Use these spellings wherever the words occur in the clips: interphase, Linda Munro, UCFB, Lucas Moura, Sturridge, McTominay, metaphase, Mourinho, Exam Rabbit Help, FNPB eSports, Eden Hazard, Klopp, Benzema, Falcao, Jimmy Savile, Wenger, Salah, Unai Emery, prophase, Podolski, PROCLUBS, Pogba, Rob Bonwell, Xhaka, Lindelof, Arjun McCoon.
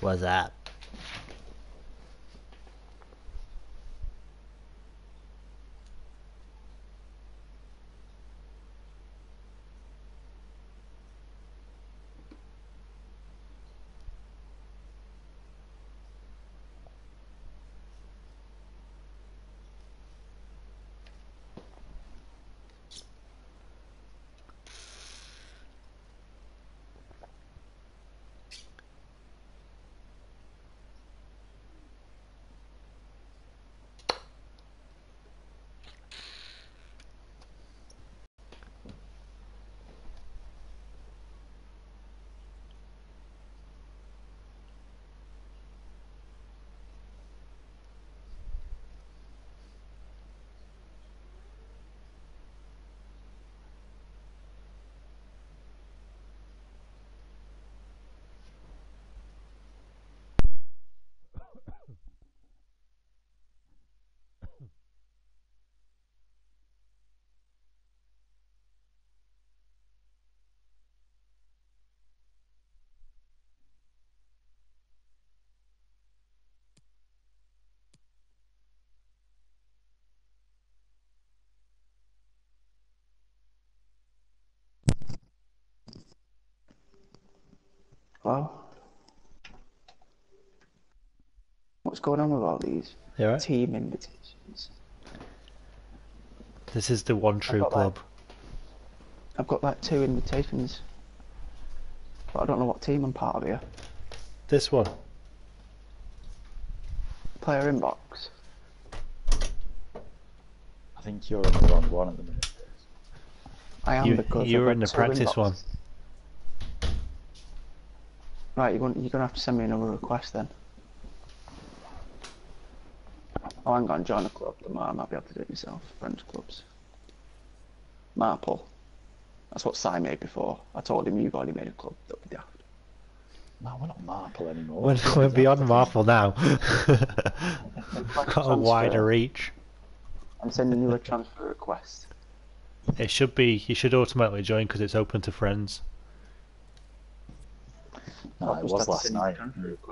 What's up? Hello? What's going on with all these team invitations? This is the one true club. I've got like 2 invitations, but I don't know what team I'm part of here. This one. Player inbox. I think you're in the wrong one at the minute. I am, because you're in the practice one. Right, you're going to have to send me another request then. Oh, I'm going to join a club tomorrow. I might be able to do it myself. Friends clubs. Marple. That's what Si made before. I told him you've already made a club. That'll be daft. No, we're not Marple anymore. We're beyond Marple now. Got a wider reach. I'm sending you a transfer request. It should be, you should automatically join because it's open to friends. No, it was last night.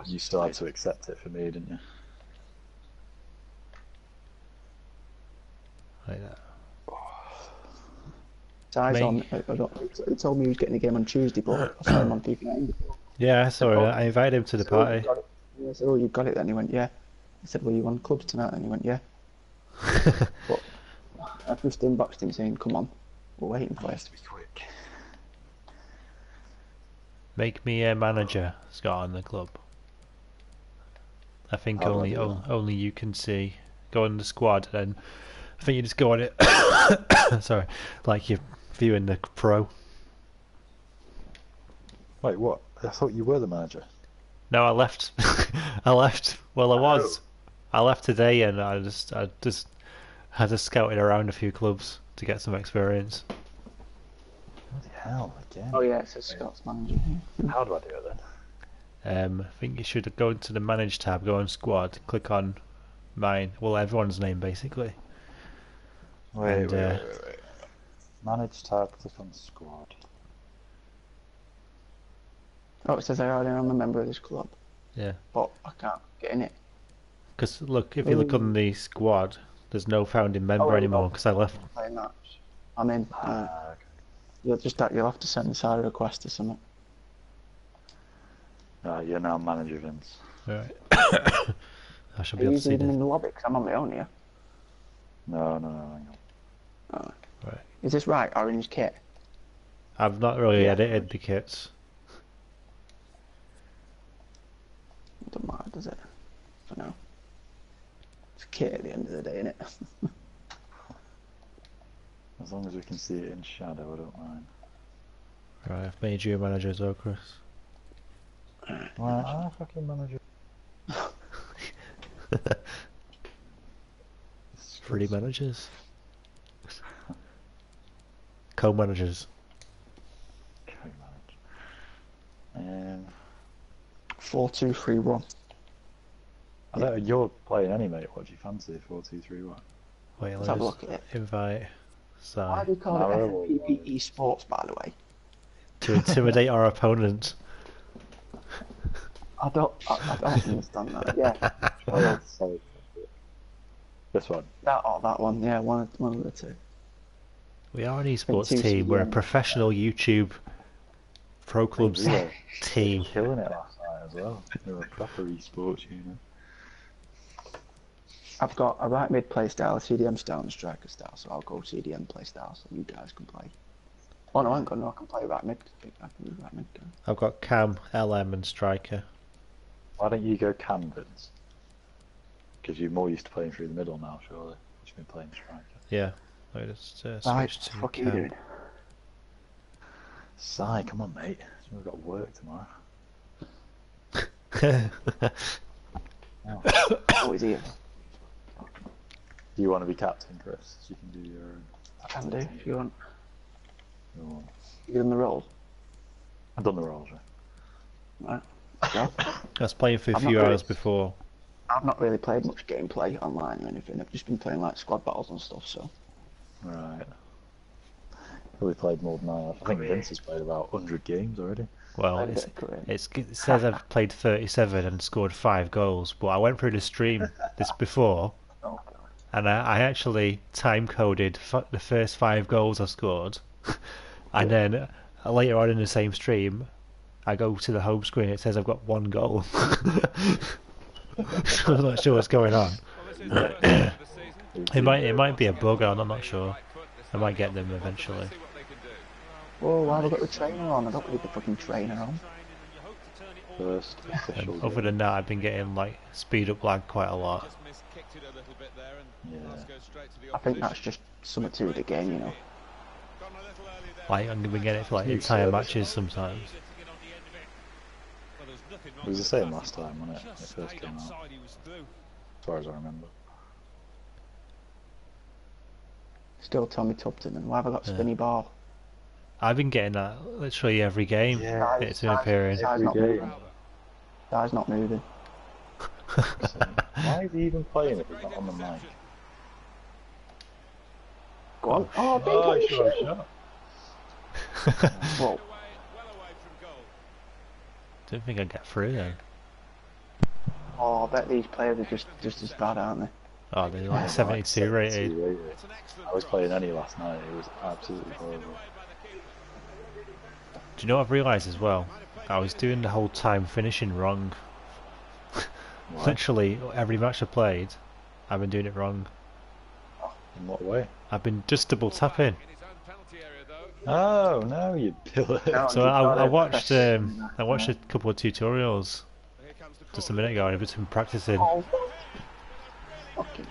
You still had to accept it for me, didn't you? Like that. He told me he was getting a game on Tuesday, but I saw him on FIFA 19. Yeah, I saw him. I invited him to the party. I said, oh, you got it then? He went, yeah. I said, well, you won clubs tonight? And he went, yeah. But I just inboxed him saying, come on, we're waiting for us to be quick. Make me a manager, Scott, in the club. I think only you can see. Go in the squad, and I think you just go on it. Sorry, like you're viewing the pro. Wait, what? I thought you were the manager. No, I left. I left. Well, I was. I left today, and I just scouted around a few clubs to get some experience. Hell, again. Oh yeah, it says Scott's manager. How do I do it then? I think you should go into the manage tab, go on squad, click on mine. Well, everyone's name basically. Wait. Manage tab, click on squad. Oh, it says I already am a member of this club. Yeah. But I can't get in it. Because look, if you look on the squad, there's no founding member anymore because I left. I'm in. Okay. You'll have to send us a request or something. You're now manager, Vince. Alright. I should be able to see this. In the lobby, because I'm on my own here. No, hang on. Alright. Right. Is this right, orange kit? I've not really edited the kits. It doesn't matter, does it? For now. It's a kit at the end of the day, innit? As long as we can see it in shadow, I don't mind. Right, I've made you a manager as well, Chris. Well, I'm a fucking manager. Free managers. Co-managers. Co-manager. 4-2-3-1. I don't know, you're playing any, mate. What do you fancy? 4-2-3-1. Wait, let's have a look at it. Invite. So, why do we call it FNPB eSports, by the way? To intimidate our opponent. I don't understand that. Yeah. Well, so this one. That one. Yeah, one of the two. We are an esports team. We're a professional YouTube pro clubs team. Killing it last night as well. We're a proper esports unit. I've got a right mid play style, a CDM style, and a striker style, so I'll go CDM play style so you guys can play. Oh no, I ain't got no, I can play right mid. I can do right mid. I've got Cam, LM, and striker. Why don't you go Cam, Vince? Because you're more used to playing through the middle now, surely. You've been playing striker. Yeah. I just switched to Cam. What are you doing? Sai, come on, mate. We've got work tomorrow. Oh, he's here. Do you want to be captain, Chris? You can do your own. I can do, if you want. You're doing the roles? I've done the roles, right? Right. I was playing for a few hours before. I've not really played much gameplay online or anything. I've just been playing like squad battles and stuff, so. Right. Probably played more than I have. I think Vince has played about 100 games already. Well, it says I've played 37 and scored 5 goals, but I went through the stream this before, and I actually time-coded the first 5 goals I scored. And then later on in the same stream, I go to the home screen. It says I've got 1 goal. So I'm not sure what's going on. It might be a bug. I'm not sure. I might get them eventually. Whoa! Why have I got the trainer on? I don't need the fucking trainer on. First. Other than that, I've been getting like speed up lag quite a lot. Yeah. I think that's just something to do with the game, you know. Like, I'm going to get it for like entire matches sometimes. It was the same last time, wasn't it? When it first came out. As far as I remember. Still Tommy Tupton, and why have I got spinny ball? I've been getting that literally every game. Yeah, it's been appearing. Guy's not moving. Why is he even playing if he's not on the mic? Go on. Oh, big shot. Whoa. Don't think I'd get through though. Oh, I bet these players are just as bad, aren't they? Oh, they're like 72 rated. I was playing any last night, it was absolutely horrible. Do you know what I've realised as well? I was doing the whole time finishing wrong. Literally, every match I played, I've been doing it wrong. In what way? I've been just double tapping. Oh no, you pillar! So I watched a couple of tutorials just a minute ago, and I've just been practicing. Oh. Okay.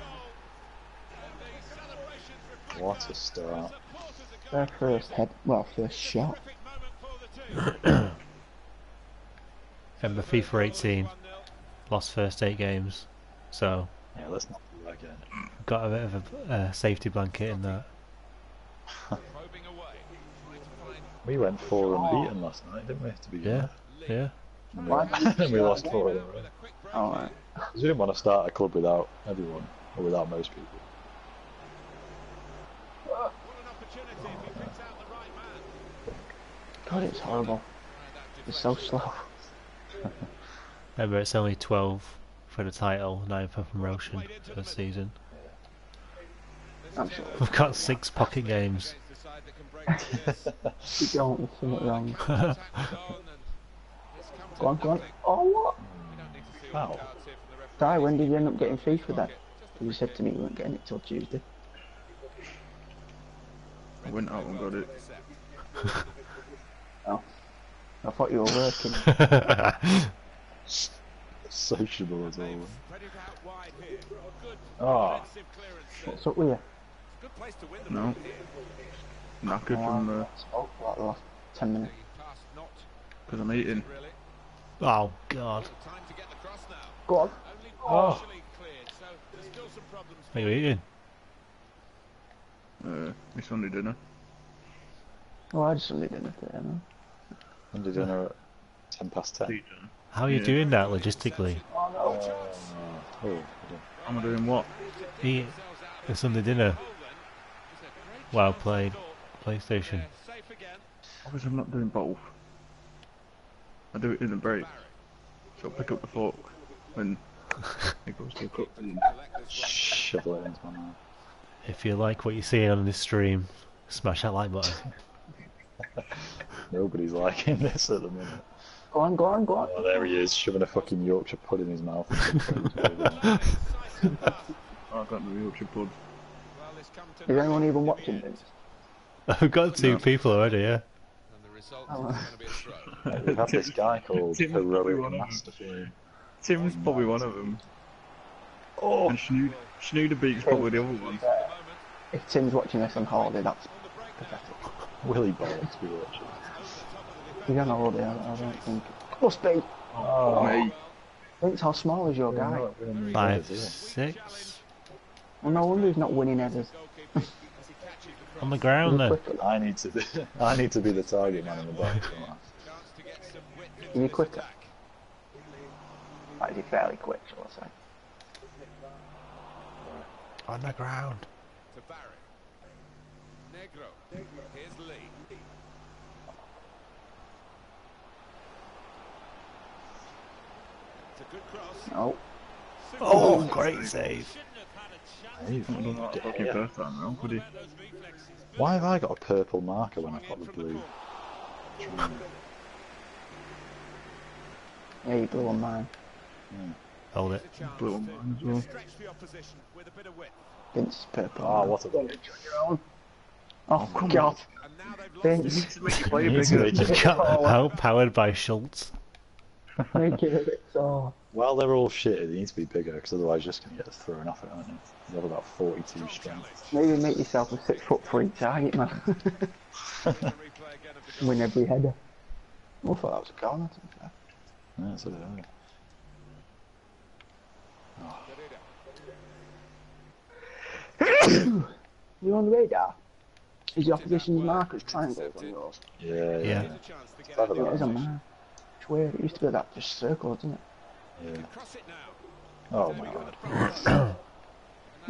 What a start! Their first shot. Remember FIFA 18, lost first 8 games, so yeah, let's not do that again. Got a bit of a safety blanket in that. We went 4 unbeaten last night, didn't we? To be fair. Yeah. Then we lost 4 in a row. All right. Because we didn't want to start a club without everyone, or without most people. God, it's horrible. It's so slow. Remember, it's only 12 for the title, 9 for promotion for the season. Absolutely. We've got 6 pocket games. You don't, there's something wrong. Go on, go on. Oh, what? Wow. Di, when did you end up getting FIFA then? You said to me you weren't getting it till Tuesday. I went out and got it. Oh. I thought you were working. Sociable as always. Oh. What's up with you? No. Knackered from the... Oh, like the last 10 minutes. Because I'm eating. Oh, God. Go on. Oh. What are you eating? It's Sunday dinner. Oh, I had Sunday dinner today, no? Sunday dinner at 10 past 10. How are you doing that logistically? Oh, no. Oh, am I doing what? Eat a Sunday dinner. Well played. PlayStation. Obviously I'm not doing both. I do it in the break. So pick up the fork when it goes to the cup and shovel it into my mouth. If you like what you see on this stream, smash that like button. Nobody's liking this at the minute. Go on, go on, go on. Oh, there he is, shoving a fucking Yorkshire pud in his mouth. Oh, I got no Yorkshire pud. Is anyone even watching this? I've got two people already, yeah. We have this guy called Heroic Masterful. Tim's probably one of them. Oh! And Schneiderbeak's probably the other one. If Tim's watching this on holiday, that's pathetic. Willy Bollocks to be watching. You're on holiday, I don't think. Oh, Speed! Oh, mate. Thanks, how small is your guy? 5'6". Well, no wonder he's not winning headers. On the ground then. I need to be the target man in the box. Are you quicker? Like, is he fairly quick, shall I say? On the ground. Negro. Here's Lee. It's a good cross. No. Oh, great save. Hey, why have I got a purple marker when I've got the blue? Yeah, you blew on mine. Yeah. Hold it. Blew on mine as well. Vince is purple. Oh, what a goal. Oh, come God. Vince. Outpowered by Schultz. Make it a bit sore. Well, they're all shit, they need to be bigger, because otherwise you're just going to get thrown off it, aren't you? You have about 42 strength. Maybe make yourself a 6'3" target, man. Win every header. I thought that was a corner, to be fair. Yeah, that's what I did. Oh. You're on the radar? Is the opposition's markers triangles on yours? Yeah. It is a mark. It's weird, it used to be that just circle, didn't it? Yeah. Oh my God. I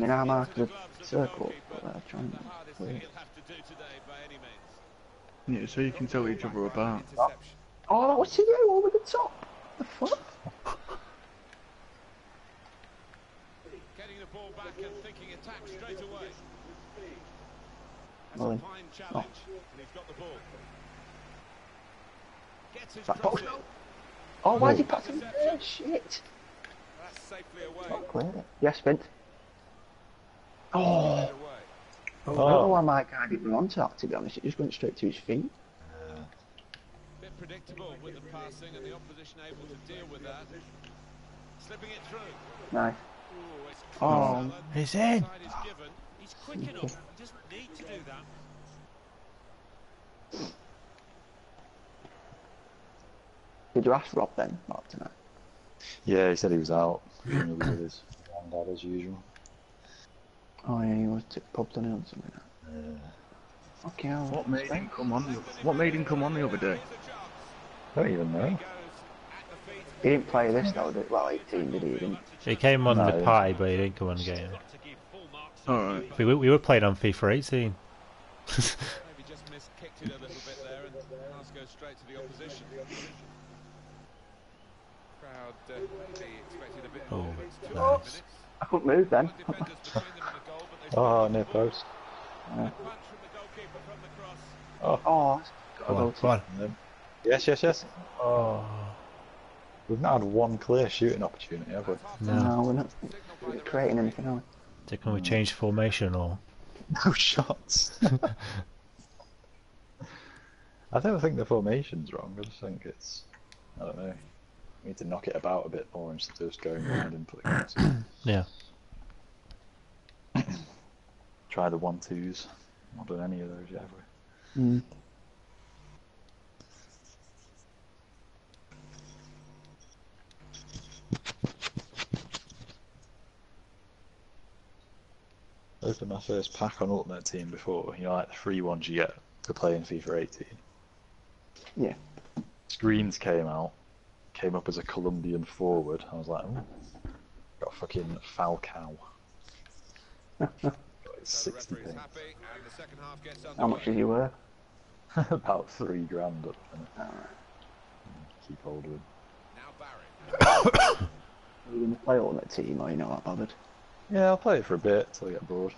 mean, I marked a circle, but I'm trying to... Yeah, so you can tell each other apart. Oh, that was to you over the top! The fuck? Getting the ball back and thinking attack straight away. That's a fine challenge, and he's got the ball. Gets his ball. Oh, why did he pass him? Oh, shit! That's safely away. Not clear. Yes, Vince. Oh! I don't know why my guy didn't want that, to be honest. It just went straight to his feet. Bit predictable with the passing and the opposition able to deal with that. Slipping it through. Nice. Oh, he's in! He's quick enough. He doesn't need to do that. Did you ask Rob then, not tonight? Yeah, he said he was out. With his granddad as usual. Oh yeah, he was popped on it or something like that. Yeah. Fucking hell. What made him come on the other day? I don't even know. He didn't play this though, did he? Well, 18 did he? He came on the pie, but he didn't come on the game. Alright. We were playing on FIFA 18. Maybe just kicked it a little bit there and the pass goes straight to the opposition. Oh, nice. I couldn't move then. Oh, near post. Yeah. Oh, come on. Yes. Oh, we've not had one clear shooting opportunity, have we? No, we're not creating anything, are we? Can we change formation or? No shots. I don't think the formation's wrong. I just think it's, I don't know. We need to knock it about a bit more instead of just going around and putting it. Yeah. Try the 1-2s. Not done any of those yet, have we? Opened my first pack on Ultimate Team before. You know, like the free ones you get to play in FIFA 18. Yeah. Screens came up as a Colombian forward. I was like, ooh, got a fucking Falcao. 60 pins. How much is you worth? About £3,000 up. Keep hold of him. Are you going to play all that team, or are you not that bothered? Yeah, I'll play it for a bit till I get bored.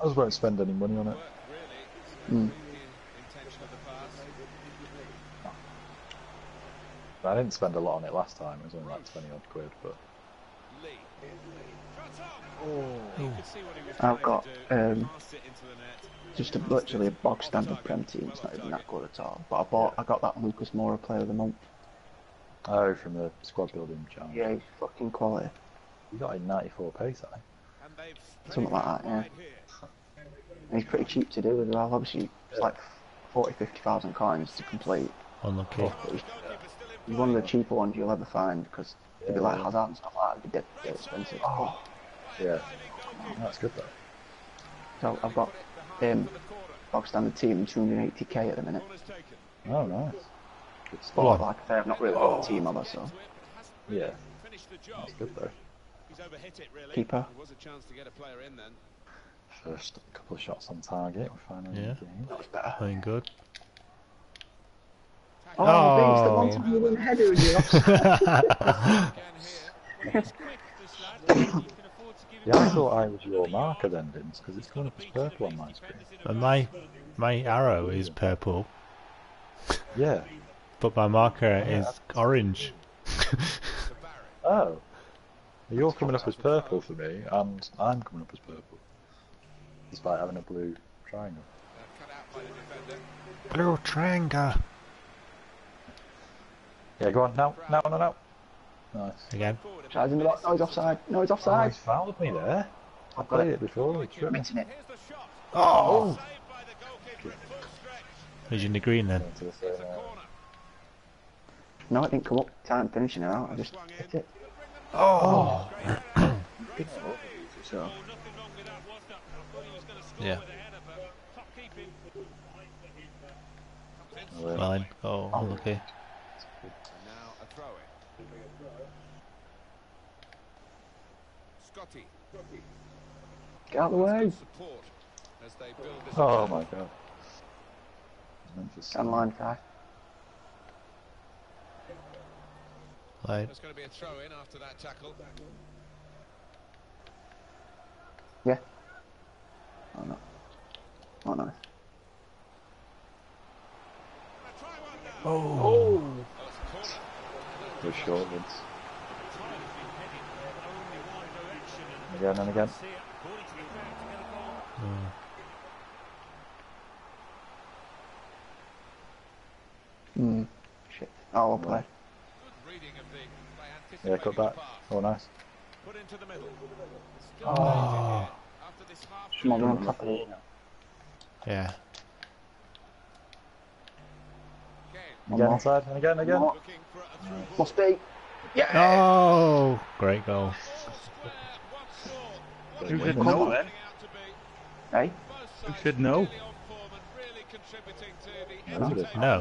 I just won't spend any money on it. Mm. I didn't spend a lot on it last time, it was only like 20 odd quid, but... Oh. I've got just literally a bog standard Prem team, it's not even that good at all, but I got that Lucas Moura player of the month. Oh, from the squad building challenge. Yeah, he's fucking quality. You got a 94 pace, something like that, yeah. And he's pretty cheap to do as well, obviously it's like 40-50,000 coins to complete. Unlucky. He's one of the cheaper ones you'll ever find, because it'd be like Hazard and stuff like that, it'd be dead expensive. Oh. Yeah. That's good though. So I've got bog standard team 280k at the minute. Oh nice. Good spot. Like I say, I've not really got a team on so. Yeah. That's good though. Keeper. First couple of shots on target, we're finally in the game. That was better. Playing good. Oh, oh. The beast that wants header in the offside. Yeah, I thought I was your marker then, Vince, because it's going up as purple on my screen. And my arrow is purple. Yeah. But my marker is orange. Oh. You're coming up as purple for me, and I'm coming up as purple. Despite having a blue triangle. Blue triangle! Yeah, go on, now. Nice. Again. Charging the lot, no, he's offside, Oh, he's fouled me there. I've played it before, it's true. It. Oh! He's in the green then. No, it didn't come up, time finishing it out, I just hit it. Oh! Yeah. Fine. Oh, unlucky. Get out of the way! Oh my god. Stand line, guy. Play. There's going to be a throw in after that tackle. Yeah. Oh no. Oh no. Oh! They're short ones. Again and again. Mm. Hmm. Shit. Oh, I'll play. Yeah, cut back. Oh, nice. Oh. Come on, on top of it. Yeah. Again inside, and again. No. Must be. Yeah. Oh, great goal. Who said no then? Hey? Who said no? No.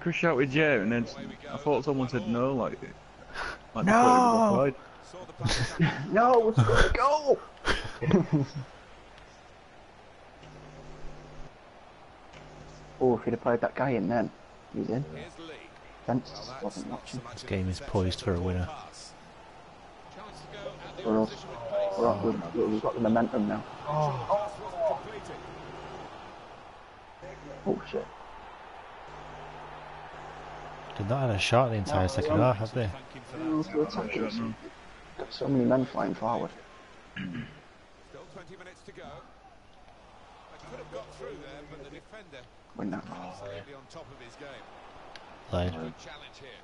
Chris shouted yeah, and then I thought someone said no, like no! No, we're going to go! Oh, if he'd have played that guy in then, he's in. Fence wasn't watching. This game is poised for a winner. We've got the momentum now. Oh shit. They've not had a shot the entire second half, have they? Got so many men flying forward. Still 20 minutes to go. They could have got through there, but the defender was absolutely on top of his game. Played. Good challenge here.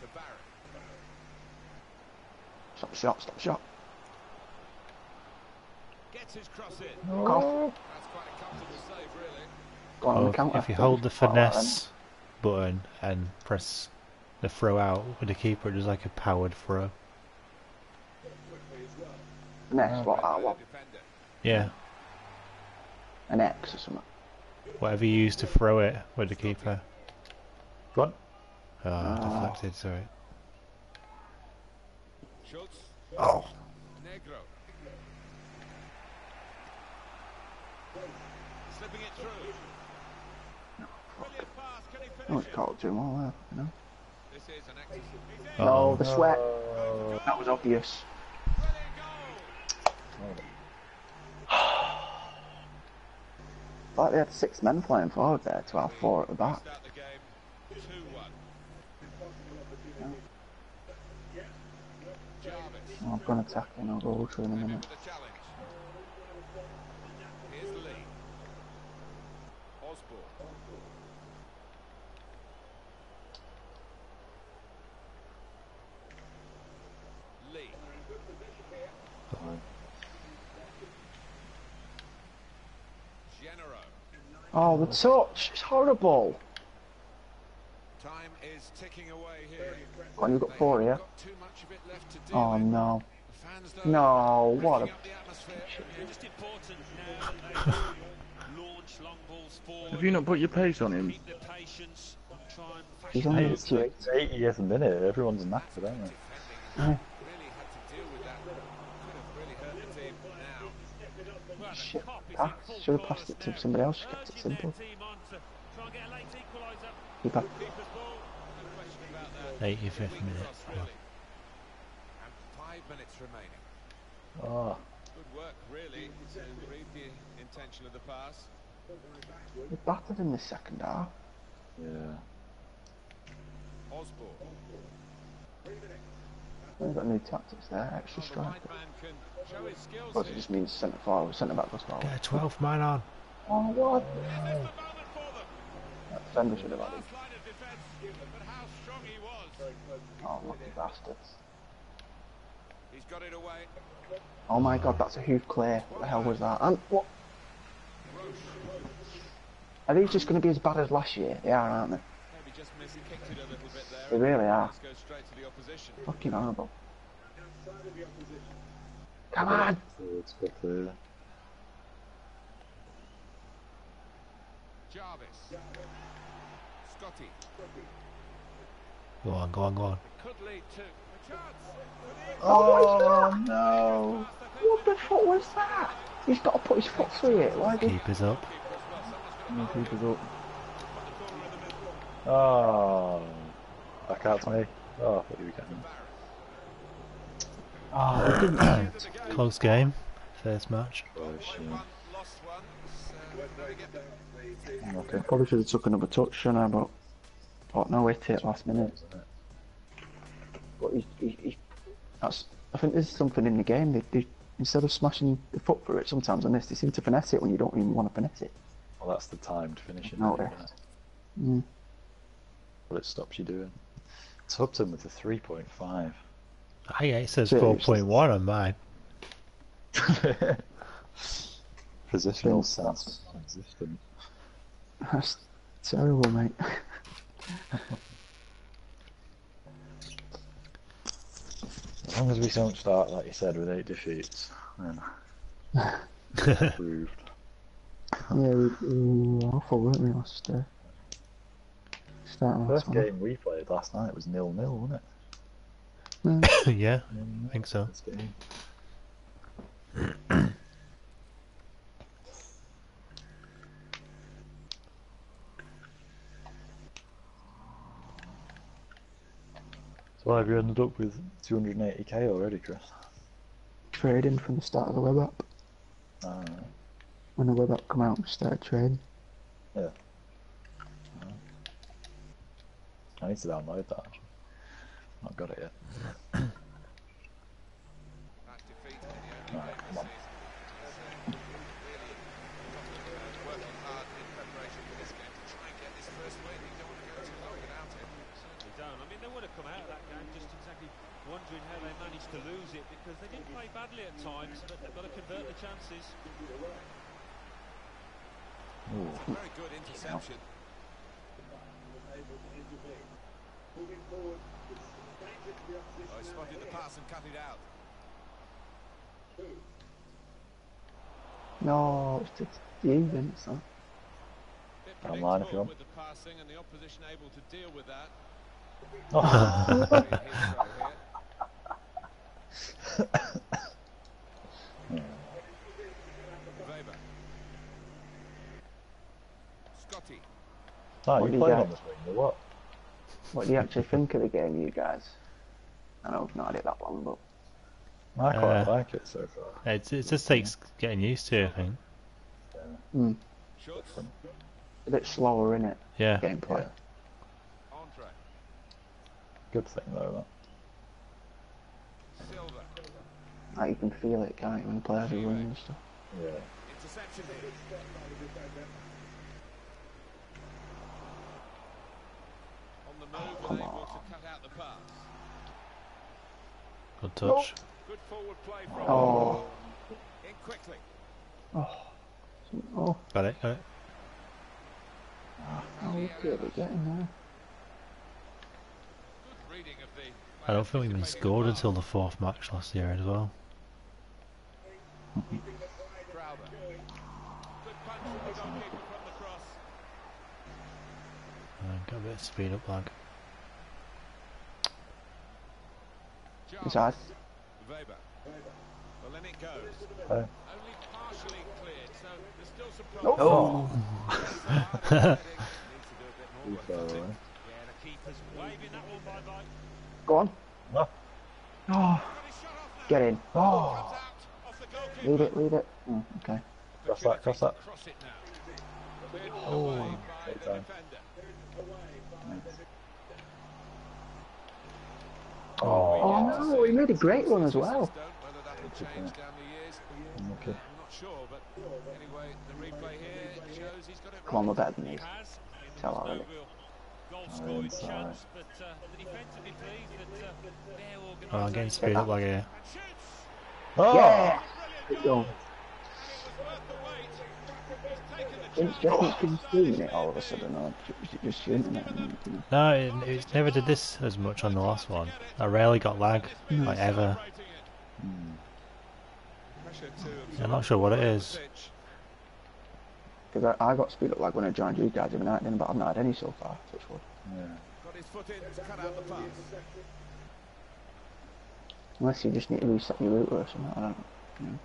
To Barrett. Stop shot. Gets his cross in. Oh. That's quite a comfortable save, really. Go on, counter. If you hold the finesse button and press the throw out with the keeper, it is like a powered throw. Finesse, what I want. Yeah. An X or something. Whatever you use to throw it with the keeper. Go on. Oh, deflected, sorry. Oh. Negro. Slipping it through. I wouldn't call it too well there, you know? No, the sweat. That was obvious. Like they had 6 men playing forward there to our 4 at the back. Oh, I'm going to attack him, I'll go ultra in a minute. Oh, the touch! It's horrible! Time is ticking away here. Oh, you've got 4 here. Yeah? Oh, no. No, what a... Have you not put your pace on him? He's only 80th minute. Everyone's knackered, aren't they? Shit, should have passed it to somebody else, kept it simple. Keep up. 85th minute. Yeah. 5 minutes remaining. Oh. Good work, really, to read the intention of the pass. We battered in the second half. Yeah. Osborne. We've got new tactics there, extra strike. But it just means centre forward, centre back goes forward. Yeah, 12th man on. Oh, what? No. That defender should have had it. Oh, lucky bastards. He's got it away. Oh my god, that's a hoof clear. What the hell was that? And what? Are these just going to be as bad as last year? They are, aren't they? They really are. Fucking horrible. Come on! Jarvis. Scotty. Go on, go on, go on. Oh no! What the fuck was that? He's got to put his foot through it. Why did? Keepers up. No, keepers up. Oh, back out to me. Oh, I thought you were getting him. Oh, didn't close game. First match. Oh, shit. Okay. Probably should have took another touch, shouldn't I? But no, hit it last minute. But I think there's something in the game. They instead of smashing the foot through it, sometimes on this, they seem to finesse it when you don't even want to finesse it. Well, that's the timed finishing. No. What it stops you doing. Tubton with a 3.5. Oh yeah, it says 4.1 on mine. Positional stats. That's terrible, mate. As long as we don't start, like you said, with 8 defeats, then improved. Yeah, we were awful, weren't we, last day? First game we played last night was 0-0, wasn't it? Yeah, I think so. So have you ended up with 280k already, Chris? Trading from the start of the web app. When the web app come out, we started trading. Yeah. I need to download that. I've not got it yet. Alright, come on. I mean, they would have come out of that game just exactly wondering how they managed to lose it, because they didn't play badly at times, but they've got to convert the chances. Ooh. Very good interception. I spotted the pass and cut it out. No, it's just the events. I'm lying if you want. Scotty. No, what you're playing on the screen, or what? What do you actually think of the game, you guys? I know I've not had it that long, but... I quite like it so far. It just takes getting used to, I think. Yeah. Mm. A bit slower, innit? Yeah. Gameplay. Yeah. Good thing, though, that. Like, you can feel it, can't you, when you play out of the room and stuff? Yeah. Oh, come on. Good touch. Oh. Oh. Oh. Got it. Oh, good at getting there. I don't think we even scored until the fourth match last year as well. Got a bit of speed up, lag. Inside. Oh. Oh. Go on. No. Oh. Get in. Oh. Lead it. Oh, okay. Cross that. Oh. Oh, he made a great one as well. Okay. Come on, we're better than you. Tell already. Oh, I'm getting speed up like here. Oh! Yeah! Good goal. It's just consuming it all of a sudden, or just shooting it. No, it never did this as much on the last one. I rarely got lag, like ever. I'm not sure what it is. Because I got speed up lag when I joined you guys every night, but I've not had any so far. Yeah. Unless you just need to reset your router or something, I don't know.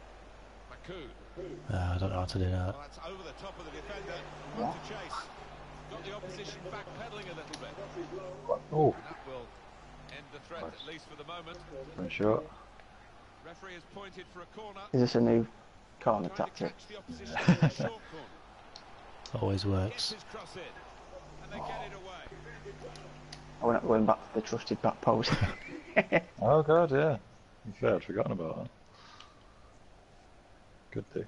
I don't know how to do that. Oh. Nice. Shot. Is this a new corner tactic? Always works. We're not going back to the trusted back post. Oh god, yeah. I'd forgotten about that. Good day.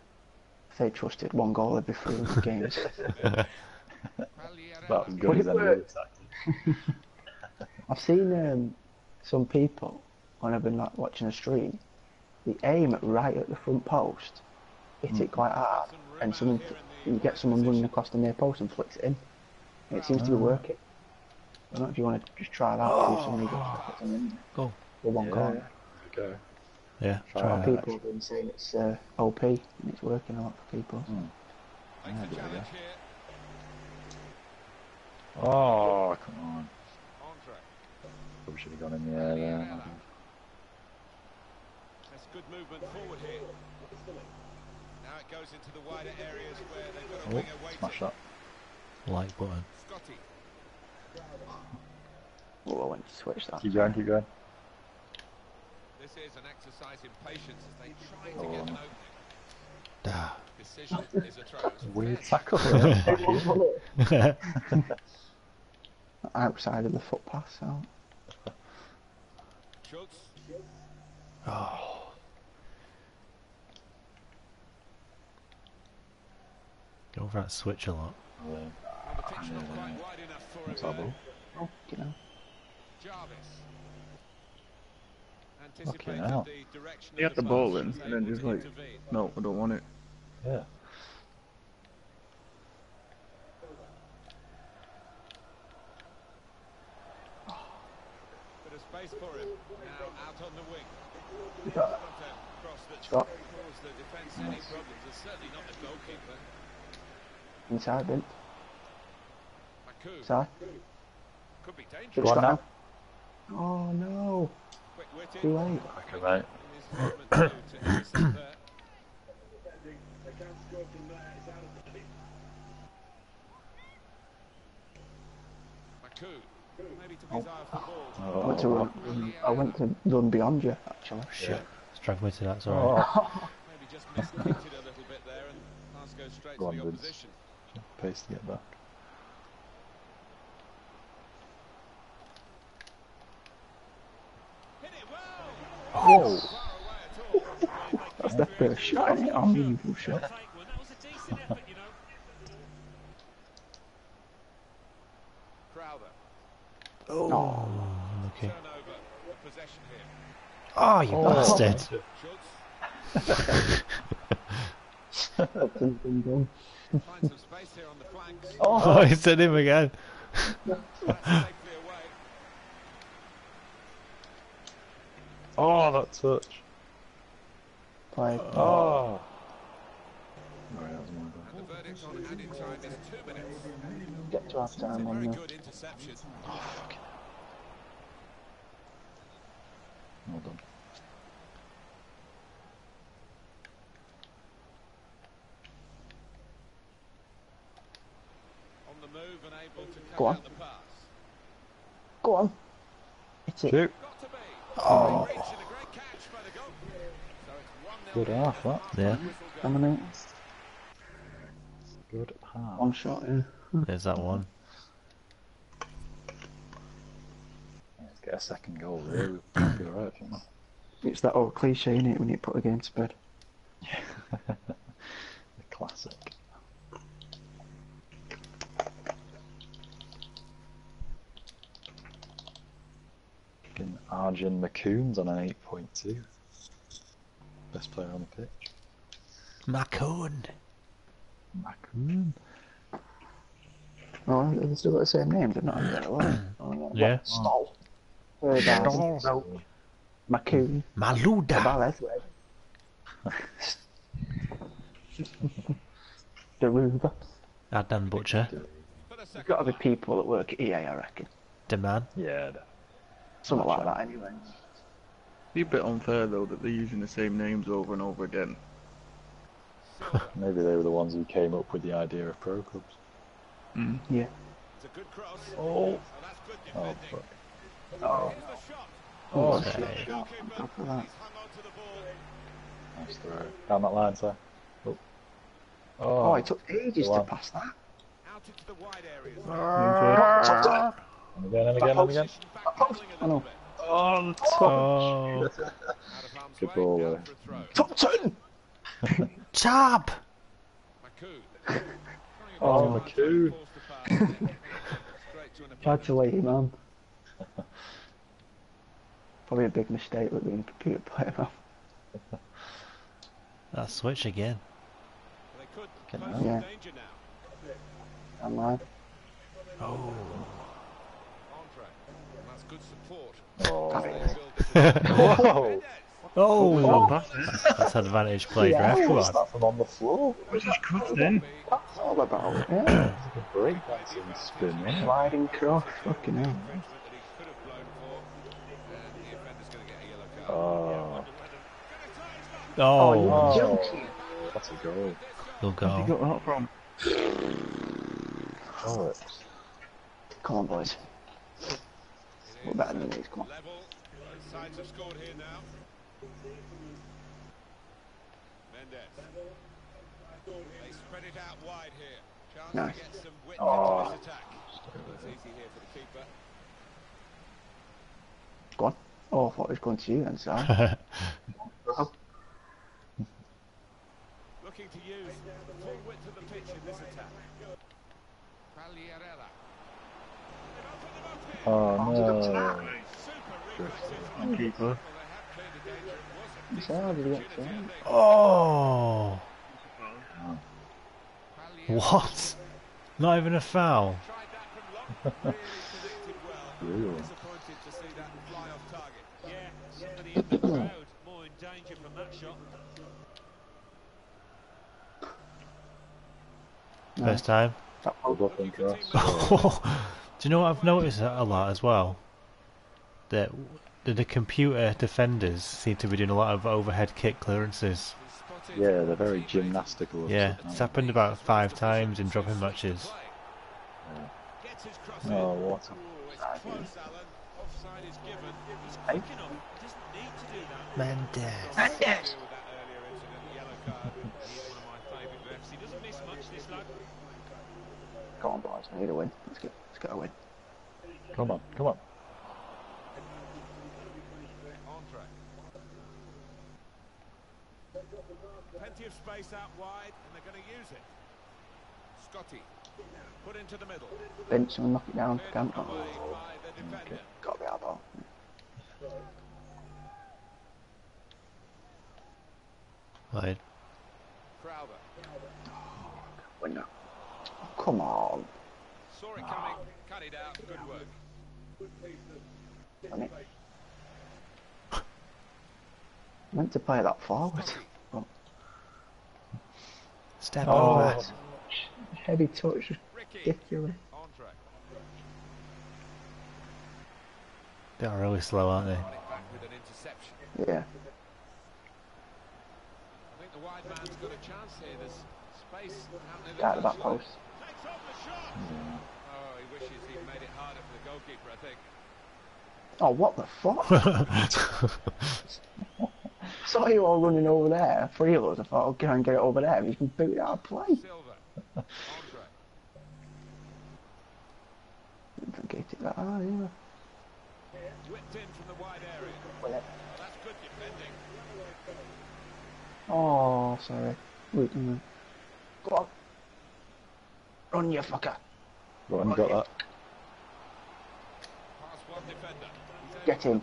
If they trusted one goal, they'd be through the games. That was good as anyway. I've seen some people, when I've been like watching a stream, they aim right at the front post, hit it quite hard, and you get someone running across the near post and flicks it in. And it seems to be working. I don't know if you want to just try that or do something. Go. For one goal. Okay. Yeah, try people actually. Have been saying it's OP and it's working a lot for people. Oh, come on. Probably should have gone in the air there. That's good movement forward here. Now it goes into the wider areas where they've got a winger waiting. Smash that. Like button. Scotty. Oh, I went to switch that. Keep going. This is an exercise in patience as they try to get an opening. Decision is a throw. Weird tackle. Outside of the foot pass out. Schultz. Oh. Go for that switch a lot. Yeah. The pitch not quite wide enough for him. Oh, you know. Jarvis. Okay, now. He had the ball in, and then just like, no, I don't want it. Yeah. Bit of space for him. Now out on the wing. Stop. Inside, then. Inside. Could be dangerous. Go on now. Oh no. Too late. Right. I went to run beyond you, actually. Shit. Yeah. It's dragged to that, sorry. Oh. Maybe just misconnected a little bit there, and pass goes straight to the opposition. Pace to get back. Oh! That's that bit of shot, isn't it? Unbelievable shot. Oh, okay. Oh, you bastard! Oh, it's in him again. Oh, that touch. Play. Oh. Get to half time on you. Oh, fucking. Well done. On the move and able to go on. The pass. Go on. It's it. Shoot. Oh. Good half, that. Yeah. Dominates. Good half. One shot, yeah. There's that one. A second goal, really. Right, it's that old cliche, isn't it, when you put a game to bed? Yeah. The classic. Fucking Arjun McCoon's on an 8.2. Best player on the pitch. McCoon! McCoon! Oh, they've still got the same name, they're not on. Yeah. Stoll. No. McCoon. Maluda. Deruba. Adam Butcher. There's got to be people that work at EA, I reckon. Deman. Yeah. Something like that, anyway. It'd be a bit unfair, though, that they're using the same names over and over again. Maybe they were the ones who came up with the idea of pro clubs. Mm. Yeah. It's a good cross. Oh. Oh, fuck. Oh. Oh, okay. Shit. Nice throw. Down that line, sir. Oh, oh, it took ages to pass that. Out into the wide areas. And again, and again, and again. Oh, no. Oh, oh. Good ball there. Topton! Tab! Oh, McCoo. Congratulations, man. Probably a big mistake with being a computer player now. That switch again. Yeah. I'm live. Oh. That's good support. Oh. Oh. That's advantage play, yeah, graph. What's that from on the floor? What's this cross then? That's all about it. Yeah. Great spin. Sliding cross. Fucking hell. Oh. Oh, you're joking. That's a goal. Good goal. Where'd you got that from? Oh, come on, boys. We're better than these, come on. Both sides have scored here now. Mendes. They spread it out wide here. Chance to get some width into this attack. It's easy here for the keeper. Go on. Oh, I thought it was going to you then, sorry. Looking to use the full width of the pitch in this attack. Pagliarella. Oh, no. Super keeper. Oh. What? Not even a foul. Real. More in danger from that shot. First time. Do you know what I've noticed a lot as well? That the computer defenders seem to be doing a lot of overhead kick clearances. Yeah, they're very gymnastical. Yeah, it's happened about 5 times in dropping matches. Yeah. Oh, what a Mendes. Come on, boys. I need a win. Let's get a win. Come on. Plenty of space out wide, and they're going to use it. Scotty, put into the middle. Bench and knock it down. Can't. Okay. Got to be out ball. Right. Crowder. Oh, window. Oh, come on. Saw it coming. Cut it out. Good work. Damn it. Meant to play that forward. Step over. Heavy touch. Ridiculous. They are really slow, aren't they? Yeah. I think the wide man's got a chance here. There's space out of that post. Oh, he wishes he'd made it harder for the goalkeeper, I think. Oh, what the fuck? Saw you all running over there, three of us. I thought, I'll go and get it over there. You can boot it out of play. Didn't forget it that hard either. Whipped in from the wide area. That's good defending. Oh, sorry. Wait a minute. Go on. Run, you fucker. Right, you got that. Pass one defender. Get him.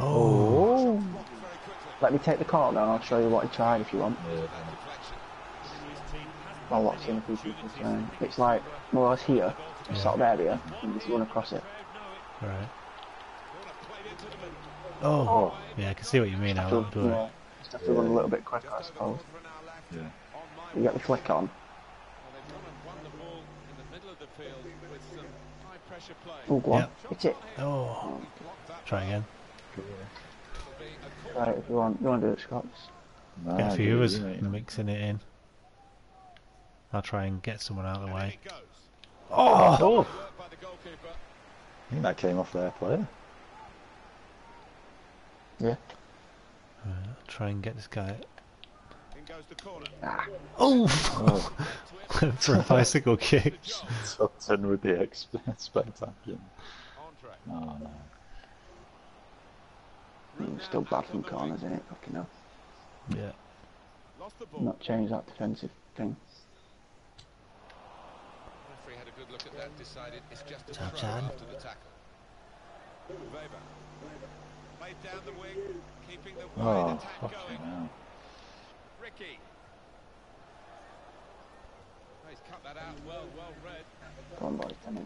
Oh! Let me take the corner and I'll show you what he tried if you want. Yeah. I'll watch him if he can turn. It's like, more or less here, sort of area, and just run across it. Alright. Oh! Yeah, I can see what you mean now. Just have to run a little bit quicker, I suppose. Yeah. You get the flick on. Oh, go on. Yep. It's it. Oh. Try again. Right, if you want to do it, Scots. No, get a few of us mixing it in. I'll try and get someone out of the way. Oh! I think that came off their player. Yeah. Right, I'll try and get this guy. Ah. Oh! For a bicycle kick. Tucked in with the spectacular. Oh no. Still bad from corners, isn't it? Fucking hell. Yeah. Not change that defensive thing. Referee had a good look at that, decided it's just a throw after the tackle. Weber. Played down the wing, keeping the wide attack going. Hell. Ricky. Oh, he's cut that out well read.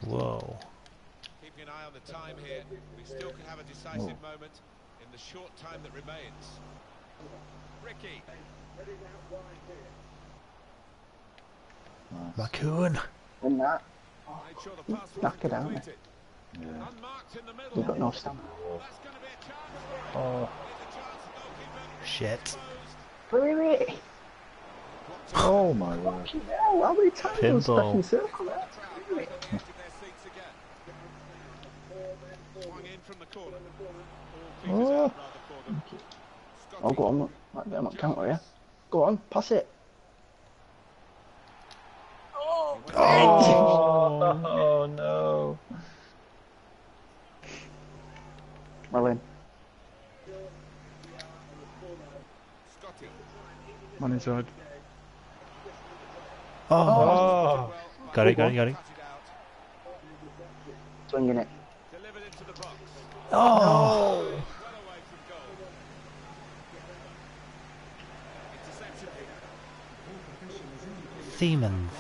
Whoa. Keeping an eye on the time here. We still can have a decisive moment in the short time that remains. Ricky. Macoun. Win that. Oh, knock it out. Yeah. We've got no stamina. Oh. Shit. Really? Oh my word. Hell, how many times stuck in the circle there? Really? Oh. Oh, go on, I'm not counting you. Go on, pass it. Oh, oh no. Well in. On his side. Oh! Got it. Swinging it. Oh! Siemens.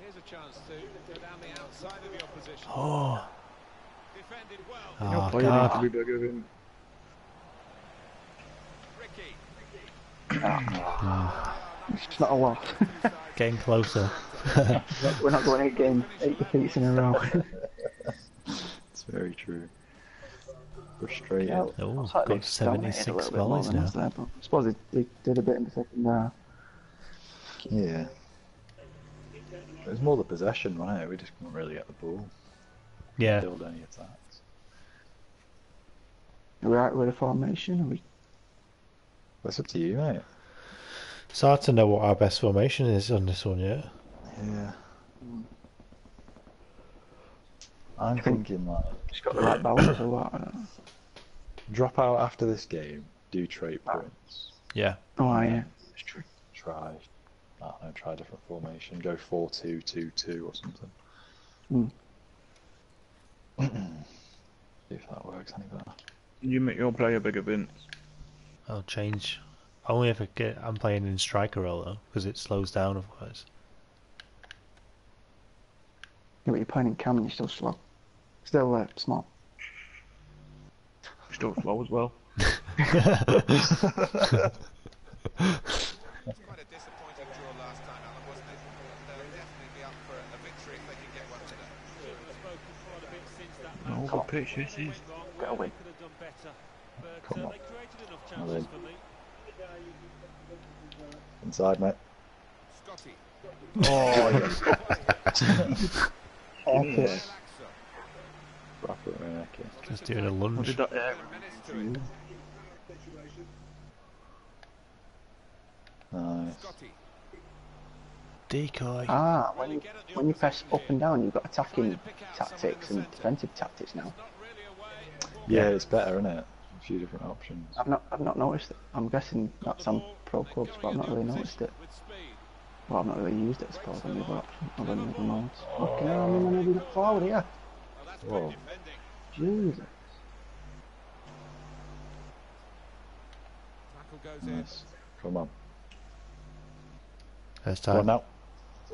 Here's a chance to go down the outside of the opposition. Oh! Defended well. Oh, God. It's not a lot. Getting closer. We're not going 8 defeats in a row. It's very true. Frustrated. Yeah, oh, got 76 volleys now. There, I suppose they did a bit in the second half. Yeah. It was more the possession, right? We just couldn't really get the ball. Yeah. Build any attacks. Are we out with a formation? Are we... That's up to you, mate. It's hard to know what our best formation is on this one yet. Yeah. I'm thinking like... It's got the right balance or what? Drop out after this game, do trade points. Yeah. Oh, yeah. Try, I don't know, try a different formation. Go 4-2-2-2 or something. Mm. See if that works any better. You make your player bigger, Vince. I'll change. Only if I get. I'm playing in striker role though, because it slows down otherwise. Yeah, but you're playing in cam and you're still slow. Still small. Still slow as well. All the pitch this is. Get away. Come on. Well in. Inside, mate. Scotty. Oh, yes. Okay. Just doing a lunge. What did that, nice. Decoy. Ah, when you press up and down, you've got attacking tactics and defensive tactics now. Yeah, it's better, isn't it? A few different options. I've not noticed it. I'm guessing that's on ProClubs, but I've not really noticed it. Well, I've not really used it as part of any other option. I've only never noticed. Fucking hell, I'm in another forward here. Whoa. Jesus. Nice. Come on. First time. Come on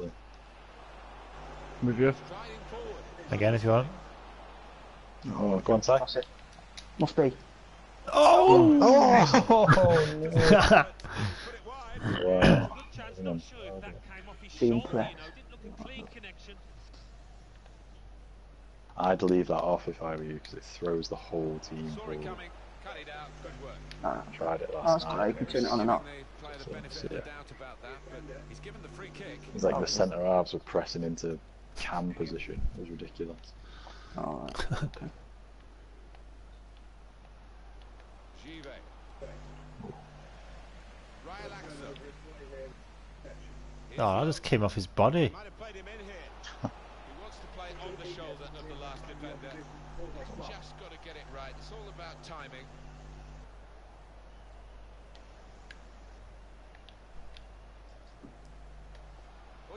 now. Move you. Again, if you want. Oh, go on, Ty. Must be. Oh! Oh! Oh no. Wow. Being pressed. I'd leave that off if I were you, because it throws the whole team forward. I tried it last night. You can turn it on and off. So, yeah. It's like the centre halves were pressing into cam position. It was ridiculous. Alright. Oh, okay. Oh, I just came off his body.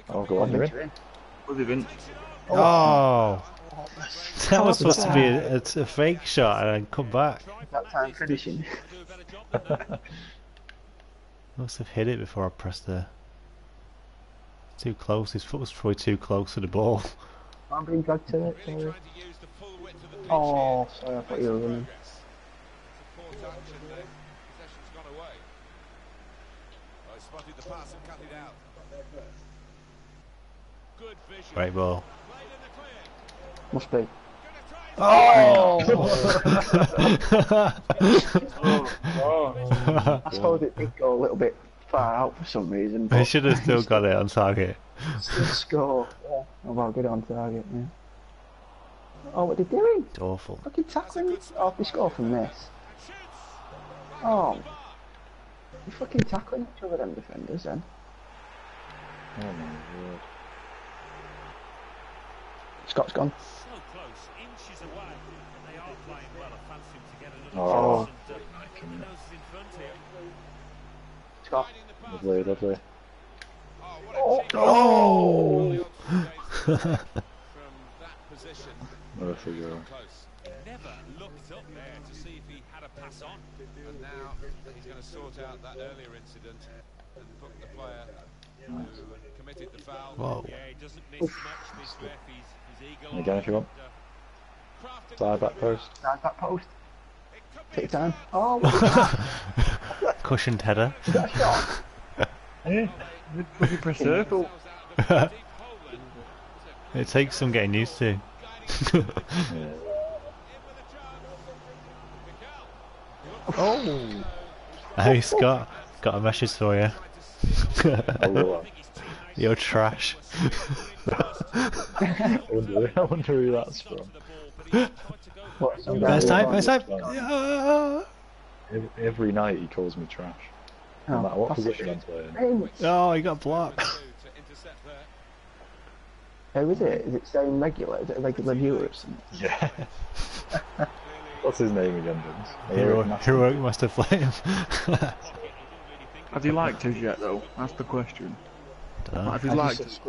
Oh, go on, you're in. Oh! That was supposed to be a fake shot and then come back. That time finishing. Must have hit it before I pressed the... Too close, his foot was probably too close to the ball. I'm being dragged to it, sorry. Oh, sorry, I thought you were running. Great ball. Must be. Oh! Oh. I suppose it did go a little bit far out for some reason. They should have still got it on target. Still score. Yeah. Oh, well, good on target, man. Yeah. Oh, what are they doing? It's awful. Fucking tackling. Oh, they score from this. Oh. They're fucking tackling each other, them defenders, then. Oh, my God. Scott's gone. Oh, Scott. Lovely, lovely. Oh! Oh. What a girl. Never looked up there to see if he had a pass on. And now he's going to sort out that earlier incident and put the player who committed the foul. Whoa. Yeah, he doesn't miss much this ref. He's eagle. Again, if you want. Side back post. Side back post. Take time. Oh, what that? Cushioned header. Is that a shot? Yeah, you press circle. It takes some getting used to. Yeah. Oh! Hey Scott, got a message for you. Oh, You're trash. I wonder who that's from. First time. Yeah. Every night he calls me trash. No matter what position I'm playing. Oh, he got blocked. Who is it? Is it saying regular? Is it regular viewer or something? Yeah. What's his name again, James? Heroic Master Flame. Have you liked us yet, though? That's the question. Have you liked us?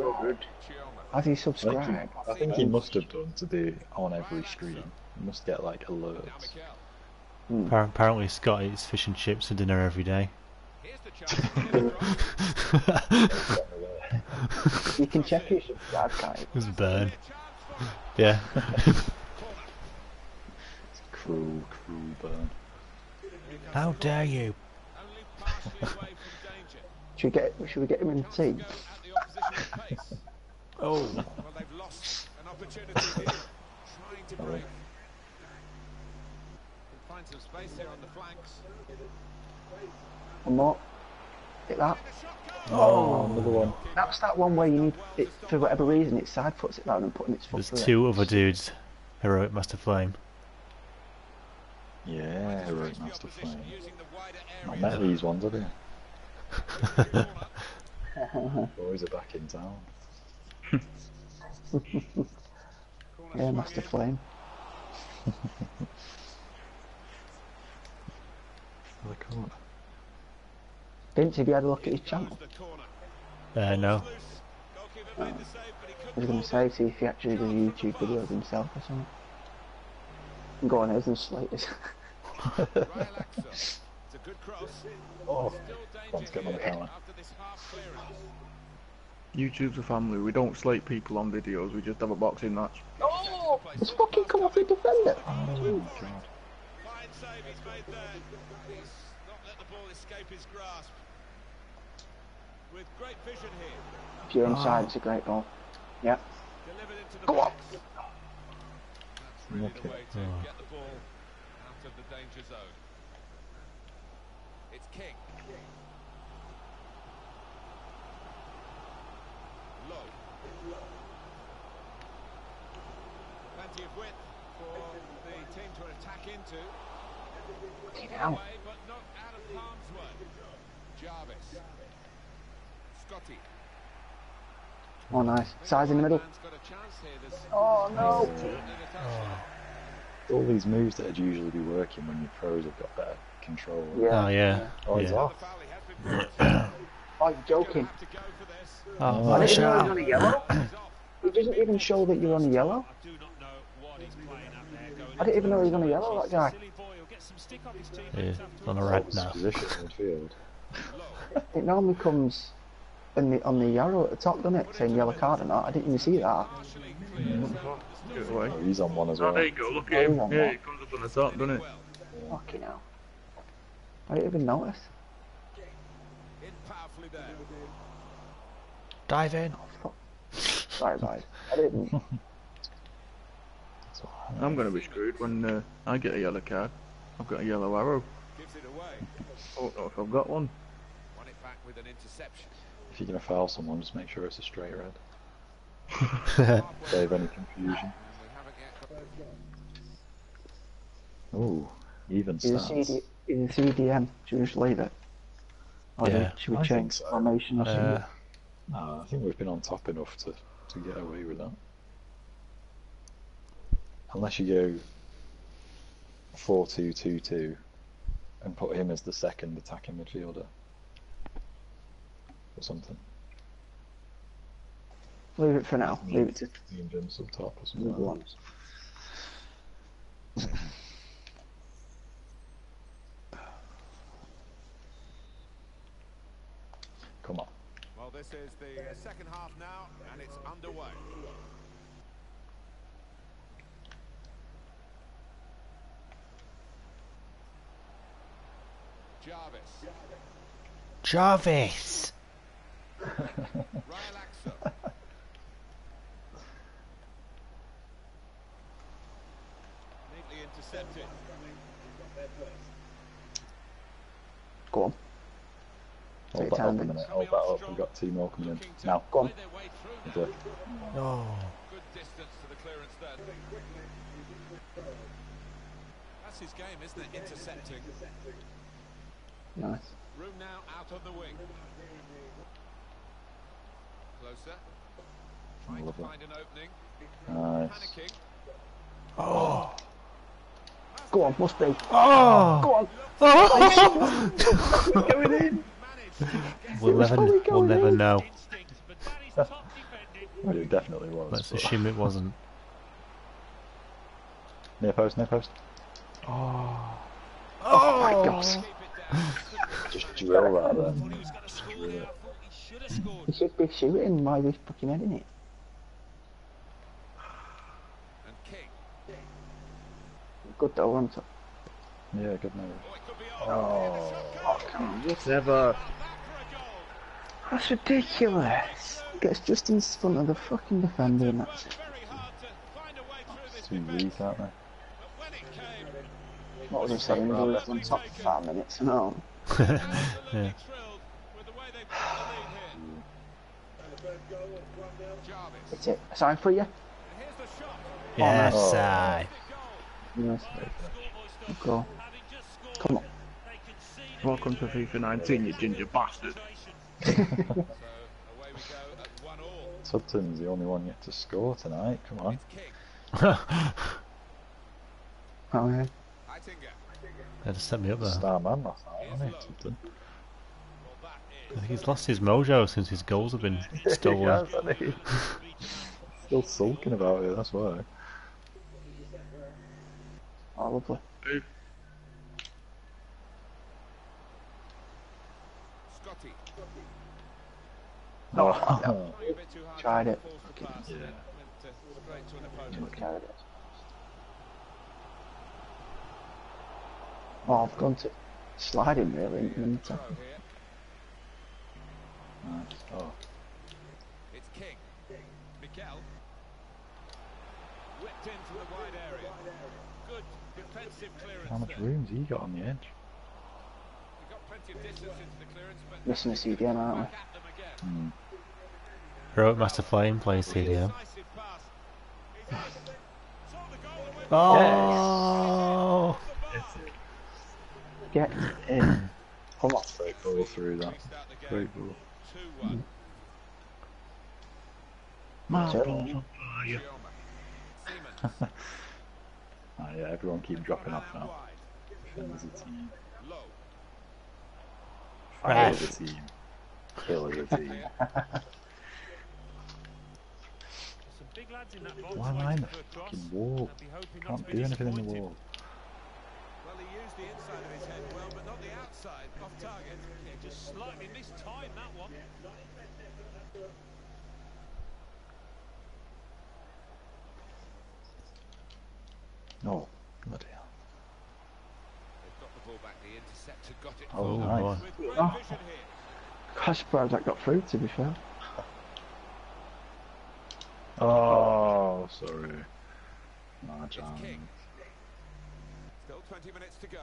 Has he subscribed? I think he must have done to be on every screen. He must get, like, alerts. Hmm. Apparently Scott eats fish and chips for dinner every day. You can check your subscribe, guys. It's burn. Yeah. It's cruel, cruel burn. How dare you? Should we get him in the team? Oh. Well, they've lost an opportunity here, trying to break. Find some space here on the flanks. One more. Hit that. Oh, another one. That's that one where you need it, for whatever reason, it side foots it round and putting its foot. There's two other dudes. Heroic Master Flame. Yeah, Heroic Master Flame. Not met these ones, have you? Boys are back in town. Yeah, Master Flame. Vince, have you had a look at his channel? No. I was going to say, see if he actually does YouTube videos himself or something. Go on, there's some slaters. Oh, let's get on the camera. YouTube's a family, we don't slate people on videos, we just have a boxing match. Oh! It's fucking come off the defender! Oh, God. Save he's made there. He's not let the ball escape his grasp. With great vision here. If you're inside, it's a great ball. Yep. Delivered into the box. That's really the way to get the ball out of the danger zone. It's King. Low. Plenty of width for the team to attack into. Away, but not out of harm's way. Jarvis. Scotty. Oh, nice. Size in the middle. Oh, no. All these moves that'd usually be working when your pros have got better control. Yeah. Oh, yeah. Oh, he's off. Oh, you're joking. Oh, I didn't know he was on a yellow. It doesn't even show that you're on a yellow. I didn't even know he was on a yellow, that guy. Yeah, on a red now. It normally comes in the, on the yellow at the top, doesn't it? Saying yellow card or not. I didn't even see that. Yeah. Oh, he's on one as well. Oh, there you go. Look at him. Yeah, it comes up on the top, doesn't it? Fucking hell. I didn't even notice. Dive in. Oh, fuck. Sorry, guys. I didn't. I'm going to be screwed when I get a yellow card. I've got a yellow arrow. Gives it away. Oh no, if I've got one. Won it back with an interception. If you're going to foul someone, just make sure it's a straight red. Save any confusion. Ooh, even stats. In the CDM, should we just leave it? Or yeah, should we change formation or something? No, I think we've been on top enough to get away with that. Unless you go 4-2-2-2 and put him as the second attacking midfielder or something. Leave it for now. Leave it to Team Gems up top or something like that. Come on. Well, this is the second half now and it's underway. Jarvis! Neatly intercepted. Go on. Hold that up a minute, hold that up, we've got two more coming in. Now, go on. Oh. That's his game, isn't it? Intercepting. Nice. Room now out on the wing. Closer. Trying to find an opening. Nice. Oh. Go on, must be. Oh. Go on. Oh. Going in. We'll never know. Well, it definitely was. Let's assume it wasn't. Near post, near post. Oh. Oh, oh my God. Just drill that then. Just drill it. He should be shooting while he's fucking heading it. Good though, wasn't it? Yeah, good move. Oh, oh come on, just never. That's ridiculous. Gets just in front of the fucking defender and that's it. It's aren't they? What was I saying? We were on top for 5 minutes and all. Yeah. That's it. Sign for you? Yes, oh, I. Nice. Go. Come on. Welcome to FIFA 19, you ginger bastard. Subton's the only one yet to score tonight, come on. Oh yeah. They just set me up there. Star man last night, wasn't he, Subton? I think he's lost his mojo since his goals have been stolen. Yeah, still sulking about it, that's why. Oh, lovely. Scotty. No, oh. Tried it. Yeah. Carried it. Oh, I've gone to slide him really. Yeah. Nice. Oh. It's King. Mikel. Whipped into the wide area. Good. How much room's he got on the edge? We've got plenty of distance into the clearance, but missing the CDM, aren't we? Hmm. Heroic Master Flame plays CDM. Oh! Yes. Get in. Come on. Great ball through that. Great ball. 2-1. My ball. Oh, yeah, everyone keep dropping off now. Defenders a team. Fire the team. Kill the team. Why am I in the fucking wall? Can't do anything in the wall. Well, he used the inside of his head well, but not the outside. Off target. Yeah, just slightly mistimed that one. No, bloody hell. They've got the ball back, the interceptor got it. Oh, nice. Oh. Gosh, surprised that got through, to be fair. Oh, sorry. No, John. Still 20 minutes to go.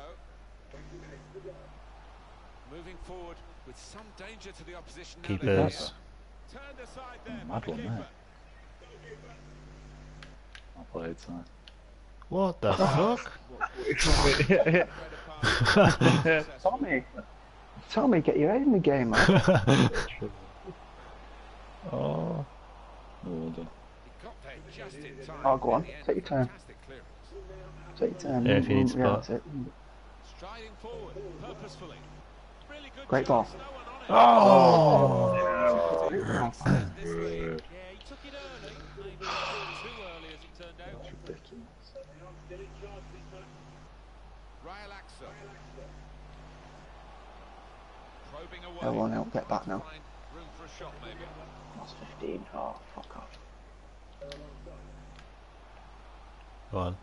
Moving forward with some danger to the opposition. Keepers. Turned aside there. Mad one there. I'll play it tonight. What the fuck? Tommy! Tommy, get your head in the game, man. Oh. Oh, go on. Take your time. Take your time. Yeah, if you need support. Great ball. Oh! Yeah, he took it early. Maybe too early as it turned out. That's ridiculous. No one help get back now. That's 15. Oh, fuck off. Go on.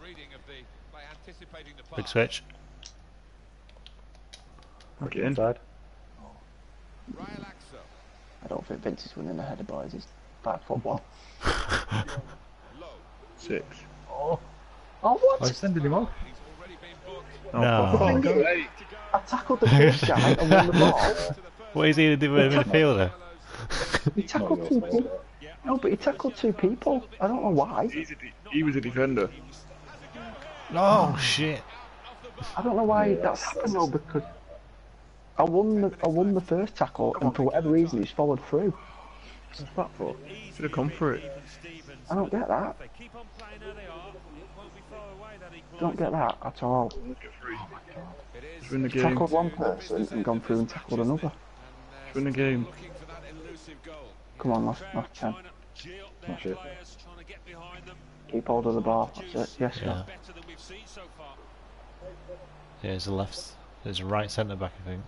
Good reading of the by anticipating the pass. Big switch. Okay, inside. Oh. I don't think Vince is winning the header by his bad football. 6. Oh, what? I'm sending him off. No. Oh, go 8. I tackled the pitch guy and won the ball. What is he to do with a midfielder? He tackled two people. No, but he tackled two people. I don't know why. He was a defender. Oh shit! I don't know why that's happened though, because I won the first tackle and for whatever reason he's followed through. What's that for? Should have come for it. I don't get that. Don't get that at all. Oh my god. Tackled one person and gone through and tackled another. Win the game. Come on, last 10. That's it. Keep hold of the ball, that's it. Yes, yeah. There's a left, there's a right centre back, I think.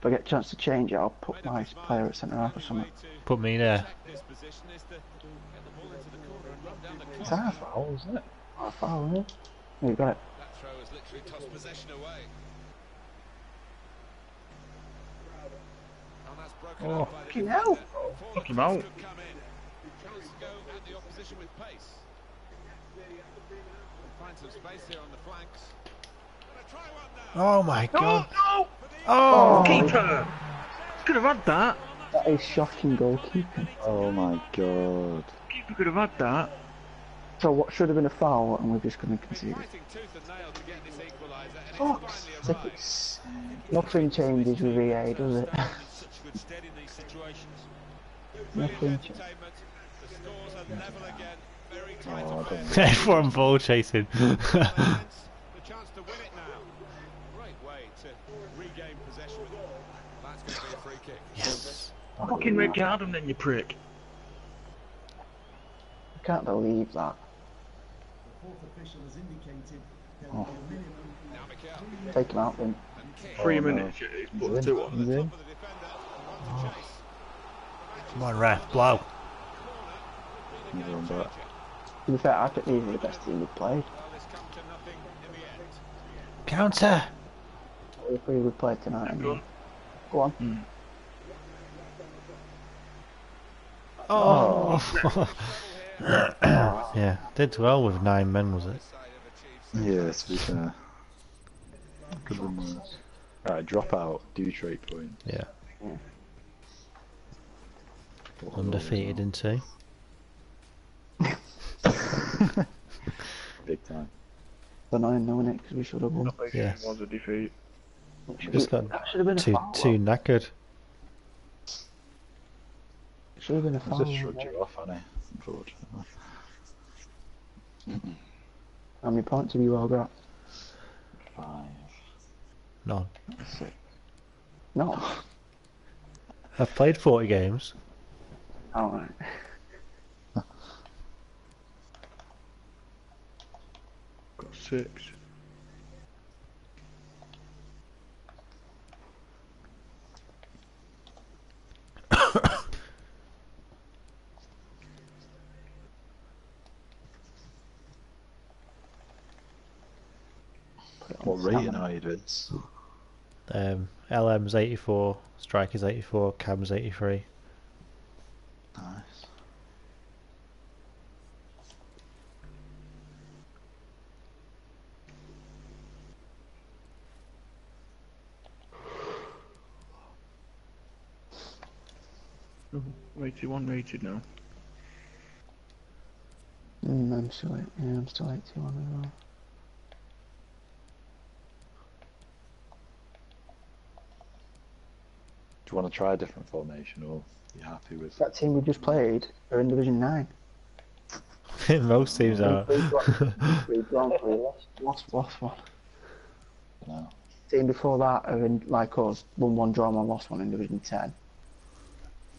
If I get a chance to change it, I'll put my player at centre half or something. Put me there. It's our foul, isn't it? Our foul, isn't it? You got it. That throw has literally tossed possession away. Oh, fucking hell! Fuck him out! Oh my god! No, no. Oh, keeper! Could have had that! That is shocking goalkeeping. Oh my god. Keeper could have had that. So what should have been a foul and we're just going to concede it. Fuck's sake. Nothing changes with EA, does it? Instead in these situations. Nothing. Everyone ball chasing. The chance to win it now. Great way to regain possession with all. That's going to be a free kick. Yes. Fucking red card and then you prick. I can't believe that. The fourth official has indicated there will be a minimum. Take him out then. 3 minutes. He's put 2 on. Oh. Come on, ref, blow. To be fair, I think these are the best team we've played. Counter! What have we played tonight? Anyway. Go on. Mm. Oh! Yeah, did well with 9 men, was it? Yeah, to be fair. Good one. Alright, drop out, do trade point. Yeah. Mm. Undefeated in 2. Big time. But I know it because we should have won. Yes. It was a defeat. Just got too knackered. Should have been a foul. I just shrugged you off, Annie, unfortunately. How many points have you all got? 5. None. 6. No. I've played 40 games. Alright. Got 6. What rating are you doing? LM's 84, Striker's 84, Cam's 83. Nice. Rated 1 rated now. I'm still I'm still 81 as well. Do you want to try a different formation, or are you happy with that team we just played? They're in Division 9. Most teams are. Lost one. No. Team before that are in, like us, won 1 draw and lost 1 in Division 10.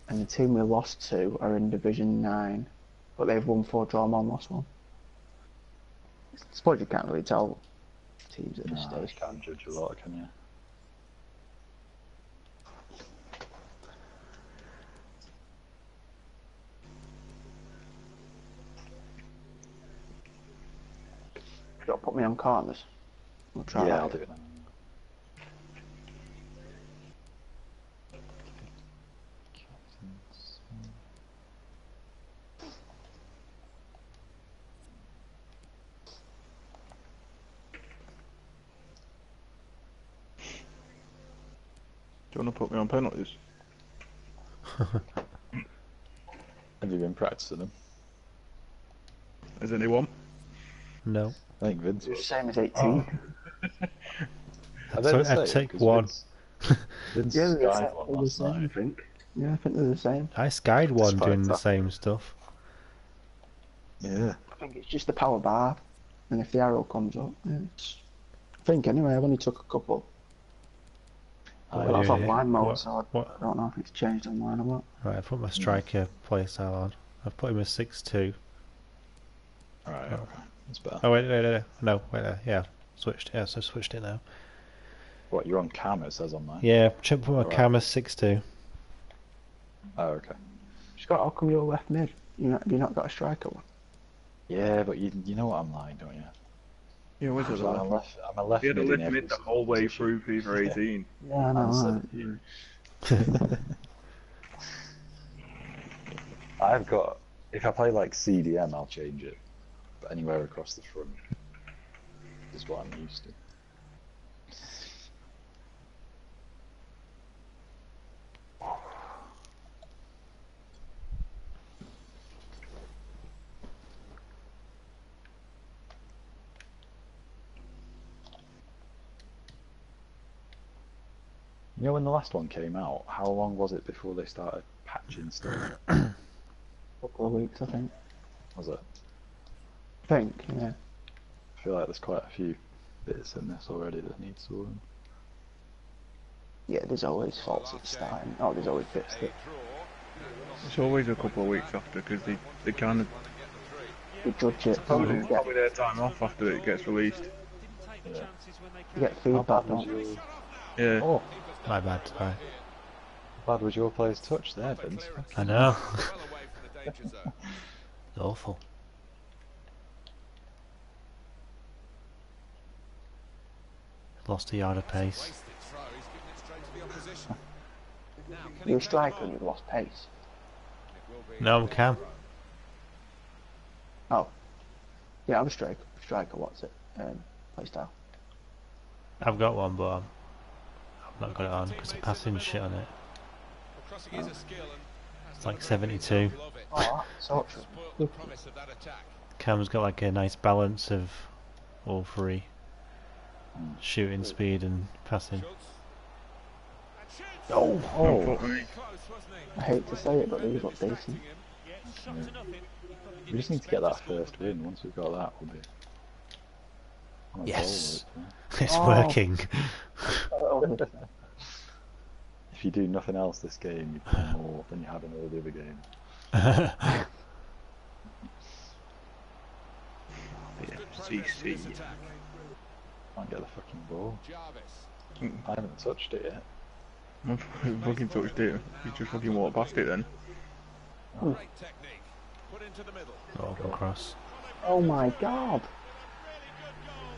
And the team we lost to are in Division 9, but they've won 4 draw and lost 1. I suppose you can't really tell teams at this stage. You can't judge a lot, can you? Got to put me on corners. We'll try. Yeah, I'll do it. Do you want to put me on penalties? Have you been practicing them? Is anyone? No. I think Vince. It's the same as 18. Oh. So I take one. Vince yeah, skied one last night, I think. Yeah, I think they're the same. I skied one doing the same stuff. Yeah. I think it's just the power bar, and if the arrow comes up, yeah, it's... I think anyway. I've only took a couple. But that's online mode, so I don't know if it's changed online or what. Right, I put my striker playstyle on. I've put him as 6'2". Alright, okay. That's better. Oh, wait. No, wait there. Yeah, switched. Yeah, so I switched it now. What, you're on cam, it says on mine? Yeah, put my cam as 6'2". Oh, okay. Scott, how come you're left mid? You've not got a striker one? Yeah, but you know what I'm like, don't you? Yeah, what is it? I'm a left mid. You had a left mid the whole way through FIFA 18. Yeah, I know. Right. I've got. If I play like CDM, I'll change it. But anywhere across the front is what I'm used to. You know when the last one came out, how long was it before they started patching stuff? A couple of weeks, I think. Was it? I think, yeah. I feel like there's quite a few bits in this already that need sorting. Yeah, there's always faults at the start. Oh, there's always bits that... It's always a couple of weeks after, because they kind of... They judge it. It's probably their time off after it gets released. Yeah. You get feedback, don't you? Yeah. Oh. My bad, sorry. How bad was your player's touch there, Vince? I know. It's awful. Lost a yard of pace. You're a striker and you've lost pace. No, I'm Cam. Oh. Yeah, I'm a striker. Striker, what's it? Playstyle. I've got one, but I'm... not got it on because I'm passing shit on it. It's like 72. Oh, Cam's got like a nice balance of all three. Shooting, speed and passing. Oh. I hate to say it, but these look decent. We just need to get that first win. Once we've got that, we'll be... Yes! It's working! If you do nothing else this game, you play more than you have in all the other games. The FCC. Can't get the fucking ball. I haven't touched it yet. I've fucking touched it. You just fucking walked past it then. Oh, good cross. Oh my god!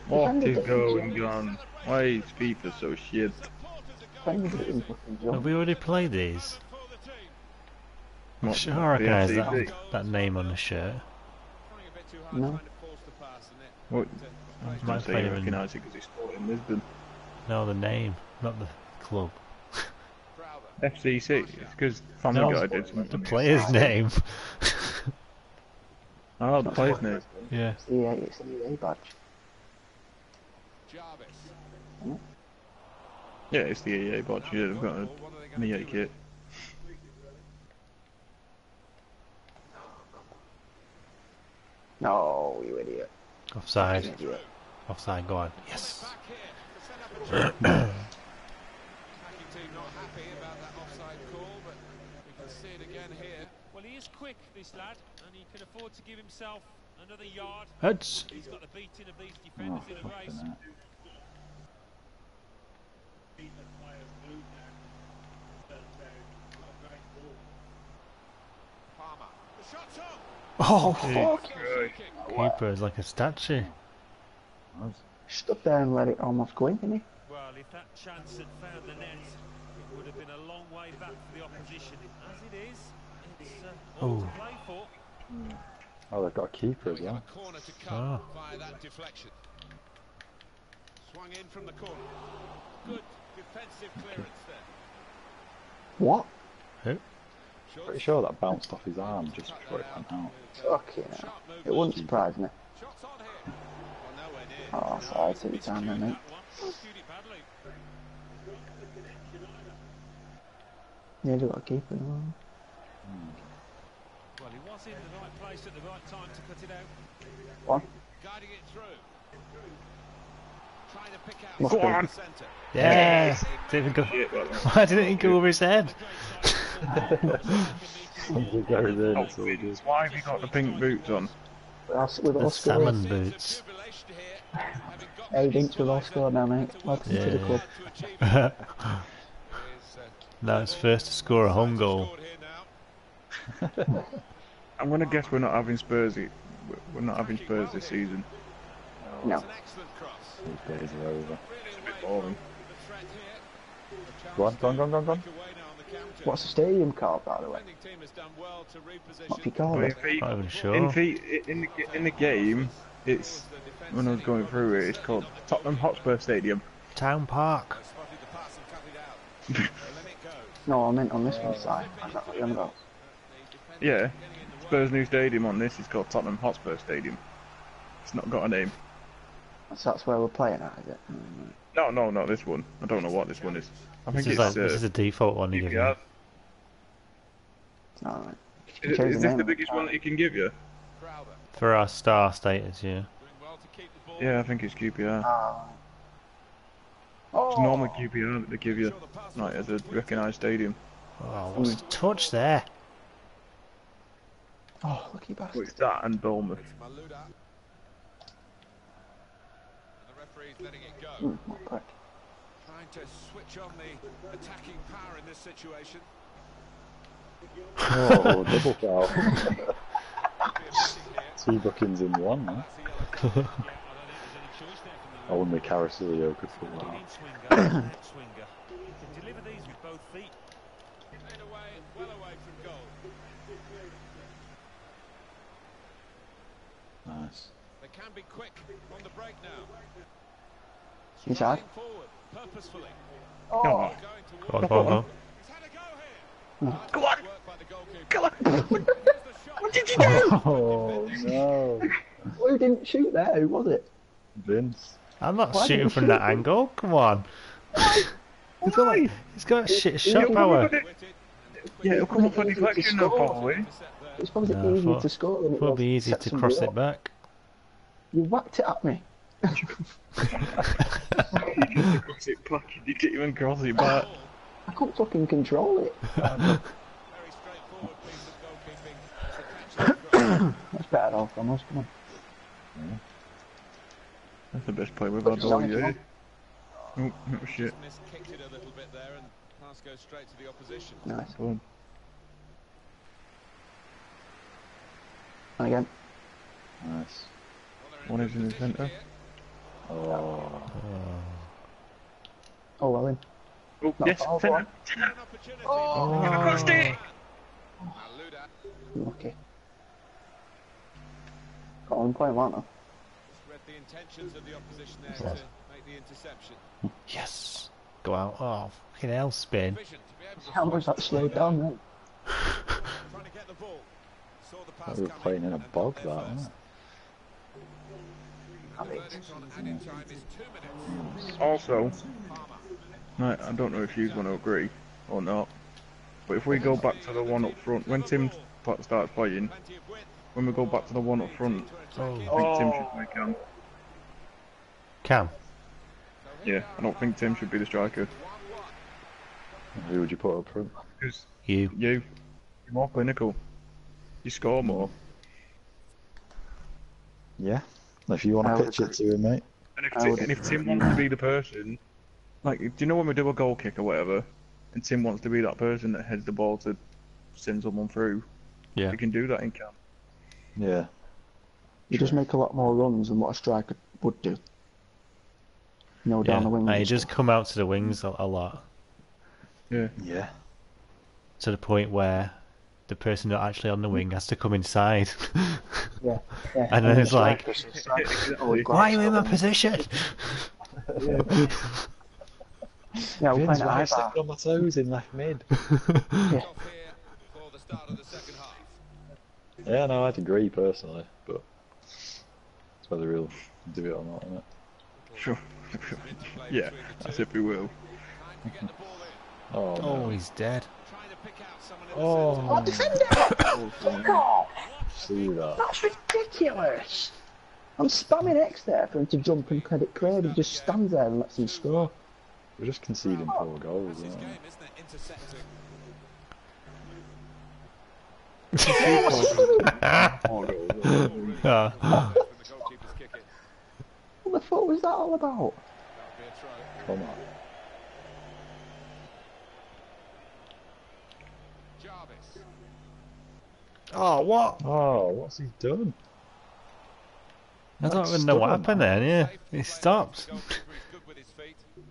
What is going on? Why is FIFA so shit? Have we already played these? Sure, I recognise that name on the shirt. No. What? I might say you recognise it because it's caught in Lisbon. No, the name, not the club. FCC, it's because Family Guy did something. The player's name. Oh, the player's name. Yeah. Yeah, it's the EA badge. Yeah, it's the EA badge. Yeah, they've got an EA kit. No, you idiot. Offside. Offside, go on. Yes. Well, he is quick, this lad, and he can afford to give himself another yard. Heads. He's got the beating of these defenders in a race. Oh, fuck! Keeper is like a statue. Stood there and let it almost go in, didn't he? Well, if that chance had found the net, it would have been a long way back for the opposition. As it is, it's all to play for. Oh, they've got a keeper as well. Oh. Swung in from the corner. Good defensive clearance there. What? Who? Pretty sure that bounced off his arm just before it went out. Fucking hell. It wouldn't surprise me. Oh, sorry, take your time then, mate. Nearly got a keeper in the wall. Well, he was in the right place at the right time to cut it out. What? Guiding it through. Trying to pick out. Go on! Yeah! Didn't go. Why didn't he go over his head? Why have you got the pink boots on? With the salmon boots. Hey, Vince, we've all scored now, mate. Welcome to the club. Now it's first to score a home goal. I'm gonna guess we're not having Spurs. We're not having Spurs this season. No. These days are over. It's a bit boring. Go on, go on, go on, go on, go on. What's the stadium called, by the way? What's it called? I'm not even sure. In the game, it's when I was going through it, it's called Tottenham Hotspur Stadium. Town Park. No, I meant on this one side. Is that what you're on about? Yeah, Spurs' new stadium on this is called Tottenham Hotspur Stadium. It's not got a name. So that's where we're playing at, is it? No, no, not this one. I don't know what this one is. I think it's like, this is the default one you give you. Alright. Is this the biggest one that you can give you? For our star status, yeah. Yeah, I think it's QPR. It's normally QPR that they give you, like, as a recognised stadium. Oh, what's the touch there? Oh, lucky bastard. What's that and Bournemouth? Letting it go. Trying to switch on the attacking power in this situation. Oh, double foul. Two bookings in one, man. I wonder if Carrasco could pull that out. Deliver these with both feet. Well away from goal. Nice. They can be quick on the break now. Inside. Oh. Go on, go on, go on. Go on! Go on! What did you do? Oh, no. Who didn't shoot there? Who was it? Vince. I'm not shooting from that angle. Come on. He's got shit shot power. Yeah, it'll come up on deflection now, probably. It's probably easier to score than it was. Probably easier to cross it back. You whacked it at me. You didn't even cross it back. I can't fucking control it. That's better off on us, come on. Yeah. That's the best play we've had all year. Oh, oh shit. Nice one. And again. Nice. One is in the centre. Oh. Oh, well in. Oh, yes, centre. Oh, I've crossed it! Okay. Got on point, aren't I? Yes! Go out. Oh, fucking hell, spin. How much that slowed down, mate? That we were playing in a bog, that, wasn't it? Also, I don't know if you going to agree or not, but if we go back to the one up front, when Tim starts playing, when we go back to the one up front, I think Tim should play Cam. Cam? Yeah, I don't think Tim should be the striker. Who would you put up front? You. You. You're more clinical. You score more. Yeah. If you want to pitch it to him, mate. And if Tim wants to be the person, like, do you know when we do a goal kick or whatever, and Tim wants to be that person that heads the ball to send someone through? Yeah. We can do that in camp. Yeah. You just make a lot more runs than what a striker would do. No, down the wings. You just come out to the wings a lot. Yeah. Yeah. To the point where the person not actually on the wing has to come inside. Yeah, yeah. And then it's like, why are you in my position? Yeah. Yeah, we're playing at high bar. On my toes in left mid. Yeah. Yeah, no, I'd agree personally, but it's whether we'll do it or not, isn't it? Sure. Yeah, that's if we will. Oh, oh, he's dead. Oh, oh, defender! Fuck off! See that? That's ridiculous! I'm spamming X there for him to jump and credit Craig. He just stands there and lets him score. We're just conceding poor goals, aren't we? What the fuck was that all about? Come on. Oh, what? Oh, what's he done? I don't even know what happened then, yeah. He stopped.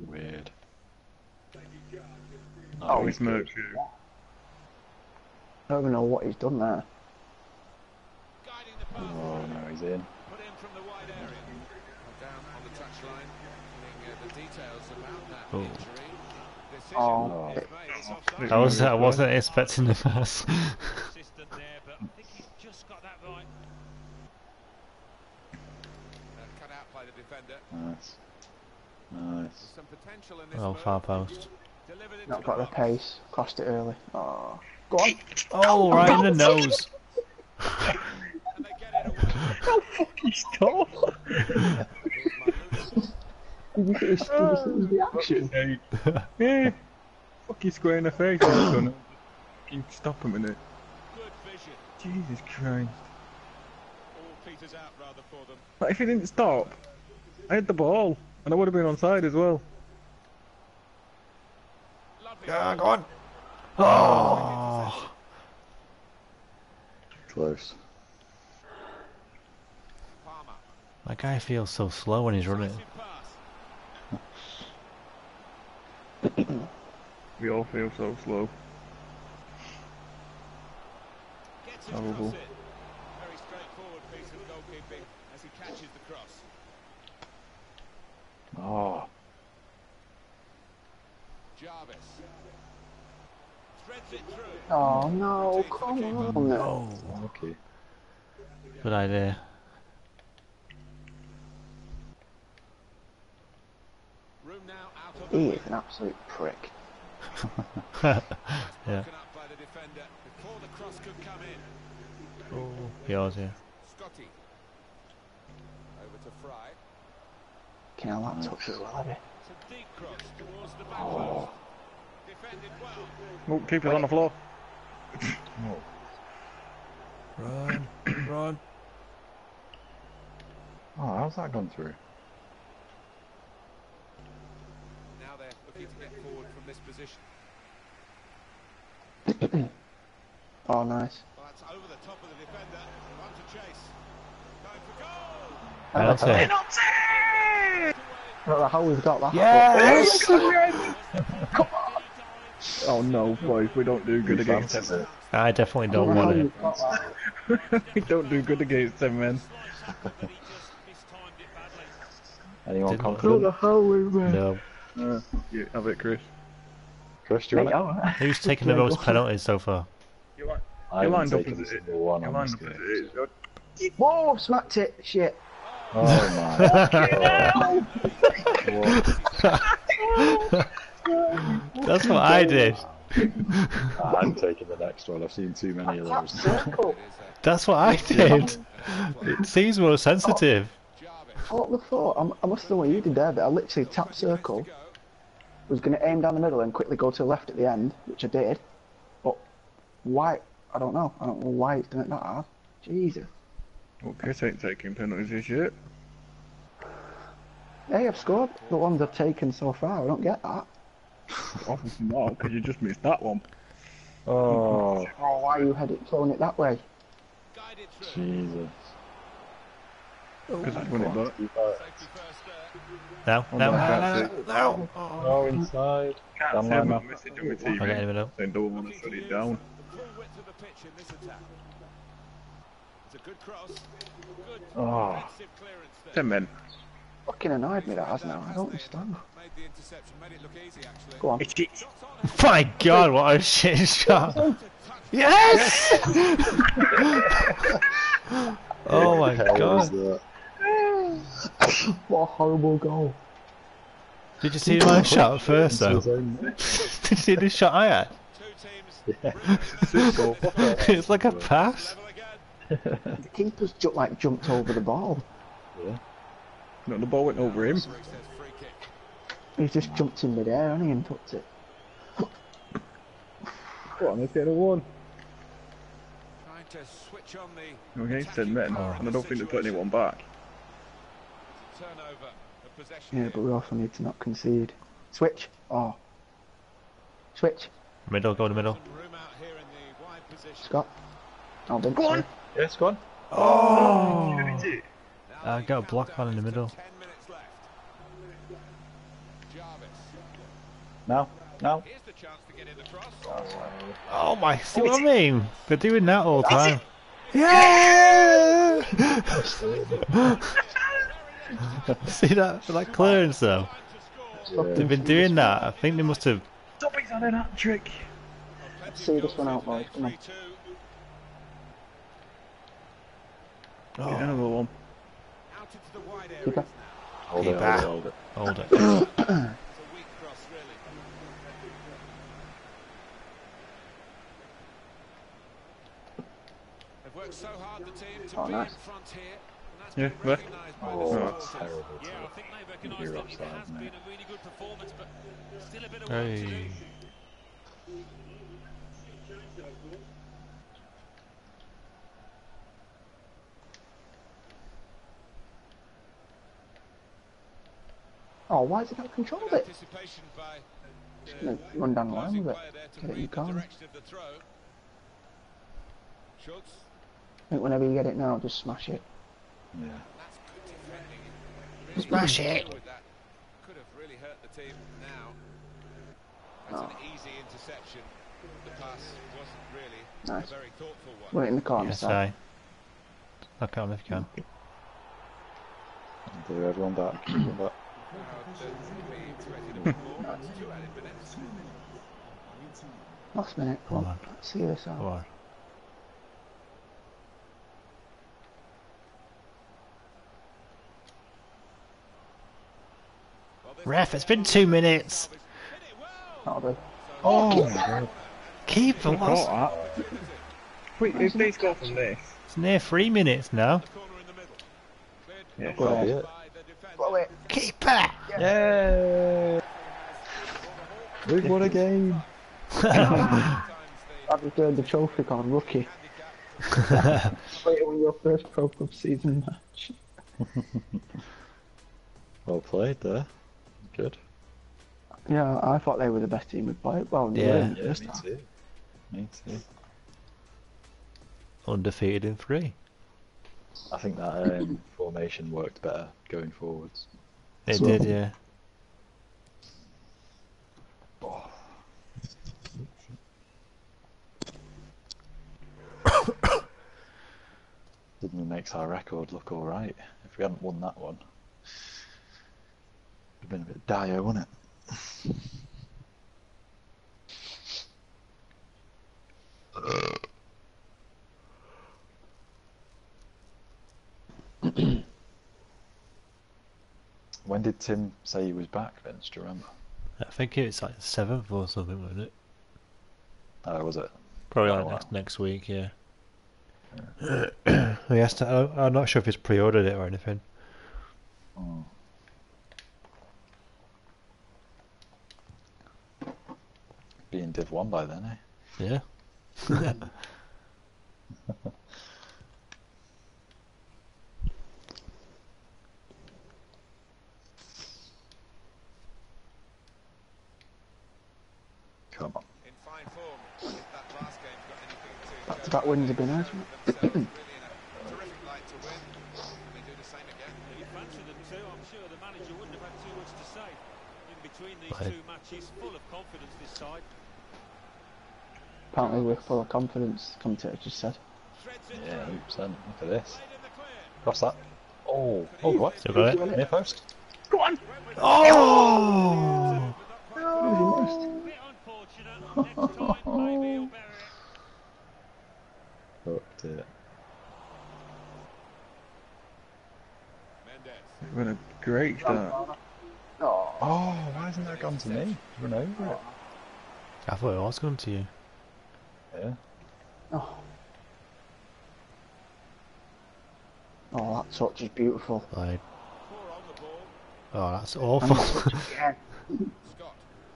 Weird. Oh, he's murked you. I don't even know what he's done there. Oh, no, he's in. Oh. Oh. I wasn't expecting the pass. Nice. Nice. Oh, far post. Not got the pace. Crossed it early. Oh. Go on. Oh, right in the nose. How fucking tall. Did you see his reaction? Yeah. Fucking square in the face. Fucking stop him in it. Jesus Christ. Like, if he didn't stop, I hit the ball, and I would have been onside as well. Yeah, go on. Oh, close. That guy feels so slow when he's running. We all feel so slow. Horrible. Very straightforward piece of goalkeeping as he catches the cross. Oh. Jarvis. Threads it through. Oh no, come on. No. Okay. Good idea. Room now out of the... He is an absolute prick. Yeah. Oh, he was here. Scotty. Over to Fry. Can I lap touch as well, have you? Oh. Oh, keep it on the floor. Oh. Run, run. Oh, how's that gone through? Now they're looking to get forward from this position. Oh, nice. Well, that's over the top of the defender. Run to chase. Going for goal! That's it. I don't know how we've got that. Yes! Come on! Oh no, boys, we don't do good against 10 men. I definitely don't want it. We don't do good against 10 men. Anyone confident? No. You have it, Chris. Chris, do you want it? Who's taking the most penalties so far? I lined up as it. Whoa, smacked it. Shit. Oh my God. That's what I did. I'm taking the next one. I've seen too many of those. That's what I did. It seems more sensitive. What the fuck? I must know what you did there, but I literally tapped circle, was going to aim down the middle and quickly go to the left at the end, which I did. But why? I don't know. I don't know why it's doing it that hard. Jesus. Well, Chris ain't taking penalties this shit. Hey, I've scored the ones I've taken so far. I don't get that. Obviously not, because you just missed that one. Oh. Oh, why you had it thrown it that way? Jesus. Because I won it back. No. No, inside. Can't send my message on my TV. I don't even know. They don't want to shut it down. It's a good cross. Good defensive clearance there. 10 men. Fucking annoyed me that, hasn't it? I don't understand. Go on. My God, what a shit shot! Yes! Oh my God! What a horrible goal! Did you see my shot first though? Did you see the shot I had? Yeah. It's like a pass. The keeper's jumped over the ball. Yeah. No, the ball went over him. He just jumped in midair, hasn't he, and tucked it. What on, if he had a one? We're against 10 men, and I don't think they put anyone back. Yeah, but we also need to not concede. Switch. Oh. Switch. Middle, go to middle. Scott. Oh, go on! Yes, go on. Oh! I got a block on in the middle. No, no. Oh my, see what I mean? They're doing that all the time. Yeah! See that, for that clearance though? Yeah. They've been doing that, I think they must have... Stop it, on that trick! Let's see this one out, boys, come on. Oh. Yeah, another one. Keeper. Hold it, hold it, hold it. Hold it. So hard, the team to be nice in front here, and that's been that's terrible. I think they recognise that it has been a really good performance, but still a bit of work to do. Oh, why has he not controlled it? Just gonna run down the line with it. Get it, you can't. I think whenever you get it now, just smash it. Yeah. Smash it! Could have really hurt the team now. That's an easy interception. The pass wasn't really a very thoughtful one. We're in the corner, yes, side. I can't if you can. Do everyone back. Last minute, come on. Let's see this out. Ref, it's been 2 minutes. Oh, oh keeper, what? Wait, if they score from this, it's near 3 minutes now. Yeah, well, yeah. Keeper! Yeah! We've won a game. I've returned the trophy card, rookie. Later on your first ProClubs season match. Well played there. Good. Yeah, I thought they were the best team we'd played. Well, yeah, yeah, me too. Me too. Undefeated in 3. I think that formation worked better going forwards. It did, yeah. Oh. Didn't it make our record look alright if we hadn't won that one? Would have been a bit dire, wouldn't it? When did Tim say he was back, Vince? Do you remember? I think it's like the 7th or something, wasn't it? Oh, was it? Probably like next week, yeah. Yeah. Yes, I'm not sure if he's pre-ordered it or anything. Oh. Be in Div 1 by then, eh? Yeah. Come on. In fine form, if that last game's got anything to do. Back-to-back wins have been nice, wouldn't it? Terrific light to win, and they do the same again. You fancy them too, I'm sure the manager wouldn't have had too much to say. In between these two matches, full of confidence this side. Apparently we're full of confidence, commentator just said. Yeah, 100%. Look at this. Cross that. Oh, oh, what? Still got it. Near post. Go on! Oh! Oh! Fucked it. What a great start. Oh, why hasn't that gone to me? Run over it. I thought it was going to you. Yeah. Oh. Oh, that touch is beautiful. Like... Oh, that's awful.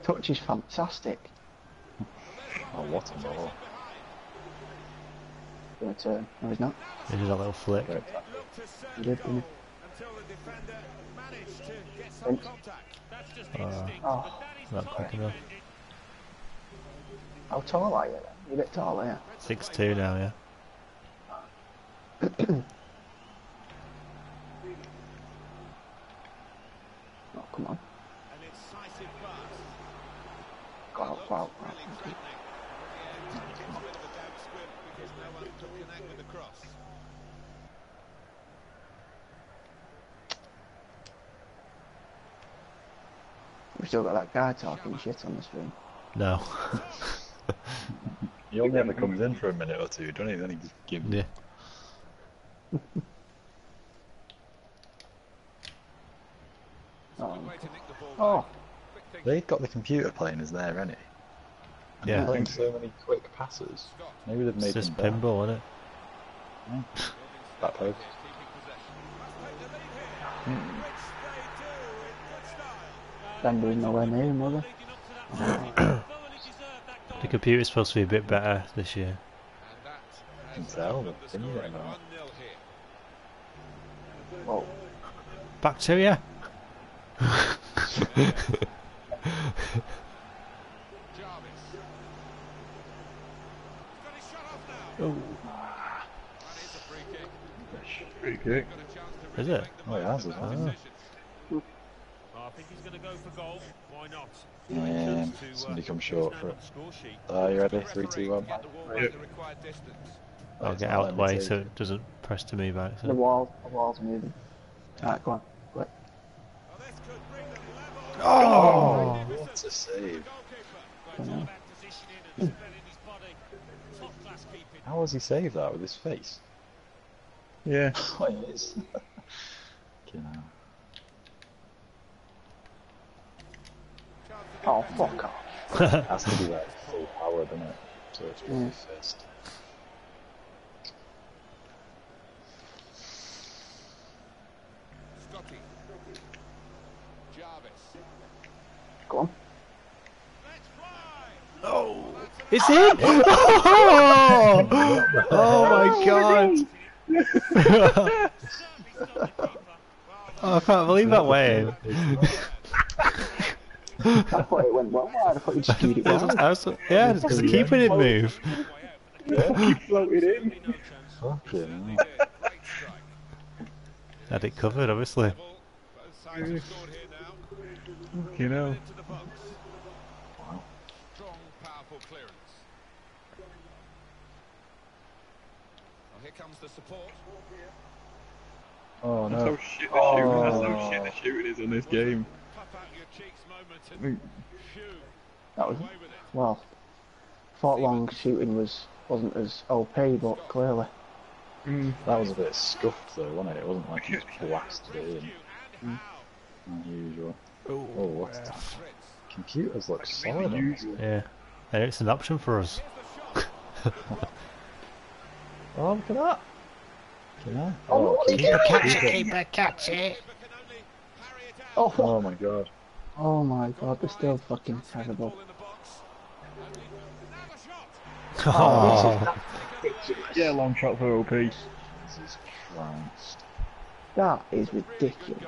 Touch is fantastic. Oh, what a ball. Good turn. No, he's not. He did a little flick. He did, didn't he? Until the defender managed to get some contact. That's just instinct, but that is not quick enough. How tall are you then? You're a bit tall, yeah. 6'2" now, yeah. Oh, come on. Go out, go out, go out. We've still got that guy talking shit on the screen. No. He only ever comes in for a minute or two, don't he? Then he just gives me. Yeah. Oh. They've got the computer playing as there, ain't it? And yeah. They're playing so many quick passes. Maybe they've made it's just pinball, isn't it? Yeah. That post. Danger's nowhere near him, are they? The computer's supposed to be a bit better this year. I can tell. Oh. Back to ya! Oh. Free kick. Is it? Oh, yeah, that's it. I think he's going to go for goal. Why not? Yeah, somebody come short for it. Are you ready? 3, 2, 1. Yep. I'll get out of the way so it doesn't press to me back. So. The wall's moving. Alright, go on. Quick. Oh! What a save. How has he saved that with his face? Yeah. Oh, he is. Oh, fuck off. It has to be like full power, doesn't it? So it's really fist. Scotty. Jarvis. Go on. Oh! It's him! Oh! Oh my god! Oh, I can't believe that wave. I thought it went well. I thought you just skewed it well. Yeah, just because the keeper didn't move. Yeah, he floated in. Fucking hell. Had it covered, obviously. You know. Wow. Strong, powerful clearance. Here comes the support. Oh no. That's how shit the shooting. That's how shit the shooting is in this game. That was, well, thought long shooting wasn't as OP, but clearly. That was a bit scuffed though, wasn't it? It wasn't like he just blasted it in. Unusual. Oh, what the f... Computers look solid. Yeah. And it's an option for us. Oh, look at that. Oh, keeper catch it, keeper catch it. Oh. Oh my god. Oh my god, they're still fucking terrible. Oh. Yeah, long shot for OP. Jesus Christ. That is ridiculous.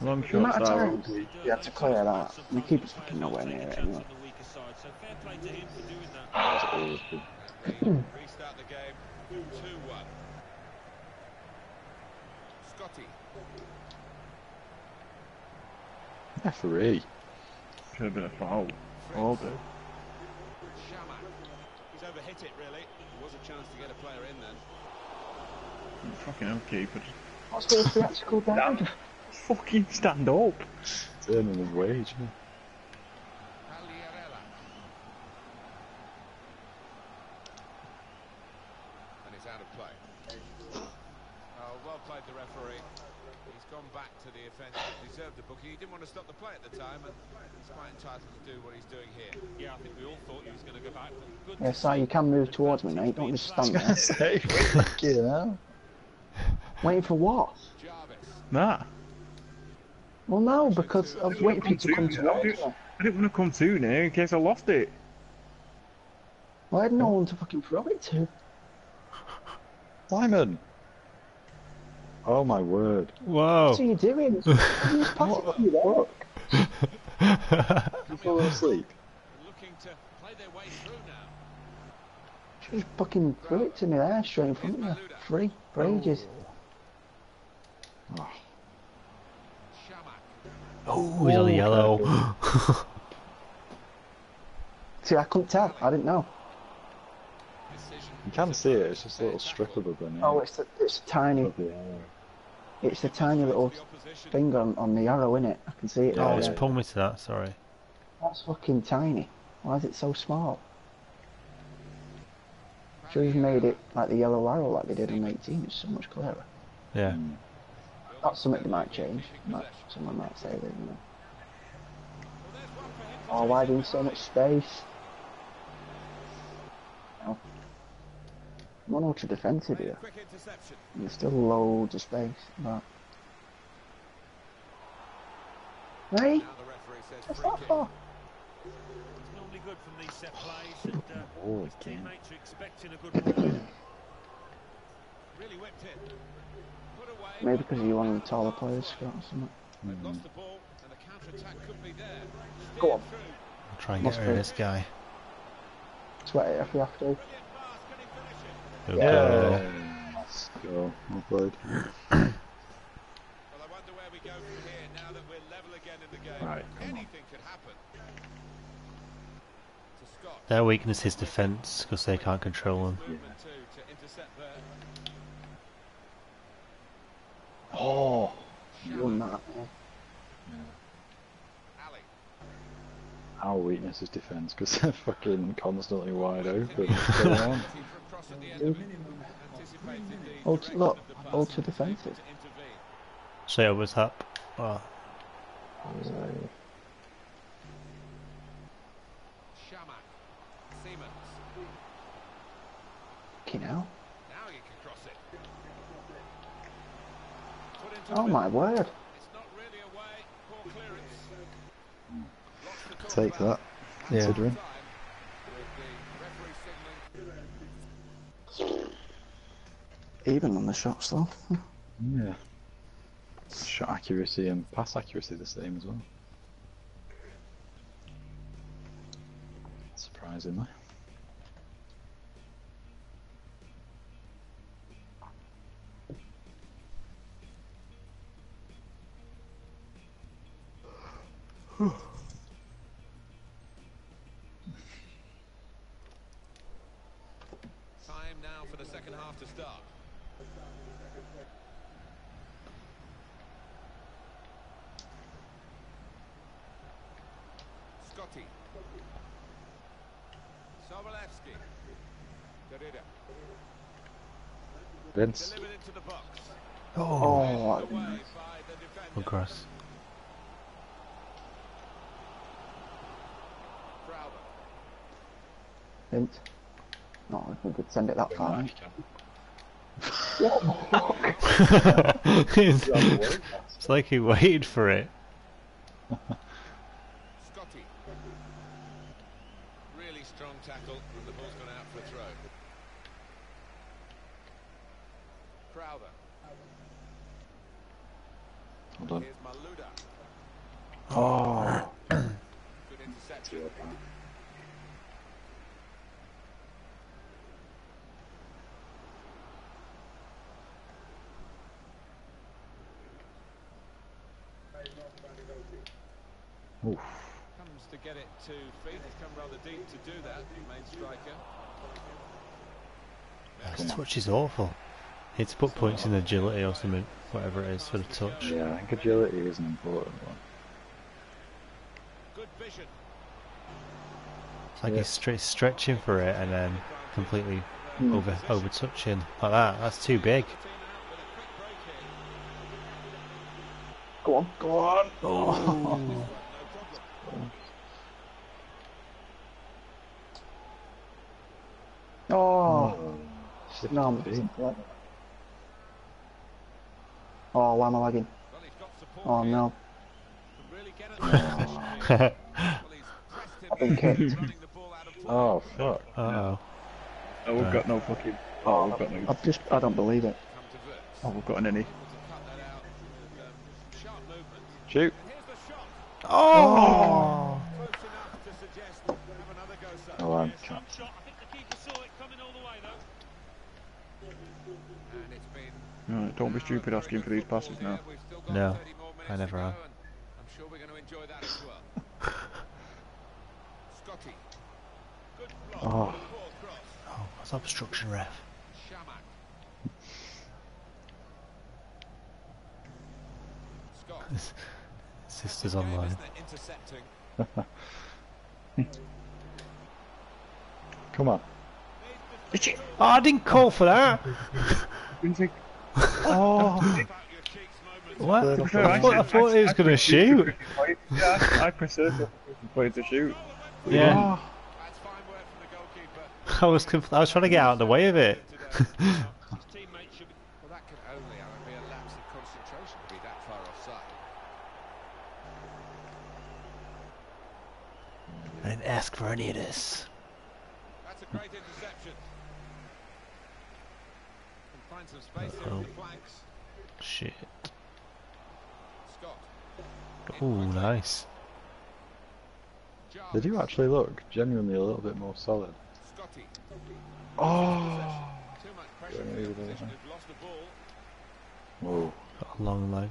Long shot for OP. You had to clear that. The keeper's fucking nowhere near it anyway. Restart the game. 2-1. Scotty. Referee. Should have been a foul. All day. He's overhit it really. There was a chance to get a player in then. Fucking okay, but... That's all theatrical down. Fucking stand up. It's earning his wage, isn't it? And it's out of play. Oh, well played the referee. He's gone back to the offence. He deserved the booking. He didn't want to stop the play at the time, and he's quite entitled to do what he's doing here. Yeah, I think we all thought he was going to go back. Good yeah, Si, you can move towards me, mate. Don't just stand there. Fucking hell. Waiting for what? Nah. Well, no, because I was waiting for you to come towards me. I didn't want to come to now in case I lost it. Well, I had no one to fucking throw it to. Simon! Oh my word. Whoa. What are you doing? You just pass it through your neck. You fall asleep. Looking to play their way through now. Just fucking threw it to me there, straight in front of you. Free, for ages. Oh. Oh, he's on the yellow. See, I couldn't tell. I didn't know. You can see it. It's just a little strip of it. Oh, it's the tiny little thing on the arrow, innit? I can see it. Oh, it's pulled me to that. Sorry. That's fucking tiny. Why is it so small? I'm sure you've made it like the yellow arrow, like they did in 18. It's so much clearer. Yeah. Mm. That's something they might change. Someone might say that, you know. Oh, why do you so much space? No. I'm on ultra defensive here. There's still loads of space. But... Hey! What's that for? Oh, again. Maybe because you're one of the taller players, Scott, or something. Go on. I'll try and get rid of this guy. Sweat it if you have to. Yeah. Let's go. Well played. Well, I wonder where we go from here now that we're level again in the game. Right, anything could happen. Their weakness is defence, because they can't control them. Yeah. Oh, you won that. Our weakness is defence because they're fucking constantly wide open. Look, ultra defensive. So it was up. Oh. Fucking hell. Oh my word! Take that, considering. Yeah. Even on the shots though. Yeah. Shot accuracy and pass accuracy the same as well. Surprisingly. Time now for the second half to start. Scotty. Sobolewski. Derrida. Vince. Delivered into the box. Oh, good cross. No, I think we'd send it that far. What the fuck? It's like he waited for it. Scotty. Really strong tackle, and the ball's gone out for a throw. Crowther. Hold on. Here's Maluda. Oh. Good interception. Oof. Comes to get it to feet. It's come rather deep to do that. Main striker. This touch is awful. It's put points in agility or something, whatever it is for the touch. Yeah, I think agility is an important one. Good vision. It's like he's stretching for it and then completely overtouching like that. That's too big. Go on, go on. Oh. Oh. No, I'm busy. Oh, why am I lagging? Oh no. I've been kicked. Oh fuck. Uh oh. Oh, we've got no fucking. Oh, we've got no. I don't believe it. Oh, we've got an innie. Shoot. Oh! Oh, I'm trapped. Right, don't be stupid asking for these passes now. No, I never am. I'm sure we're going to enjoy that as well. Scotty. Good block. Oh. Oh, that's obstruction, ref. Scott. Sisters online. Come on. Oh, I didn't call for that. Oh. What? I thought he was going to shoot. Yeah, I preserved the play to shoot. Yeah. I was trying to get out of the way of it. I didn't ask for any of this. That's a great interception. Find some space in the flanks. Shit. Oh, nice. They do actually look genuinely a little bit more solid. Scotty. Oh! Too much pressure in the position, they've lost the ball. Whoa. Got a long line.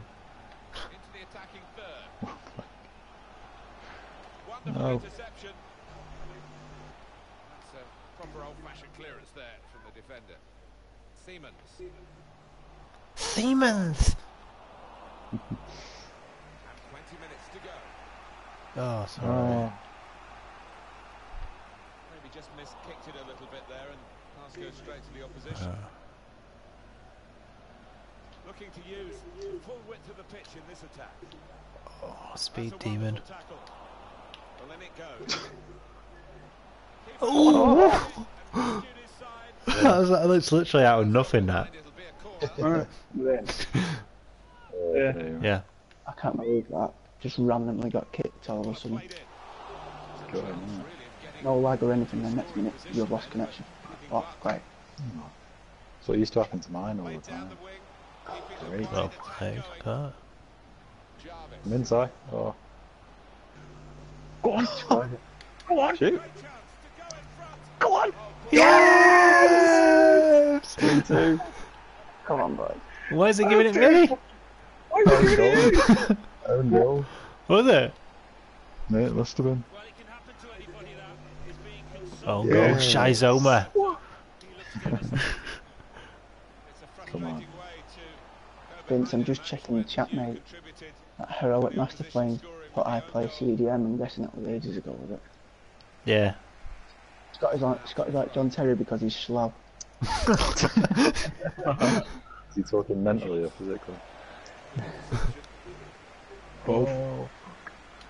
Into the attacking third. Wonderful interception. That's a proper old-fashioned clearance there from the defender. Siemens. Siemens! 20 minutes to go. Oh, sorry. Maybe just kicked it a little bit there and pass goes straight to the opposition. Looking to use full width of the pitch in this attack. Oh, speed demon. Tackle. Well, then it goes. Oh! Oh. That's literally out of nothing, that. Yeah. I can't believe that. Just randomly got kicked all of a sudden. No lag or anything, the next minute you've lost connection. Oh, great. So it used to happen to mine all the time. Great. Oh, thanks, Pat. I'm inside. Oh. Go on! Go on! Shoot! Go on! Yes! 3-2. Come on, boy. Why is it giving it me? Why is it giving it you? Oh no. Was it? No, it must have been. Well, it can happen to anybody now. It's being consumed. Oh god, Shizoma. Come on. Vince, I'm just checking the chat, mate. That heroic master playing put I play CDM, I'm guessing that was ages ago, was it? Yeah. Scott is like John Terry because he's slab. Is he talking mentally or physically? Both. Oh.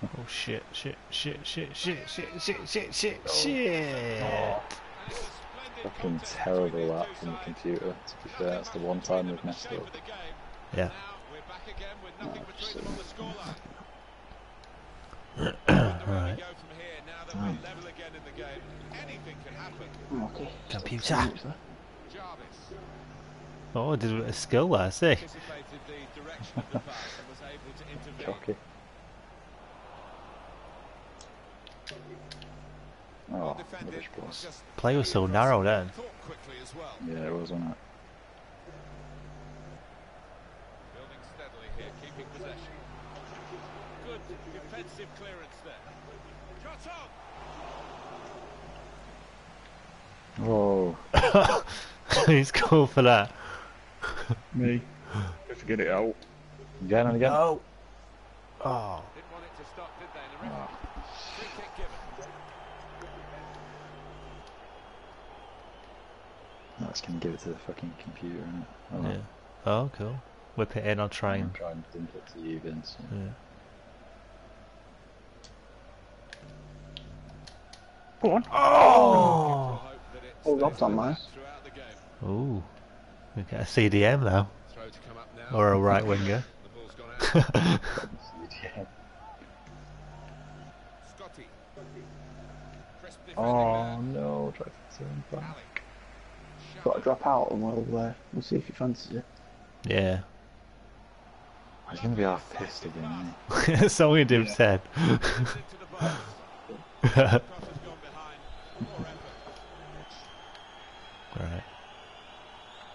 Oh shit, shit, shit, shit, shit, shit, shit, shit, shit, shit. Oh. Fucking terrible that from the computer. To be fair, that's the one time we've messed up. Yeah. Alright. Oh. Okay. Computer. Oh, did a skill there, see? Jockey. Oh, rubbish balls. Play was so narrow then. Yeah, it was, wasn't it? Building steadily here, keeping possession. Good defensive clearance there. Oh. He's cool for that. Me. Just get it out. Again and again. Oh. Oh. Didn't want it to stop, did they? The referee. Free kick given. That's gonna give it to the fucking computer, isn't it? Oh, yeah. That. Oh, cool. Whip it in, I'll try and... try and think it to you, Vince. Yeah. Go on. Oh! Oh, that's on there. Ooh. We get a CDM now. Or a right winger. Oh no, try to turn back. Got to drop out and we'll see if you fancy it. Yeah. He's going to be half pissed again, isn't he? That's all we did, said. Right.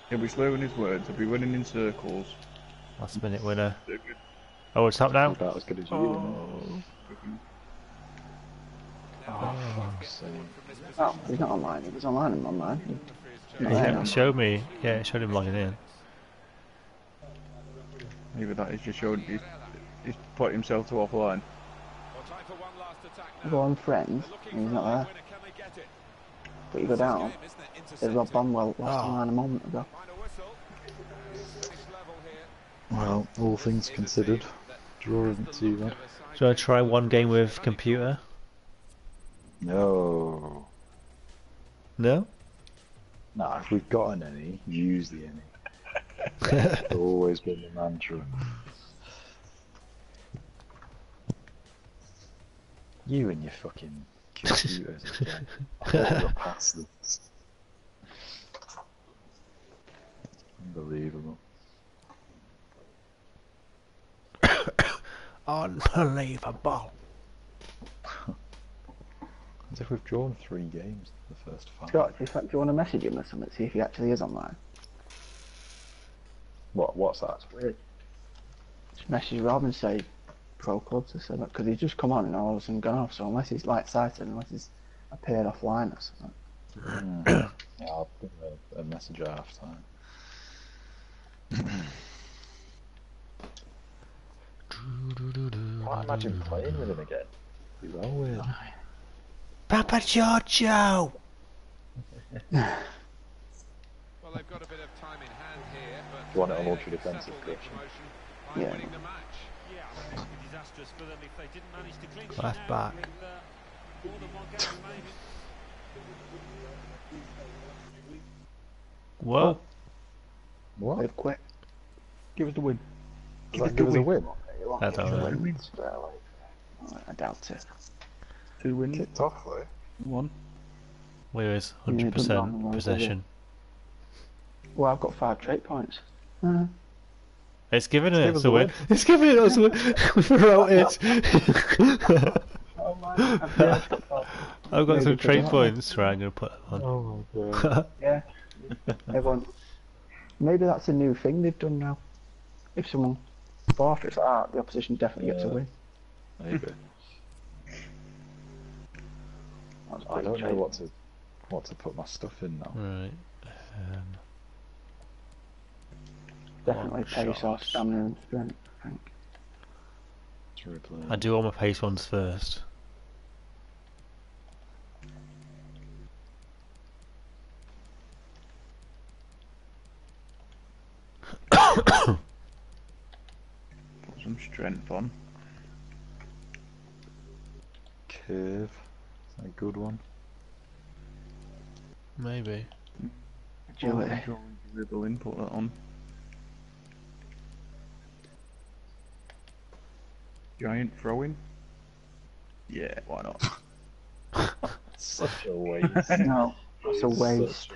He'll be slow in his words, he'll be running in circles. Last minute winner. Oh, it's up now? About as good as you. Oh, fuck's sake. Oh, he's not online, he was online and online. Yeah, it showed me, yeah, it showed him logging in. Maybe that is just showed he's put himself to offline. Go on friends, and he's not there. But you go down. There's Rob Bonwell last line a moment ago. Well, all things considered, draw isn't too bad. Should I try one game with computer? No. No? No, if we've got an any, use the any. That's always been the mantra. You and your fucking computers again. I got past this. Unbelievable. Unbelievable. As if we've drawn 3 games the first 5. Scott, do you want to message him or something? See if he actually is online. What? What's that? Weird. Just message Rob and say ProClubs or something, because he's just come on and all of a sudden gone off. So unless he's like sighted, unless he's appeared offline or something. Yeah, I'll put a message at half time. I can't imagine playing with him again. He's always PAPAGIORGIO. Well, they've got a bit of time in hand here, but you want it on ultra defensive collection. Yeah. Left back. Whoa. What? They've quit. Give us the win. Give us a win. I don't know. I doubt it. 2 wins. Kicked off though. 1. Where is 100% possession? Well, I've got 5 trait points. It's giving us a win. It's giving us a win. We've wrote it. Oh my God. I've got some trait points. Right, I'm going to put them on. Oh my God. Yeah. Everyone. Maybe that's a new thing they've done now. If someone barfed, it's like, ah, the opposition definitely gets a win. Maybe. I don't know what to put my stuff in now. Right. Definitely pace or stamina and strength, I think. I do all my pace ones first. Put some strength on. Curve. Is that a good one? Maybe. Agility. Dribbling, put that on. Giant throwing? Yeah, why not? Such a waste. No, it's a waste.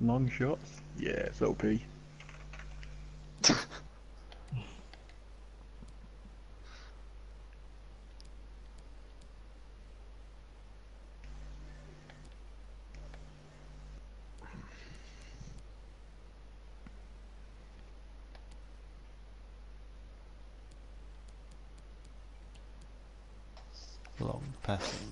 Long shots? Yeah, it's OP. Long passing.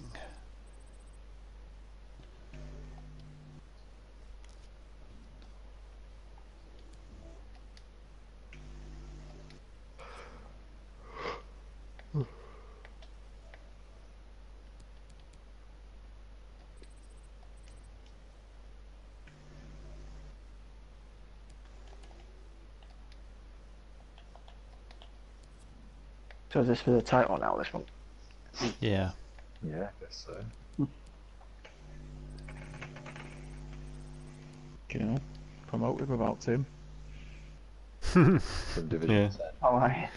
So this was a title now, this one? Yeah. Yeah, I guess so. You know, promote with about Tim. From Division 10. Oh, I.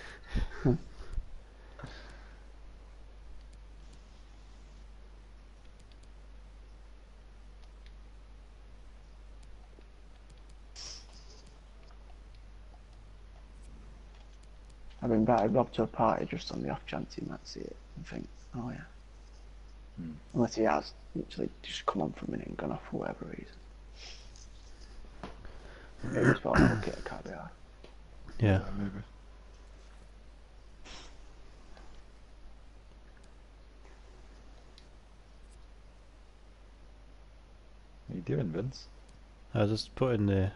I've invited Rob to a party just on the off chance he might see it and think, oh yeah. Hmm. Unless he has literally just come on for a minute and gone off for whatever reason. Maybe it's about to get a card out. Yeah, maybe. What are you doing, Vince? I was just putting the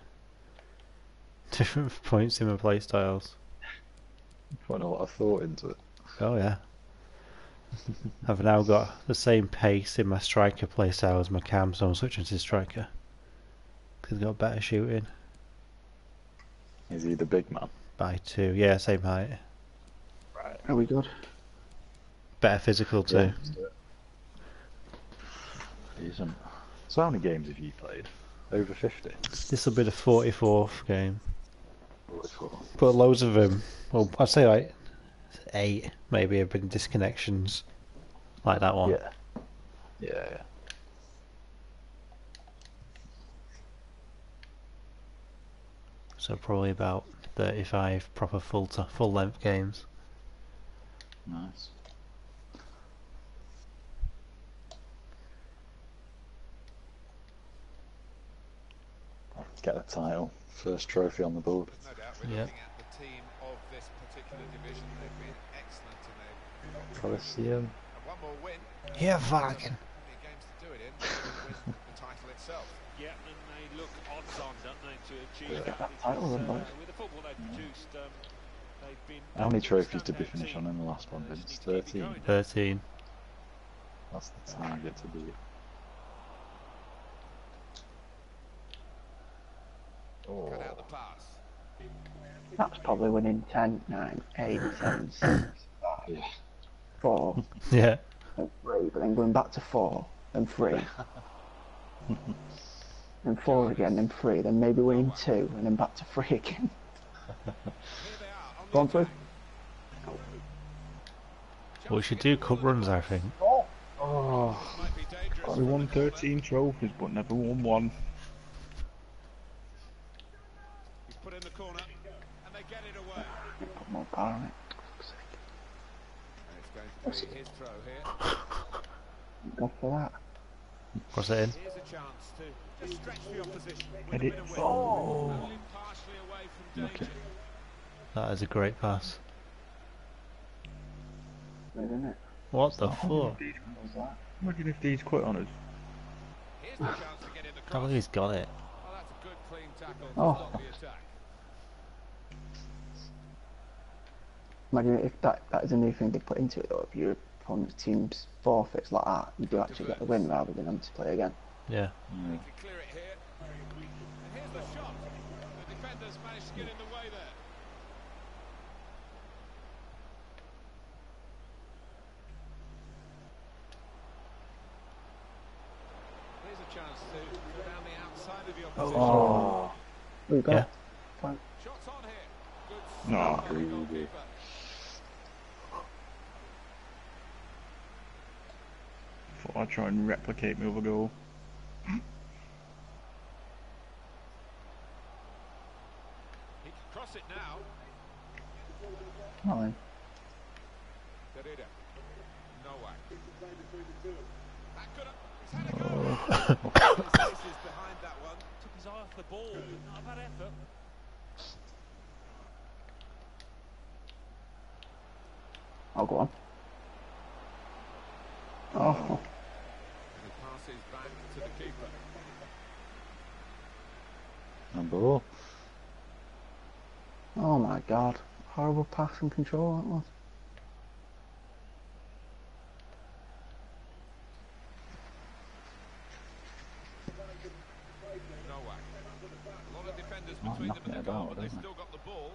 different points in my playstyles. Putting a lot of thought into it. Oh yeah. I've now got the same pace in my striker playstyle as my cam, so I'm switching to striker. Because he's got better shooting. Is he the big man? By two, yeah, same height. Right. Are we good? Better physical too. Decent. So how many games have you played? Over 50? This will be the 44th game. 44. But loads of them. Well, I'd say like 8 maybe have been disconnections. Like that one. Yeah. Yeah, yeah. So probably about 35 proper full length games. Nice. Get a title, first trophy on the board. No doubt we're looking at the team of this particular division. They've been excellent today. Coliseum. And one more win. Yeah, Vargan. Games to do it in. Win the title itself. Yeah, and they look odds on, don't they, to achieve that title, with the football they've produced, they've been. How many trophies did we finish on in the last one? It's 13. 13. That's the target to beat. Oh. Cut out the pass. That's probably winning 10, 9, 8, 7, 6, 5, 4. Yeah. And 3, but then going back to 4 and 3. And 4 again, then 3, then maybe winning 2, and then back to 3 again. Go on through. Well, we should do cup runs, I think. Oh, we won 13 trophies, but never won one. He's put in the corner, and they get it away. Put more power on it. It's going to be his throw here. Go for that. Cross it in. Here's a chance to stretch the opposition. Edit. Oh! Okay. That is a great pass. Good, isn't it? What the fuck? Imagine if these quit on us. Here's the chance to get in the cross. I can't believe he's got it. Well, that's a good clean tackle to stop the attack. Imagine if that is a new thing they put into it though, if you're on the team's forfeits like that, you do actually get the win rather than them to play again. Yeah. Mm. Oh, we got it. No, greedy. Thought I'd try and replicate my other goal. He can cross it now. Come on. Oh. Behind that one. Took his eye off the ball. Not a bad effort. I'll go on. Oh. Passes back to the keeper. Number all. Oh my god. Horrible pass and control that was. No way. A lot of defenders between them and the goal, but they've still got the ball.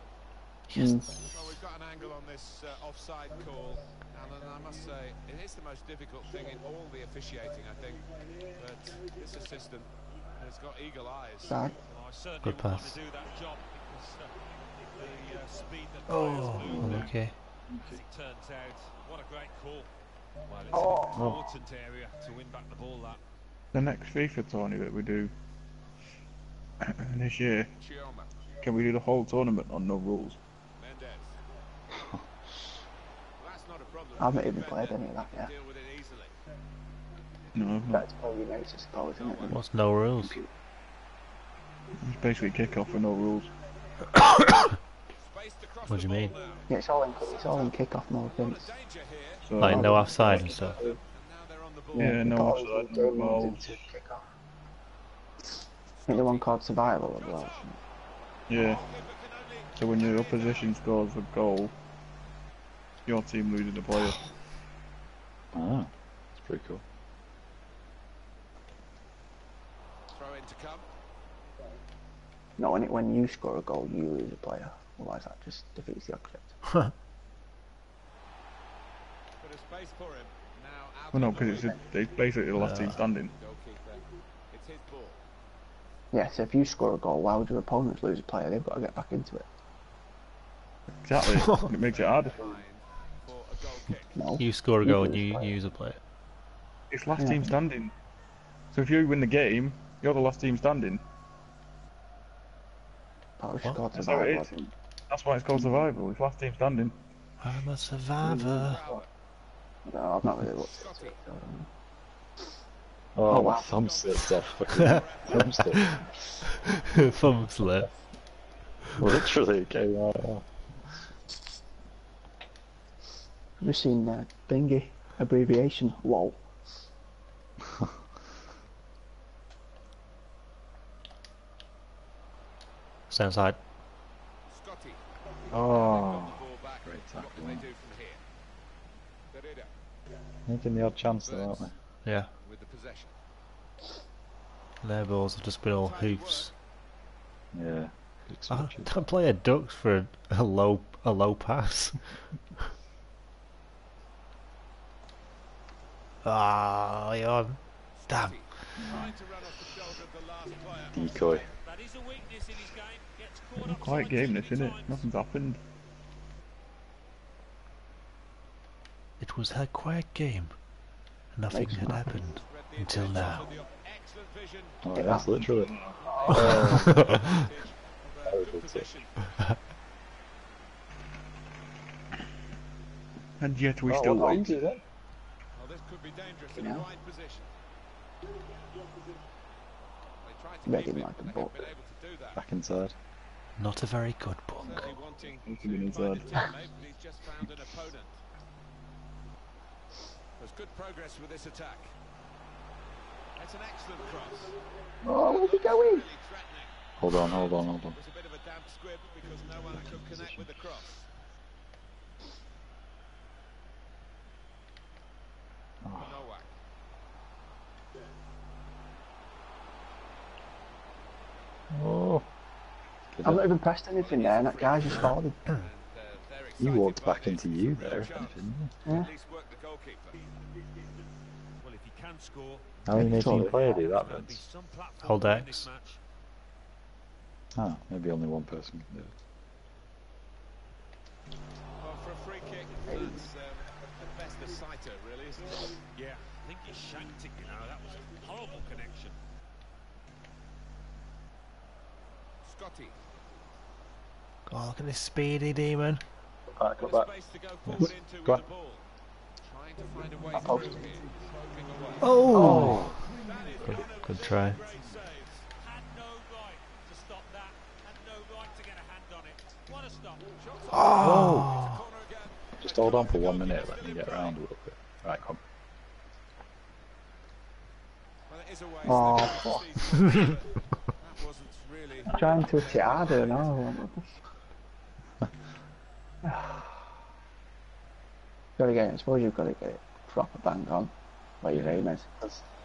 Well, we've got an angle on this offside call, and I must say it is the most difficult thing in all the officiating, I think. But this assistant has got eagle eyes. Well, I certainly good pass. Want to do that job because the speed that okay. As it turns out, what a great call. Well, it's an important area to win back the ball. That the next FIFA tourney that we do this year, can we do the whole tournament on no rules? I haven't even played any of that yet. No, that's all you notice, I suppose, isn't it? What's no rules? It's basically kick-off with no rules. What do you mean? Yeah, it's all in kick-off mode, things. So, like no offside and stuff? Yeah, no offside, no balls. I think the one called survival as well. Yeah. So when your opposition scores a goal, your team loses the player. Ah, that's pretty cool. Throw in to come. No, when you score a goal, you lose a player. Otherwise, that just defeats the object. Well, no, because it's basically the last team standing. It's his ball. Yeah, so if you score a goal, why would your opponents lose a player? They've got to get back into it. Exactly. It makes it harder. No. You score a goal and you use a player. It's last team standing. So if you win the game, you're the last team standing. That's how it is. That's why it's called survival. It's last team standing. I'm a survivor. No, I've not really looked at it. Oh, wow. Thumb slipped off. Thumb slipped. Thumb slipped. Literally came out. I've just seen that thingy abbreviation. Whoa. Sounds like. Oh. Great tackle. Making the odd chance though, aren't they? Yeah. Their balls have just been all hoops. Yeah. That player ducks for a low pass. Ah, oh, damn. Decoy. It's a quiet game, this, isn't it? Nothing's happened. It was a quiet game. Nothing had happened until now. Oh, yeah, that's literally. And yet we still wait. This could be dangerous in the right position. They tried to keep like a book. Back inside. Not a very good book. Inside. There's good progress with this attack. That's an excellent cross. Oh, where's he going? Hold on. There's a bit of a damp squib because no one could connect with the cross. Oh. Oh. I'm not even pressed anything there, and that guy just followed him. He walked back into you there, didn't he? Yeah. How many making player do that, Vince? Hold X. Ah, maybe only one person can do it. Well, for a free kick, the sighter, really, isn't it? Yeah, I think he shanked it, you know, that was a horrible connection. Scotty. Oh, look at this speedy demon. Alright, got back. Go on. Oh! Good try. Oh! Just hold on for 1 minute, let me get around a little bit. Right, come. Oh, I'm trying to hit it harder now. Gotta get it, I suppose you've got to get it proper bang on where your aim is.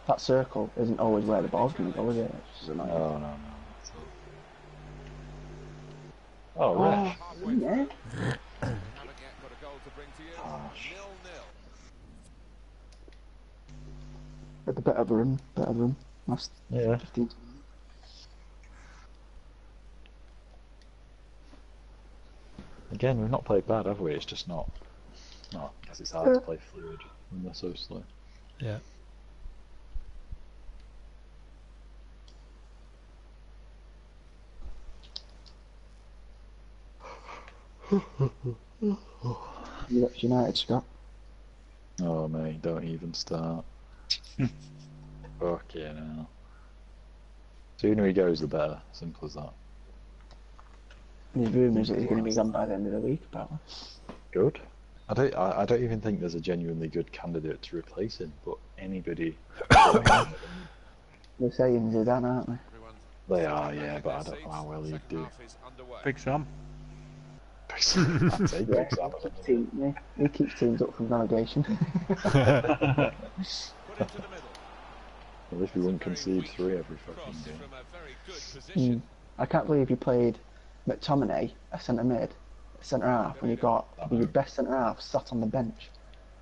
That circle isn't always where the ball's going to go, is it? It's just annoying. No, no, no. Oh, right. Yeah. At the better room. Last yeah. 15. Again, we've not played bad, have we? It's just not. No, because it's hard to play fluid when they're so slow. Yeah. You're up to United, Scott. Oh, mate, don't even start. Fucking hell. Sooner he goes, the better. Simple as that. There's rumours that he's going to be gone by the end of the week, apparently. Good. I don't even think there's a genuinely good candidate to replace him, but anybody... They're saying Zidane, aren't they? They are, yeah, but I don't know how well he'd do. Big Sam. He keeps teams up from relegation. Well, if we wouldn't concede 3 every fucking game. Mm. I can't believe you played McTominay, a centre mid, a centre half, and you got your best centre half sat on the bench.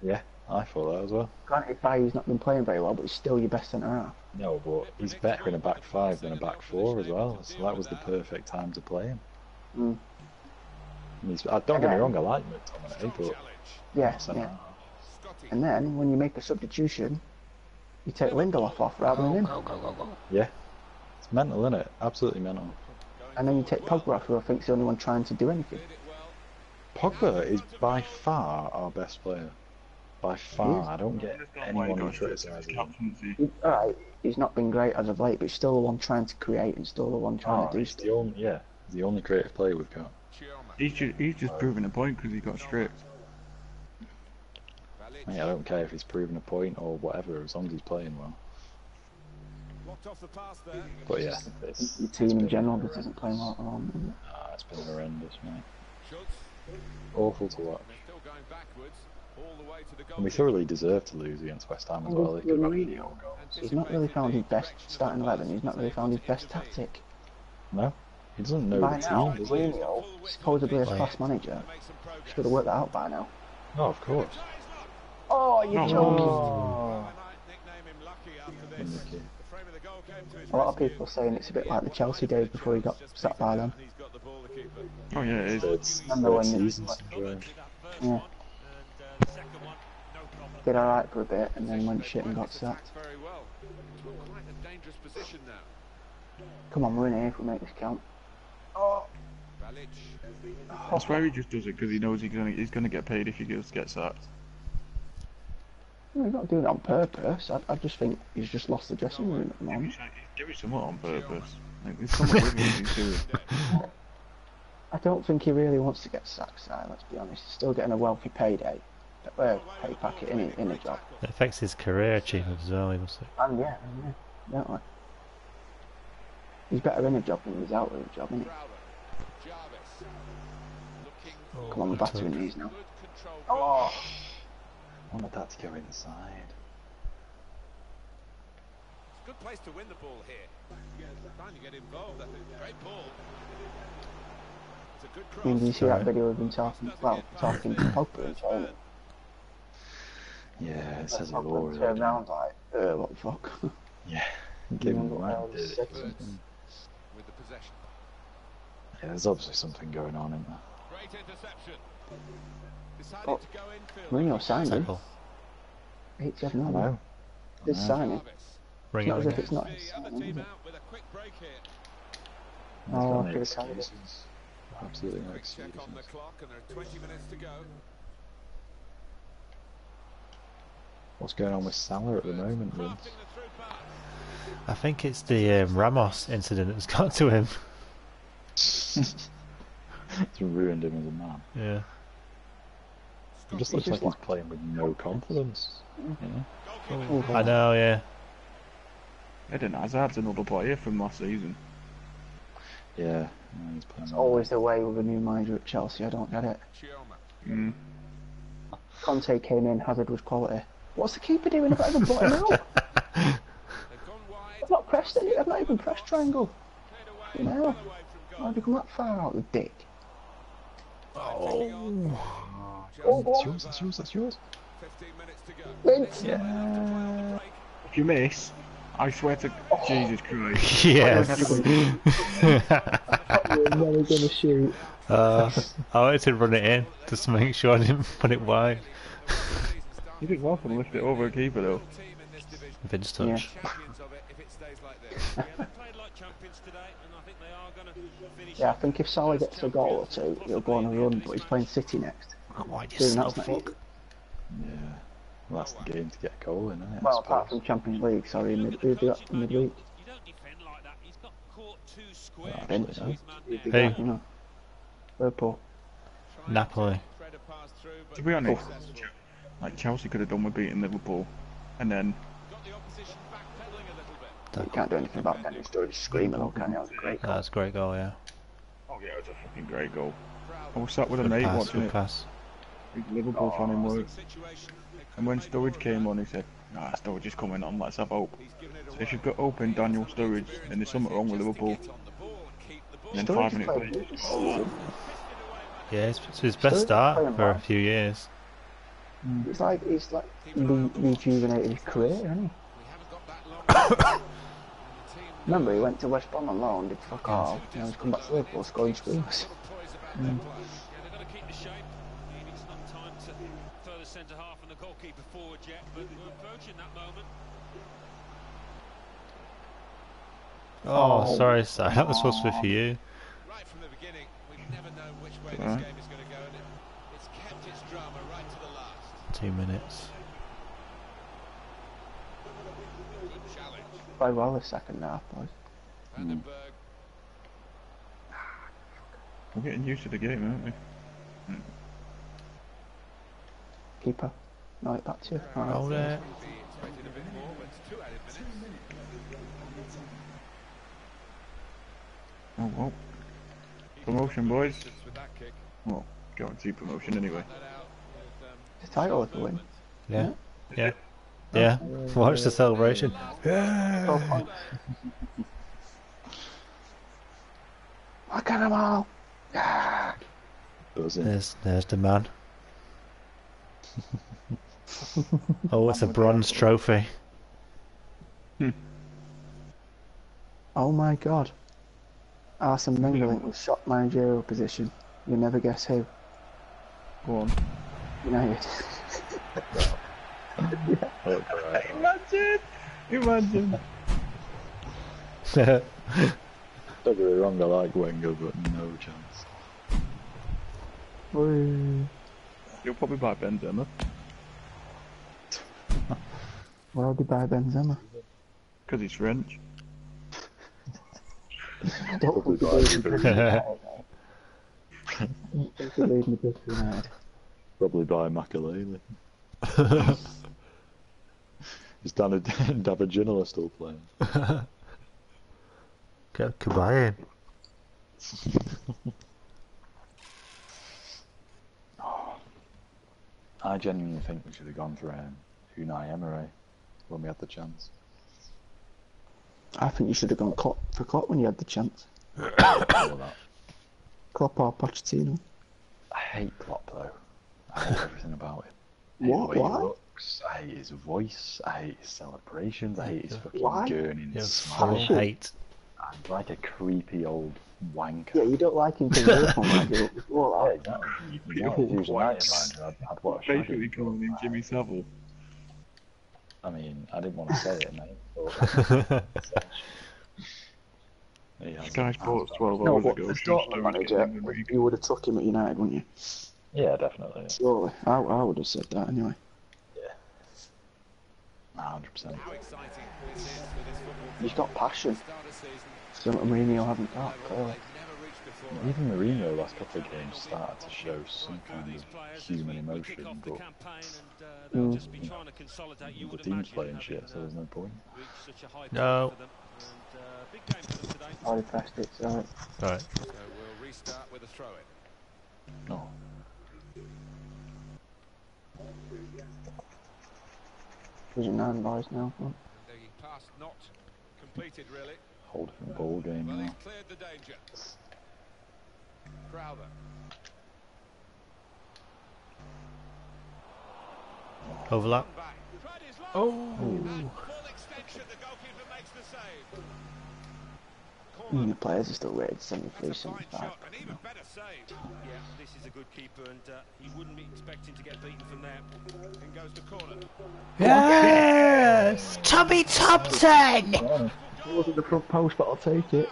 Yeah, I thought that as well. Granted, Bayou's not been playing very well, but he's still your best centre half. No, but he's better in a back 5 than a back 4 as well, so that was the perfect time to play him. Mm. Don't get me wrong, I like McTominay, but... Yeah, yeah. And then, when you make a substitution, you take Lindelof off rather than him. Yeah. It's mental, isn't it? Absolutely mental. And then you take Pogba off, who I think's the only one trying to do anything. Pogba is by far our best player. By far, I don't get anyone who criticises him. Alright, he's not been great as of late, but he's still the one trying to create and still the one trying to do stuff. Yeah, he's the only creative player we've got. He's just proving a point because he got stripped. Mate, I don't care if he's proving a point or whatever, as long as he's playing well. But yeah, the team in general just isn't playing well at the moment. Nah, it's been horrendous, mate. Awful to watch. And we thoroughly deserve to lose against West Ham as well. He's not really found his best starting 11. He's not really found his best tactic. No. He doesn't know the team, does he? Supposedly a class manager. Should have worked that out by now. No, of course. Oh, you're joking! Oh. A lot of people are saying it's a bit like the Chelsea days before he got sacked by them. Oh yeah, it is. Yeah. Did alright for a bit and then went shit and got sacked. Come on, we're in here if we make this count. Oh. I swear he just does it because he knows he's gonna get paid if he just gets sacked. No, he's not doing it on purpose. I just think he's just lost the dressing room at the moment. Give it somewhat on purpose. Like, there's something with him he's doing. I don't think he really wants to get sacked, Si, let's be honest. He's still getting a wealthy payday. Pay packet in a job. It affects his career achievements as well, he must say. And yeah, don't it? He's better in a job than he's out of a job, isn't he? Oh, come on, we're battering these now. Oh! I wanted that to go inside. It's a good place to win the ball here. Trying to get involved, I think. Great ball. It's a good cross. Did you see that video of him talking to Pogba and showing it? Yeah, it says a lot. Turn around like, what the fuck? Yeah. Give him with the possession. Yeah, there's obviously something going on, isn't there? Great interception. Oh, Mourinho signed him. He's signing. Bring it in. It's not his signing. Oh, I could have signed it. Absolutely no excuses. What's going on with Salah at the moment, Vince? I think it's the Ramos incident that's got to him. It's ruined him as a man. Yeah. It just looks like he's playing with no confidence. Yeah. I know, yeah. Eden Hazard's another player from last season. Yeah. It's always the way with a new manager at Chelsea, I don't get it. Mm. Conte came in, Hazard was quality. What's the keeper doing about him bottom out? I've not pressed any, I've not even pressed triangle. You know? Why have you come that far out, the dick? Oh. Oh, that's yours, that's yours, that's yours. Yeah. If you miss, I swear to Jesus Christ. Yes. I'm never gonna shoot. I wanted to run it in just to make sure I didn't put it wide. You did well to lift it over a keeper though. Vince touch. Yeah. Yeah, I think if Salah gets a goal or two, he'll go on a run, but he's playing City next. Oh, why do you sell fuck? Yeah, well, that's the game to get a goal in, isn't it? Well, apart from Champions League, sorry, midweek. Who? Liverpool. Napoli. To be honest, like Chelsea could have done with beating Liverpool, and then... You can't do anything about Danny Sturridge screaming, okay? That was a great goal. That's a great goal, yeah. Oh yeah, it was a fucking great goal. I was sat with a mate watching it. Big Liverpool fan in work. And when Sturridge came on, he said, nah, Sturridge is coming on, let's have hope. So if you've got hope in Daniel Sturridge, then there's something wrong with Liverpool. And then 5 minutes later. Yeah, it's his best start for a few years. It's like, rejuvenated his career, isn't he? Remember, he went to West Brom on loan, did fuck all, and he's come back to Liverpool scoring screens. Mm. Oh, sorry, sorry, that was supposed to be for you. Right from the beginning, we never know which way this game is going to go, and it's kept its drama right to the last. 2 minutes. By well the second half, boys. We're getting used to the game, aren't we? Mm. Keeper, no, it's back to you. Hold it. Oh well, promotion, boys. Well, guaranteed promotion anyway. The title of the win. Yeah. Yeah. Yeah, watch the celebration. Yeah. Look at them all. Yeah. There's the man. Oh, it's a bronze trophy. Oh my god. Arsene Wenger was shot managerial position. You'll never guess who. Go on. United. Imagine! Don't get me wrong, I like Wenger, but no chance. Woo. You'll probably buy Benzema. Why would you buy Benzema? Because he's French. Don't be probably buy Makaleli. Is Daviginola still playing? Goodbye. I genuinely think we should have gone for Unai Emery when we had the chance. I think you should have gone for Klopp when you had the chance. Klopp or Pochettino. I hate Klopp though. I hate everything about him. What? Why? I hate his voice, I hate his celebrations, I hate his fucking gurning smile. I'm like a creepy old wanker. Yeah, you don't like him because you're from like well, yeah, I'd watch him. Basically calling him Jimmy Savile. I mean, I didn't want to say it, mate. This guy's bought 12 hours ago. The Dortmund manager, you would have took him at United, wouldn't you? Yeah, definitely. Surely. I would have said that anyway. 100%. He's got passion. Something Mourinho haven't got, clearly. Even Mourinho last couple of games started to show some kind of human emotion, but the team's playing shit, so there's no point. No. I repressed it, so... Alright. We'll restart with a throw-in. No. Division 9 buys now. The pass not completed, really. Whole different ball game now. Cleared the danger. Crowther. Overlap. Oh. The players are still rated 73-75. An even better save. Yeah, this is a good keeper, and you wouldn't be expecting to get beaten from there. And goes to corner. Yes! Tommy Thompson! Yeah. It wasn't the front post, but I'll take it.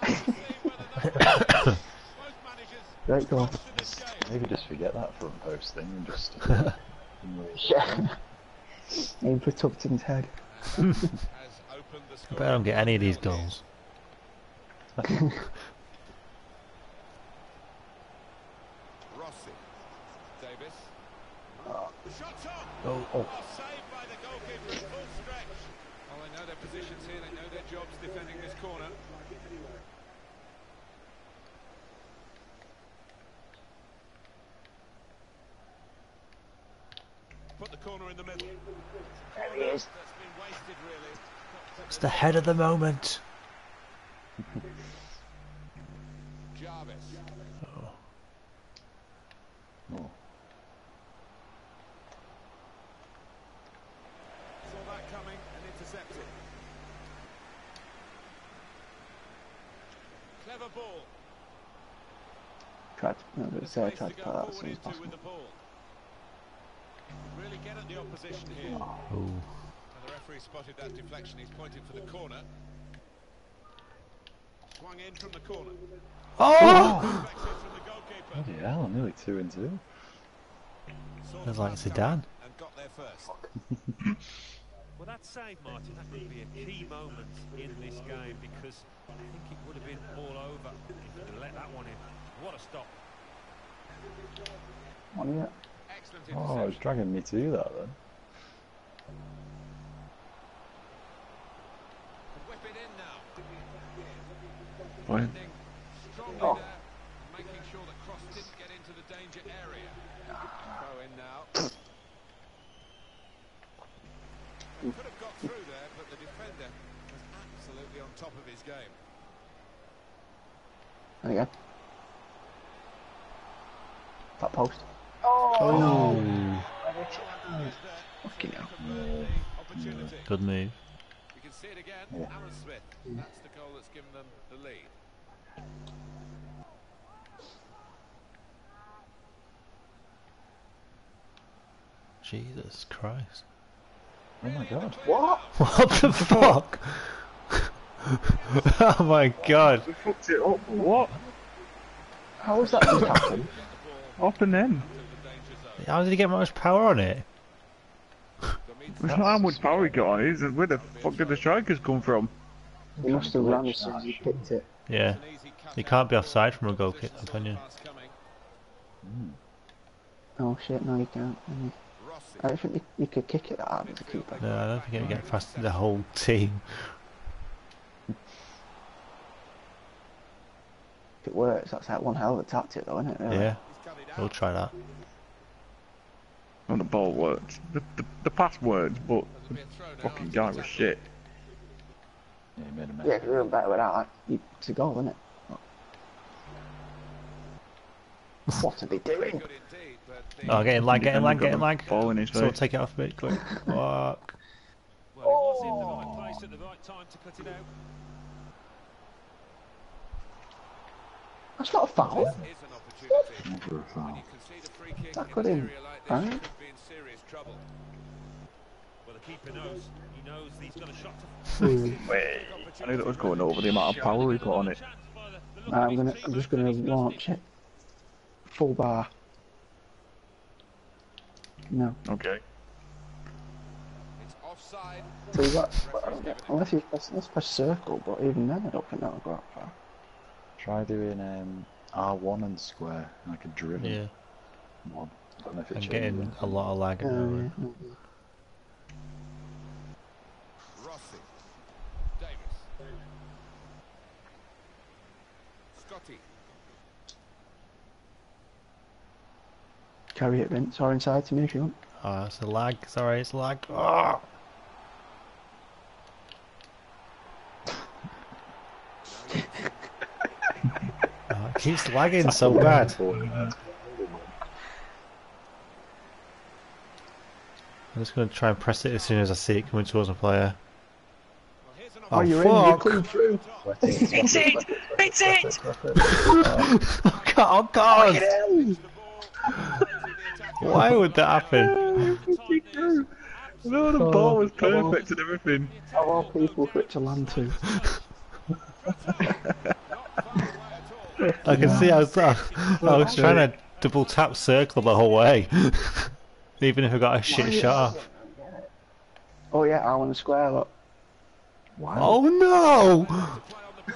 Right, go on. Maybe just forget that front post thing and just... yeah. Aim for Tupton's head. I bet I don't get any of these goals. Rossi. Davis. Shots on. Oh. Saved by the goalkeeper at full stretch. Well, they know their positions here, they know their jobs defending this corner. Put the corner in the middle. There he is. That's been wasted, really. It's the head of the moment. Jarvis. Oh. Saw that coming and intercepted. Clever ball. Tried to put that as soon as possible. Really get at the opposition here. Oh. And the referee spotted that deflection. He's pointed for the corner. Swung in from the corner. Oh! Bloody hell, nearly 2-2. Sounds like Zidane. And got there first. Well, that save, Martin, that would be a key moment in this game because I think it would have been all over if he'd let that one in. What a stop. Excellent interception. Oh, it was dragging me to that then. Whip it in now. Oh. Making sure the cross didn't get into the danger area. Throw in now. Could have got through there, but the defender was absolutely on top of his game. There you go. That post. Oh. Fucking hell. Good move. See it again, Aaron Smith. That's the goal that's given them the lead. Jesus Christ. Oh my god. What? What the fuck? Oh my god. We fucked it up. What? How was that just happened? Off and in. How did he get much power on it? It's not how much power he got on it, where the fuck did the strikers come from? He must have run as soon as he picked it. Yeah. You can't be offside from a goal kick, can you? Oh shit, no you can't. I don't think you could kick it out of the keeper. No, I don't think it would get past the whole team. If it works, that's like one hell of a tactic though, isn't it? Really? Yeah, we'll try that. Well, the ball works. The pass works, but the fucking guy was shit. Yeah, he made a mess. Yeah, if you were better without that, it's a goal, isn't it? What are they doing? Oh, getting lag. So take it off a bit quick. Fuck. Well, it was in the right place at the right time to cut it out. That's not a foul. That never a foul. That could have been. Right? Wait, I knew that was going over the amount of power he put on it. I'm just going to launch it. Full bar. No. Okay. It's offside. So you got, unless you press circle, but even then I don't think that would go that far. Try doing R1 and square, like a drill. Yeah. One. I don't know if I'm getting a lot of lag at the moment. Rossi, Davis, Scotty. Carry it, Vince, or inside to me if you want. Oh, it's a lag. Sorry, it's a lag. Oh. It keeps lagging so bad. I'm just going to try and press it as soon as I see it coming towards my player. Oh, you're in, you're through. Beats it! Beats it! Oh god, oh god! Why would that happen? No, the ball was perfect and everything. How are people for it to land to? I can see I was trying to double tap circle the whole way. Even if I got a shit shot off. Oh yeah, I want to square up. Wow. Oh no!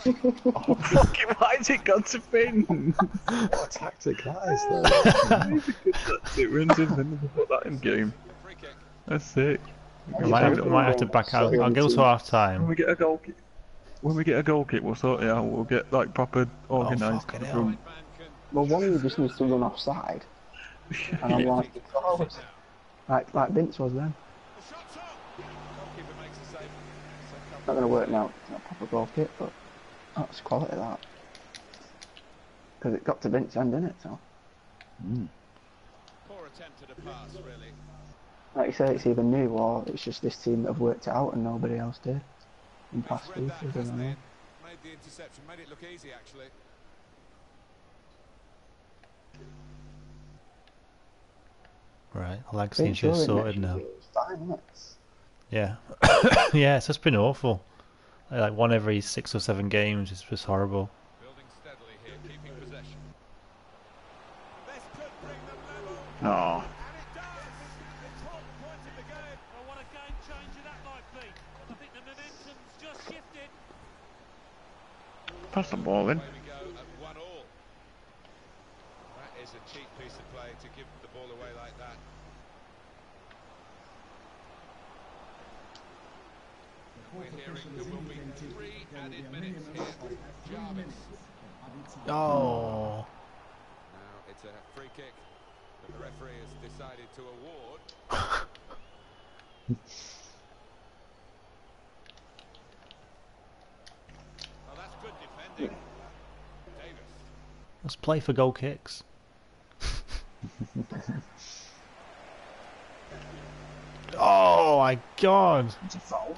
Oh fucking, why has it gone to Finn? What a tactic that is though. It runs in Finn and put that in game. That's sick. I might have to back out. I'll go to half time. When we get a goal kick, we'll sort it out. We'll get like proper organised. Oh, well, one of you just needs to run offside. And I'm like, oh, like Vince was then. Not going to work now, it's not a proper goal kick, but that's quality that. Because it got to Vince's end, didn't it? So. Mm. Poor attempt at a pass, really. Like you say, it's either new or it's just this team that have worked it out and nobody else did. In past FIFA, I don't know. Made the interception, made it look easy actually. Right, Lag's sorted now. 5 minutes. Yeah, yeah, it's just been awful. Like one every 6 or 7 games, it's just horrible. Here, oh. Pass the ball in. That is a cheap piece of play to give the ball away like that. We're hearing there will be 3 added minutes here with Jarvis. Oh. Now it's a free kick that the referee has decided to award. Well, that's good defending. Davis. Let's play for goal kicks. Oh my god. It's a foul.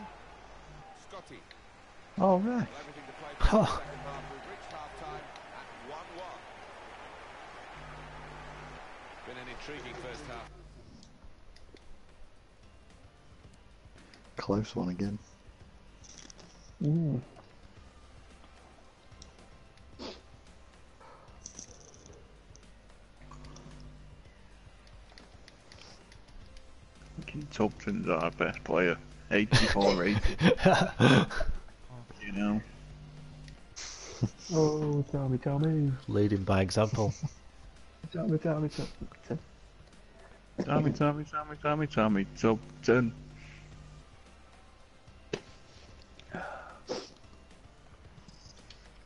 Oh, right. Oh. Close one again. Mm. Tubton's our best player. 84 rated. You know. Oh, Tommy. Leading by example. Tommy, Tubton.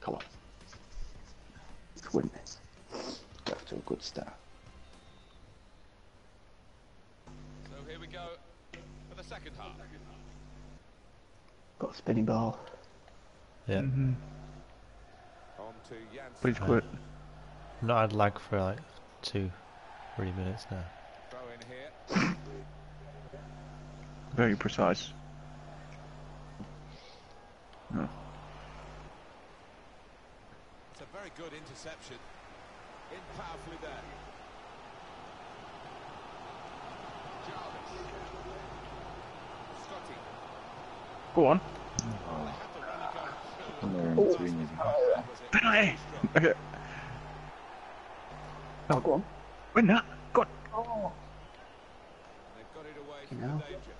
Come on. Let's win this. Back to a good start. So here we go for the second half. Got a spinning ball. Yeah. Mm-hmm. Please quit. I've not had lag for like 2-3 minutes now. Throw in here. Very precise. Oh. It's a very good interception. In powerfully there. Jarvis. Scotty. Go on. Oh. Oh. Penalty! Okay. Oh, go on. Win that! Go on! Oh. They've got it away from the danger.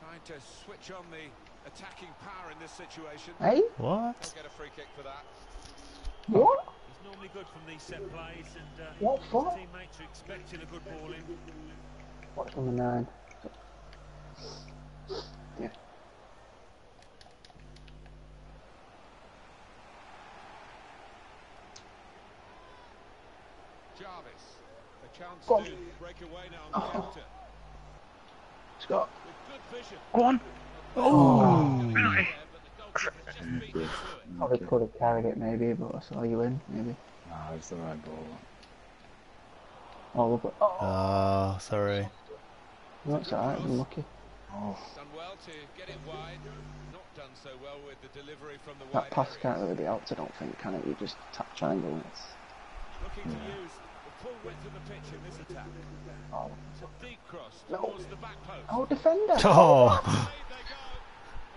Trying to switch on the attacking power in this situation. Hey? What? Get a free kick for that. What? He's normally good from these set plays and what for? Teammates are expecting a good ball in. What's on the 9? Yeah. Jarvis, a chance to break away now on the counter. Scott. With good vision. Go on. Oh. Probably could have carried it maybe, but I saw you in, maybe. No, it's the right ball. Oh, lovely. Oh, oh sorry. No, it's alright, I'm lucky. Oh. Done well to get it wide. Not done so well with the delivery from the that pass can't really be out, I don't think, can it? You just tap triangle. Looking to use the full width of the pitch in this attack. Oh. It's a deep cross towards the back post. Oh, defender! Oh!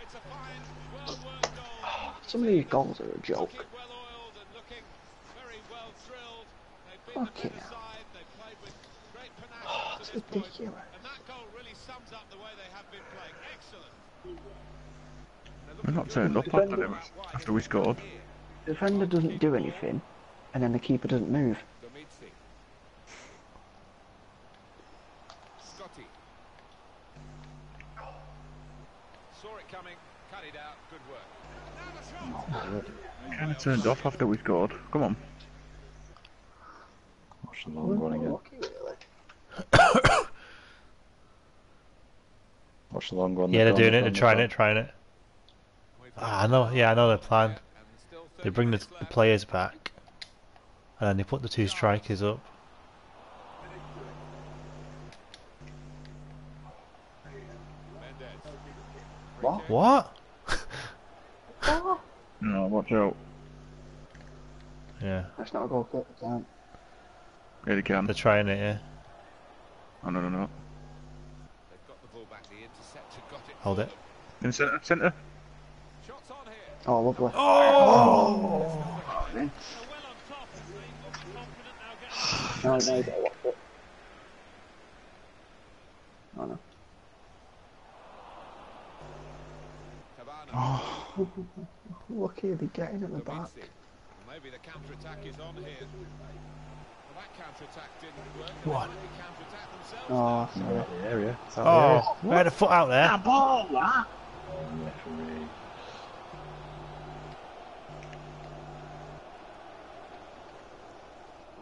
It's a fine, well worked goal. Some of these goals are a joke. Well oiled and looking very well drilled. They've been the better side. They've played with great panache to this point. And that goal really sums up the way they have been playing. Excellent. We're not turned up after them after we scored. The defender doesn't do anything, and then the keeper doesn't move. Scotty saw it coming, cut it out, good work. Oh, kind of turned off after we scored. Come on. Watch the long run again. Really. Watch the long run. Yeah, they're doing it. They're trying it. Ah, I know. Yeah, I know their plan. They bring the players back. And then they put the two strikers up. What? What? Oh. No, watch out. Yeah. That's not a goal kick, they can't. Yeah, they can. They're trying it, yeah. Oh, no, no, no. They've got the ball back, the interceptor got it. Hold it. In centre, centre. Shots on here. Oh, lovely. Oh! Oh, man. No, no, you gotta watch it. Oh, no. Oh, lucky they're getting at the back. Maybe the counter attack is on here. That counter attack didn't work. What? Oh, sorry. The area. Oh, we had a foot out there. That ball, that. Referee.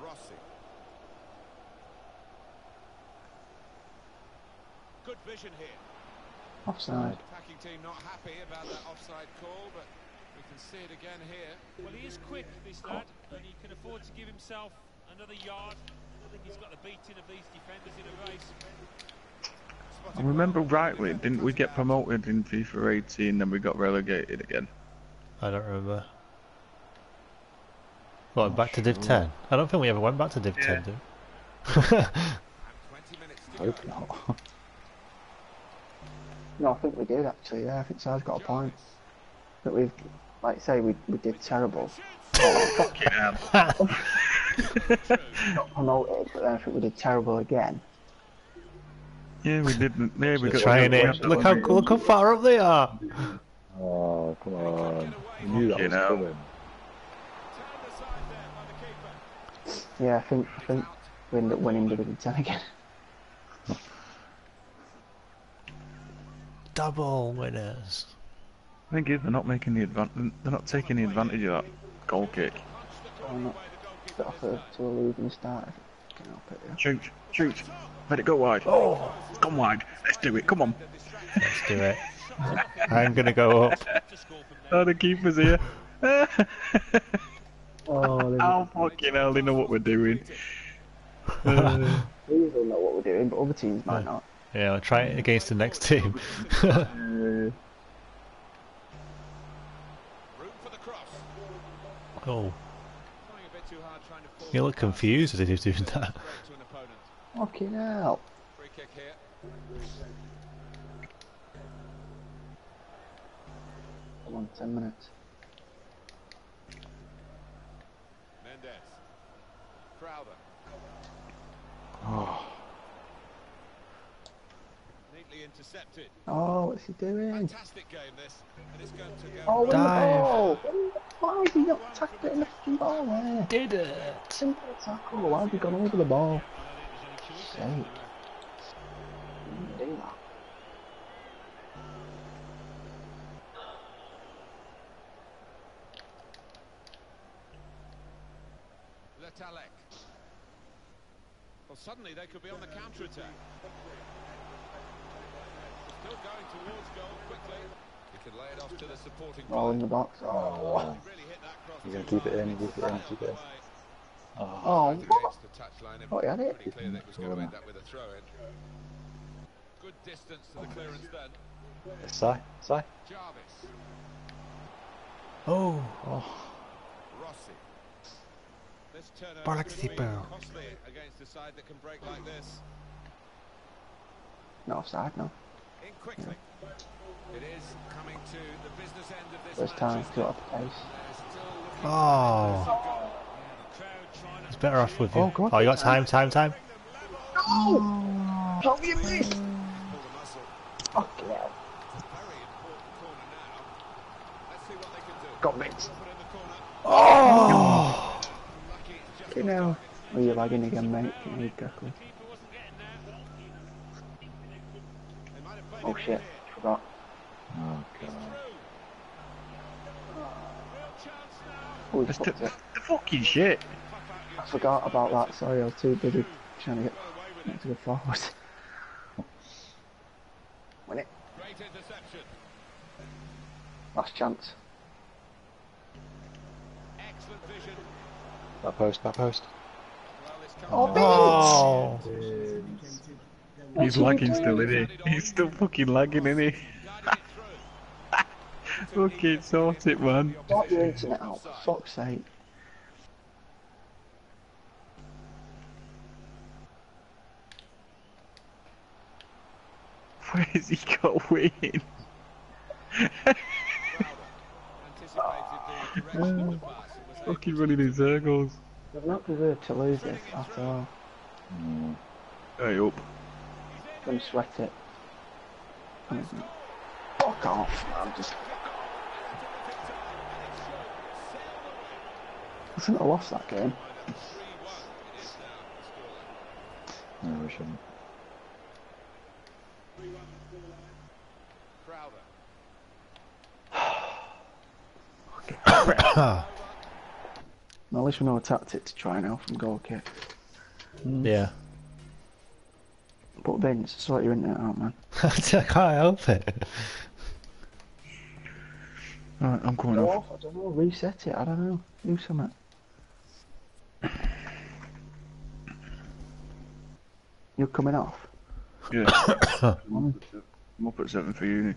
Rossi. Good vision here. Offside. Attacking team not happy about that offside call, but we can see it again here. Well, he is quick, this lad, and he can afford to give himself another yard. I think he's got the beating of these defenders in a race. I remember rightly, didn't we get promoted in FIFA 18 and we got relegated again? I don't remember. Well, back to Div 10? I don't think we ever went back to Div 10, did we? Hope not. No, I think we did actually, yeah, I think Sarge got a point. That we've, like say, we did terrible. Oh, fucking hell. Got promoted, but I think we did terrible again. Yeah, we didn't. Yeah, we got trying it. Look how far up they are. Oh, come on. We knew that was coming. Yeah, I think we end up winning Division 10 again. Double winners. I think they're not making the they're not taking the advantage of that goal kick. I'm not offered to a lead and start. Can help it, yeah. Shoot, shoot, let it go wide. Oh, it's gone wide. Let's do it. Come on. Let's do it. I'm gonna go up. Oh, the keeper's here. Oh, fucking hell! They know what we're doing. We usually know what we're doing, but other teams might not. Yeah, I'll try it against the next team. Oh. You look confused as if he's doing that. Fucking hell. Come on, 10 minutes. Mendes. Crowder. Oh. Intercepted. Oh, what's he doing? Fantastic game this, and it's going to go. Oh, dive! Why has he not tackled it in the fucking ball there? Did it? Simple tackle. Why has he gone over the ball? Shake. Didn't do that. Letalek. Well, suddenly they could be on the counter attack. Still going towards goal quickly. You can lay it off to the supporting. Roll in the box. Oh, wow. You're going to keep it in. Oh, what? Oh, he had it. Pretty clear that it was going to end up with a throw in. Good distance to the clearance then. Sai, Sai. Jarvis. Oh, oh. Rossi. This turnover could be costly against a side that can break like this. No offside, no. In quickly. It is coming to the business end of this. First time got off the pace. Oh. It's better off with you. Oh, go on. Oh, you got time, time, time. No! How do you miss? Fuck yeah. Got mixed. Oh! You know. Are you lagging again, mate? You need Greco. Oh shit, forgot. Oh god. Oh, that's the fucking shit. I forgot about that, sorry, I was too busy trying to get to the forward. Win it. Last chance. That post, that post. Oh, oh. He's lagging still, isn't he? He's still fucking lagging, isn't he? Fucking sort it, man. Sort your internet out, for fuck's sake. Where's he got win? Fucking running in circles. They've not deserved to lose this at all. Hey, up. Don't sweat it. Fuck off, man. Just... I shouldn't have lost that game. No, we shouldn't. Well, at least we know a tactic to try now from goal kick. Yeah. But Vince, sort your internet out, man. I can't help it. Alright, I'm going off. I don't know, reset it, I don't know. Do something. You're coming off? Yeah. I'm up at 7 for uni.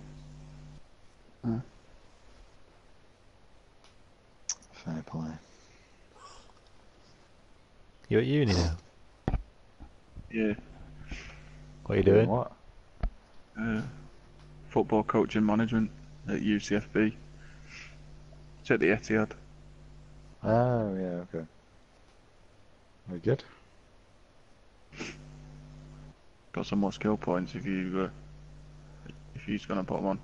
Fair play. You're at uni now? Yeah. What are you doing? What? Football coaching management at UCFB. It's at the Etihad. Oh, yeah, okay. Very good. Got some more skill points if you're gonna put them on.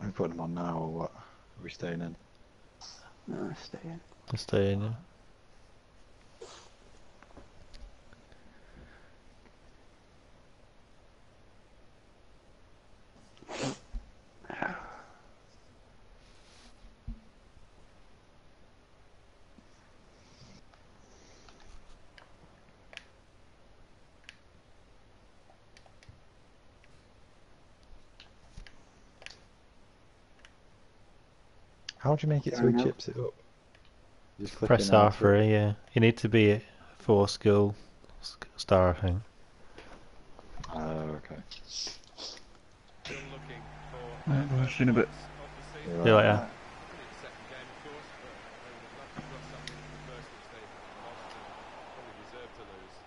Are we putting them on now or what? Are we staying in? No, stay in. I'll stay in, yeah. How do you make it so he chips it up? Just press R for it, yeah. You need to be at 4 skill star, I think. Oh, okay. Still looking for... I've seen a bit. Yeah, like that.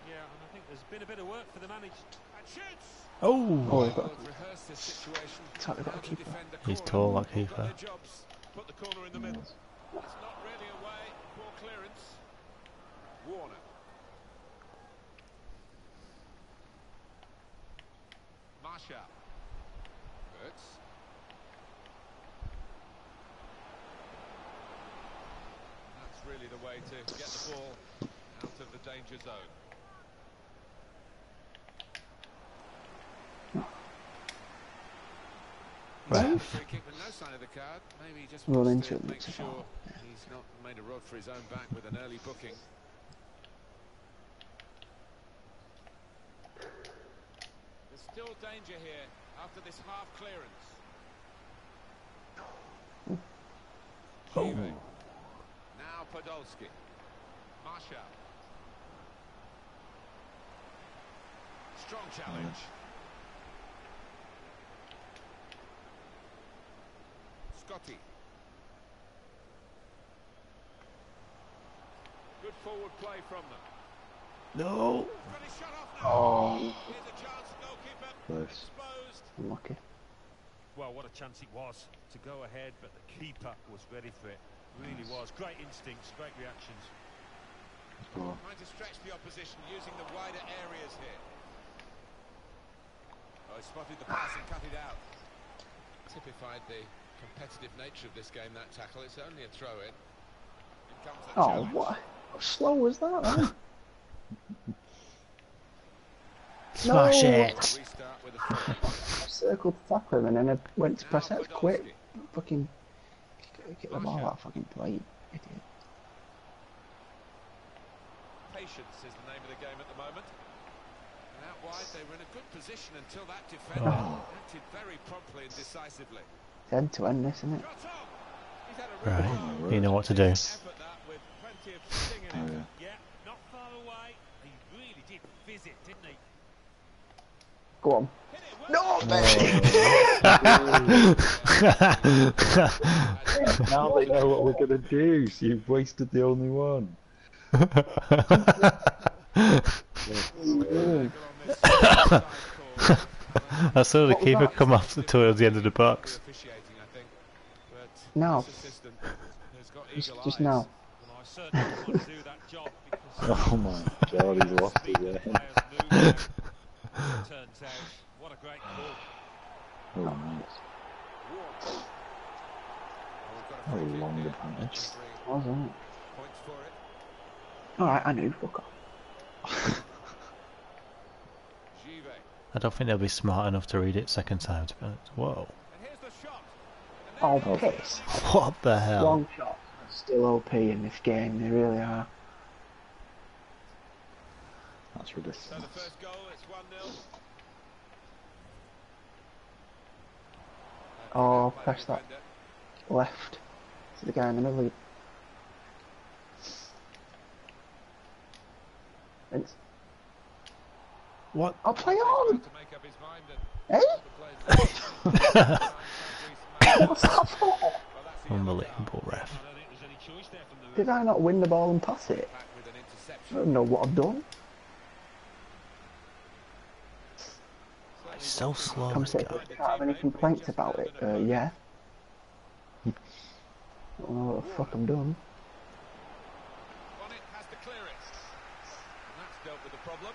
Yeah, and I think there's been a bit of work for the manager. Oh! Oh, he's tall, that keeper. Put the corner in the middle. It's not really away. Poor clearance. Warner. Masha. Hurts. That's really the way to get the ball out of the danger zone. Well, into it. Make sure he's not made a rod for his own back with an early booking. There's still danger here after this half clearance. Oh. Podolski. Marshall. Strong challenge. Scotty. Good forward play from them. No. Oh. Close. Unlucky. Well, what a chance it was to go ahead, but the keeper was ready for it. Really nice. Was. Great instincts, great reactions. Cool. Trying to stretch the opposition using the wider areas here. Oh, he spotted the pass and cut it out. Typified the competitive nature of this game, that tackle. It's only a throw-in. Oh, challenge. What? How slow was that, man? Smash it! I circled the tackle him and then I went to press F quick. Fucking... Get the ball out, fucking play, you idiot. Patience is the name of the game at the moment. And out wide, they were in a good position until that defender acted very promptly and decisively. It's end to end this, isn't it? Right, you know what to do. Go on. No, man! Now they know what we're gonna do, so you've wasted the only one. I saw the keeper come up towards the end of the box. No. Just now. Oh my god, he's lost again. Turns out, what a great ball. Oh, nice. Oh, long advantage. Wasn't it? Alright, I knew. Fuck off. I don't think they'll be smart enough to read it second time, to be honest. Whoa. Oh, piss. What the hell? Long shots are still OP in this game, they really are. That's ridiculous. So the first goal, it's 1-0. Oh, press that left to the guy in the middle. Vince. What? I'll play on! Eh? What's that for? Unbelievable ref. Did I not win the ball and pass it? I don't know what I've done. So slow. Come say, if you don't have any complaints about it, yeah. I don't know what the fuck I'm doing. Bonnet has to clear it. And that's dealt with the problem.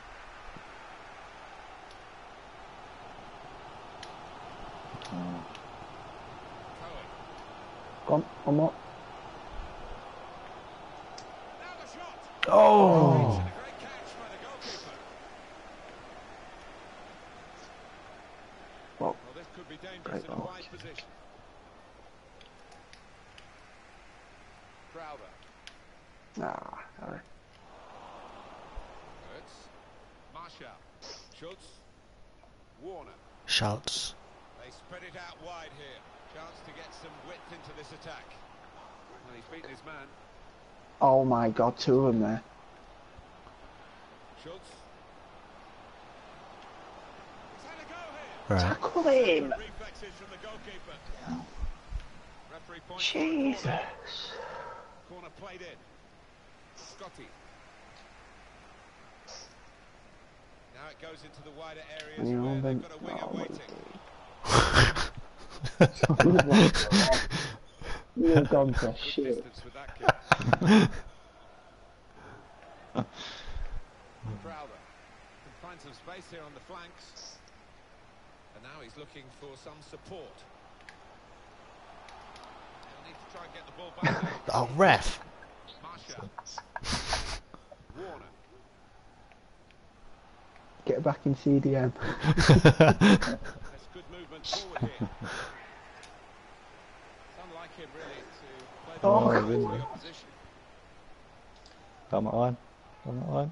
Come on, one more. Oh! Great ball. Ah, sorry. Schultz. They spread it out wide here. Chance to get some width into this attack. And he's beaten his man. Oh my god, two of them there. Schultz. Right. Tackle him! Yeah. Jesus! Corner played in. Scotty. Now it goes into the wider areas where they've got a winger waiting. You've gone for shit. Crowder can find some space here on the flanks. And now he's looking for some support. He'll need to try and get the ball back. Oh, ref! Marshall. Warner. Get back in CDM. That's good movement forward here. It's unlike him, really, to play the ball in the opposition. Down that line. Down that line.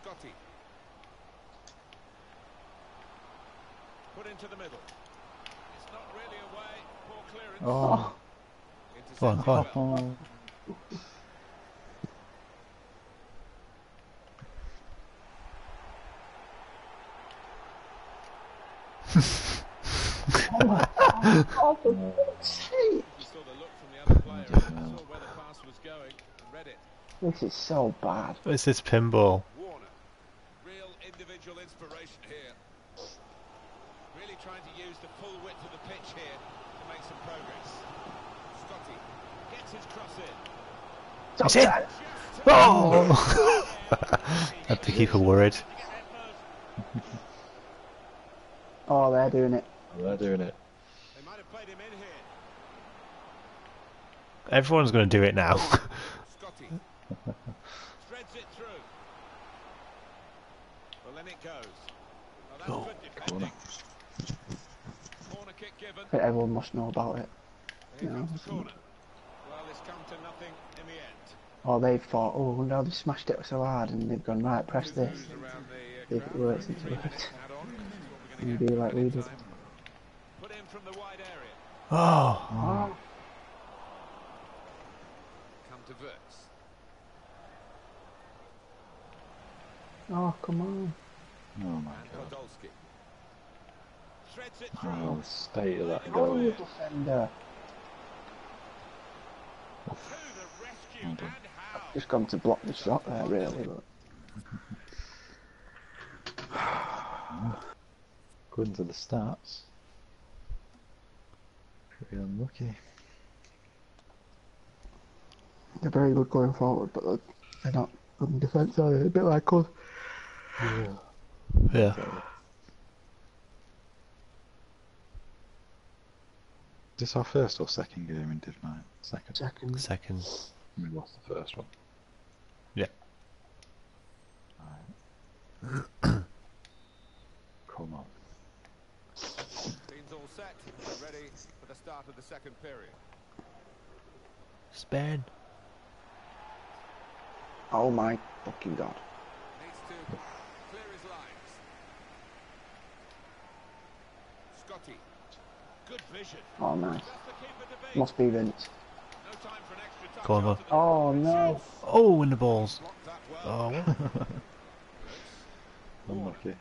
Scotty. Put into the middle. It's not really a way. Poor clearance. Oh. Go on. This is so bad. This is pinball. Real individual inspiration here. Really trying to use the full width of the pitch here to make some progress. Scotty gets his cross in. It's in! Oh! I have to keep her worried. Oh, they're doing it. They might have played him in here. Everyone's going to do it now. Scotty threads it through. Well, then it goes. Oh, that's good defending. Corner kick given. But everyone must know about it. You know, corner. Well, it's come to nothing in the end. Or they thought, oh no, they smashed it so hard, and they've gone right, press this. See if it works. And be like we did. Put in from the wide area. Oh. Oh, come on. Oh my God. Oh, the state of that goal. Oh, defender. I've just come to block the shot there, really. According to the stats, pretty unlucky. They're very good going forward, but they're not good in defence, are they? A bit like us. Yeah. Yeah. Is this our first or second game in Div 9? Second. Second. We lost the first one. Yeah. Alright. Come on. Team's all set. We're ready for the start of the second period. Spain. Oh my fucking God. Needs to clear his lines. Scotty. Good vision. Oh nice. Must be Vince. No time for an extra time. Go on. Oh no. Oh, in the balls. Oh. Unlucky.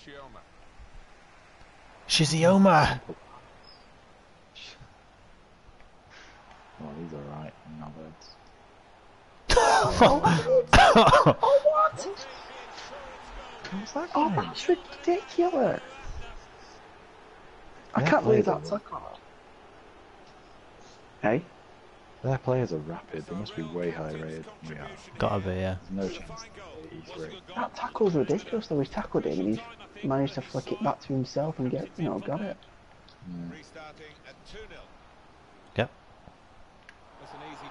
Chioma. Shizioma. Oh, these are right, knobheads. Oh, what? That? Oh, that's ridiculous. I can't believe that tackle. Hey? Their players are rapid, they must be way higher rated than we are. Gotta be, yeah. There's no chance. That tackle's ridiculous though, he's tackled him and he's managed to flick it back to himself and get, you know, got it. Mm. Yep.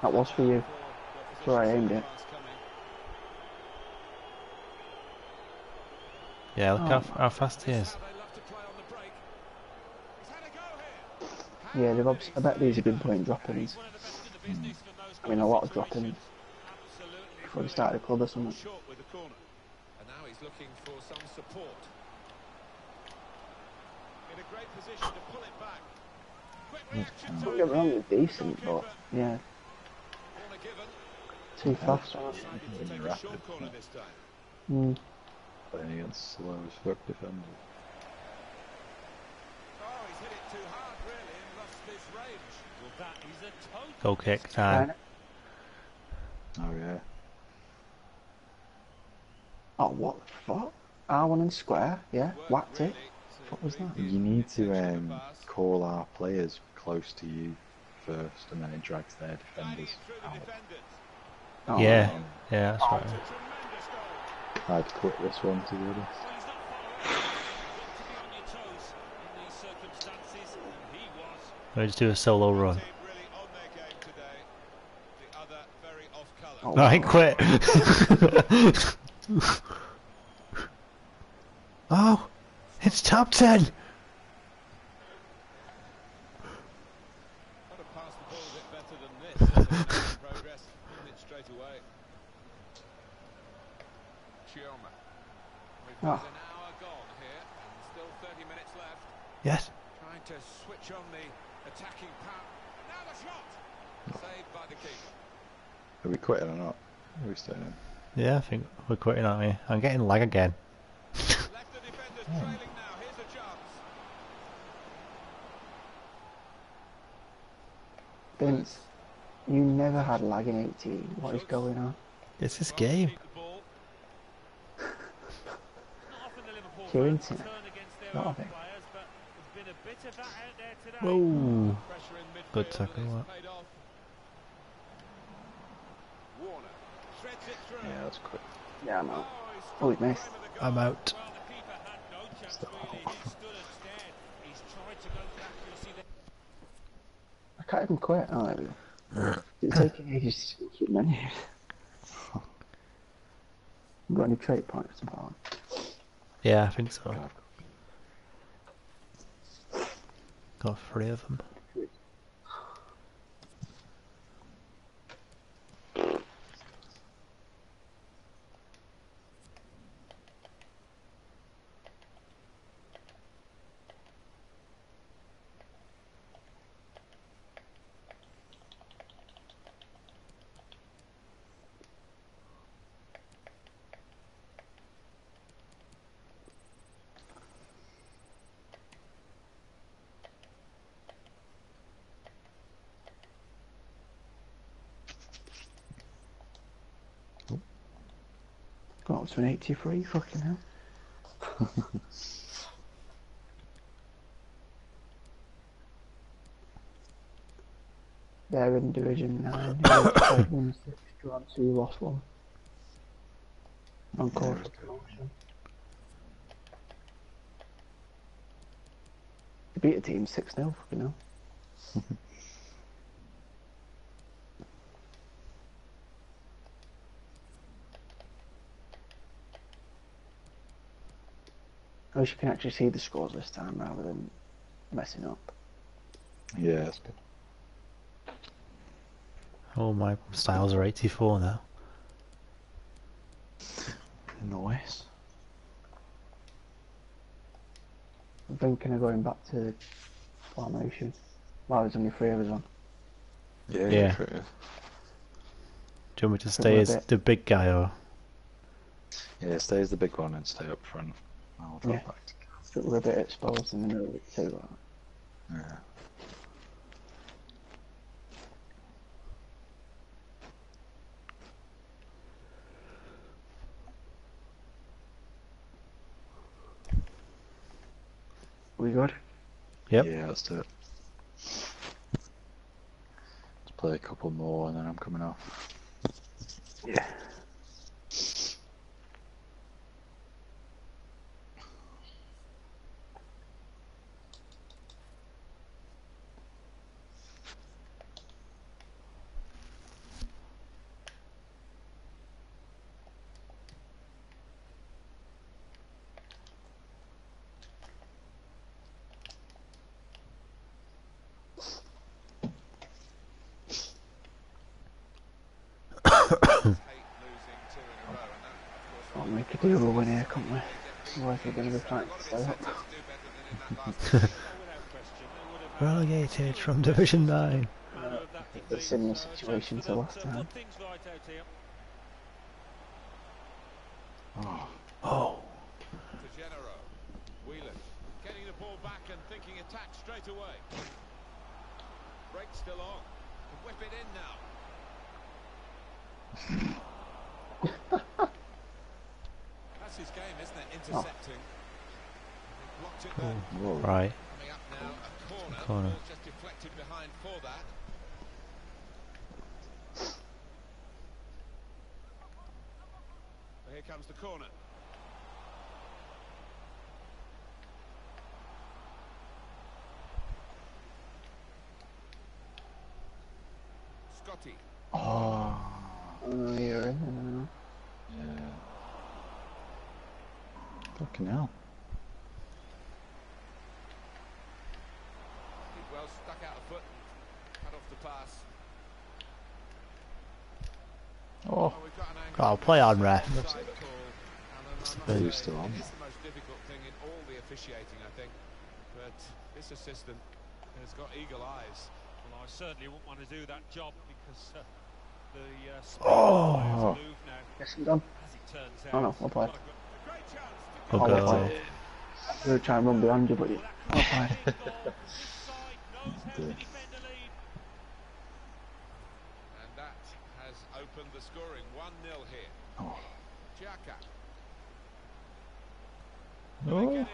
That was for you. That's where I aimed it. Yeah, look how fast he is. Yeah, they've I bet these have been playing drop-ins. Mm. I mean, a lot of drop-ins. Before they started a club or something. And now he's looking for some support. In a great position to pull it back. Don't get wrong, it's decent, but yeah. Too fast. Hmm. Playing against slow as fuck defenders. Goal kick time. Oh yeah. Oh what the fuck? R1 and square, yeah, whacked it. What was that? You need to call our players close to you first, and then it drags their defenders out. Oh, yeah, yeah, that's right. I'd quit this one to be honest. Let's do a solo run. Oh, no, I ain't quit. Oh. It's top 10! Got to pass the ball a bit better than this. Progress in it straight away. Chioma. We've got an hour gone here and still 30 minutes left. Yes. Trying to switch on the Attacking power. Now the shot. Saved by the keeper. Are we quitting or not? Are we staying in? Yeah, I think we're quitting, aren't we? I'm getting lag again. Left the defenders trailing now. Here's a chance. Vince, you never had lag in 18. What is going on? It's this game. Your internet. Not a bit. Whoa. Good tackle. Yeah, that's quick. Yeah, I'm out. Oh, he missed. I'm out. I can't even quit. Oh, there we go. It's taking ages to keep menu. Got any trait points tomorrow? Yeah, I think so. Got 3 of them. Got up to an 83, fucking hell. They're in Division 9. So you lost one. On course for promotion. You beat a team 6-0, fucking hell. I wish you can actually see the scores this time rather than messing up. Yeah, that's good. Oh, my styles are 84 now. Nice. I'm thinking of going back to formation. Well, there's only 3 of us on. Yeah, yeah. Do you want me to stay as the big guy or? Yeah, stay as the big one and stay up front. I'll drop back to so we're a bit exposed in the middle of it too, aren't we? Yeah. We good? Yep. Yeah, let's do it. Let's play a couple more and then I'm coming off. Yeah. We'll do a win here, can't we? Otherwise we're going to be trying to stay up. Relegated from Division 9. It's a similar situation to last time. Oh. Oh. Getting the ball back and thinking attack straight away. Break still on. Whip it in now. His game, isn't it? Intercepting. Blocked it there. Right. Coming up now, a corner. Just deflected behind for that. Here comes the corner. Scotty. Oh. You're in there. Yeah. Fucking hell. Well stuck out a foot. Cut off the pass. Oh, I'll play on ref. He's still on. It's the most difficult thing in all the officiating, I think. But this assistant and has got eagle eyes. Well, I certainly wouldn't want to do that job because the oh, yes, I'm done. As it turns out, oh no, I'll play. I'm gonna try and run behind you, but you. I'll play. And that has opened the scoring 1-0 here. Oh. Xhaka. Oh.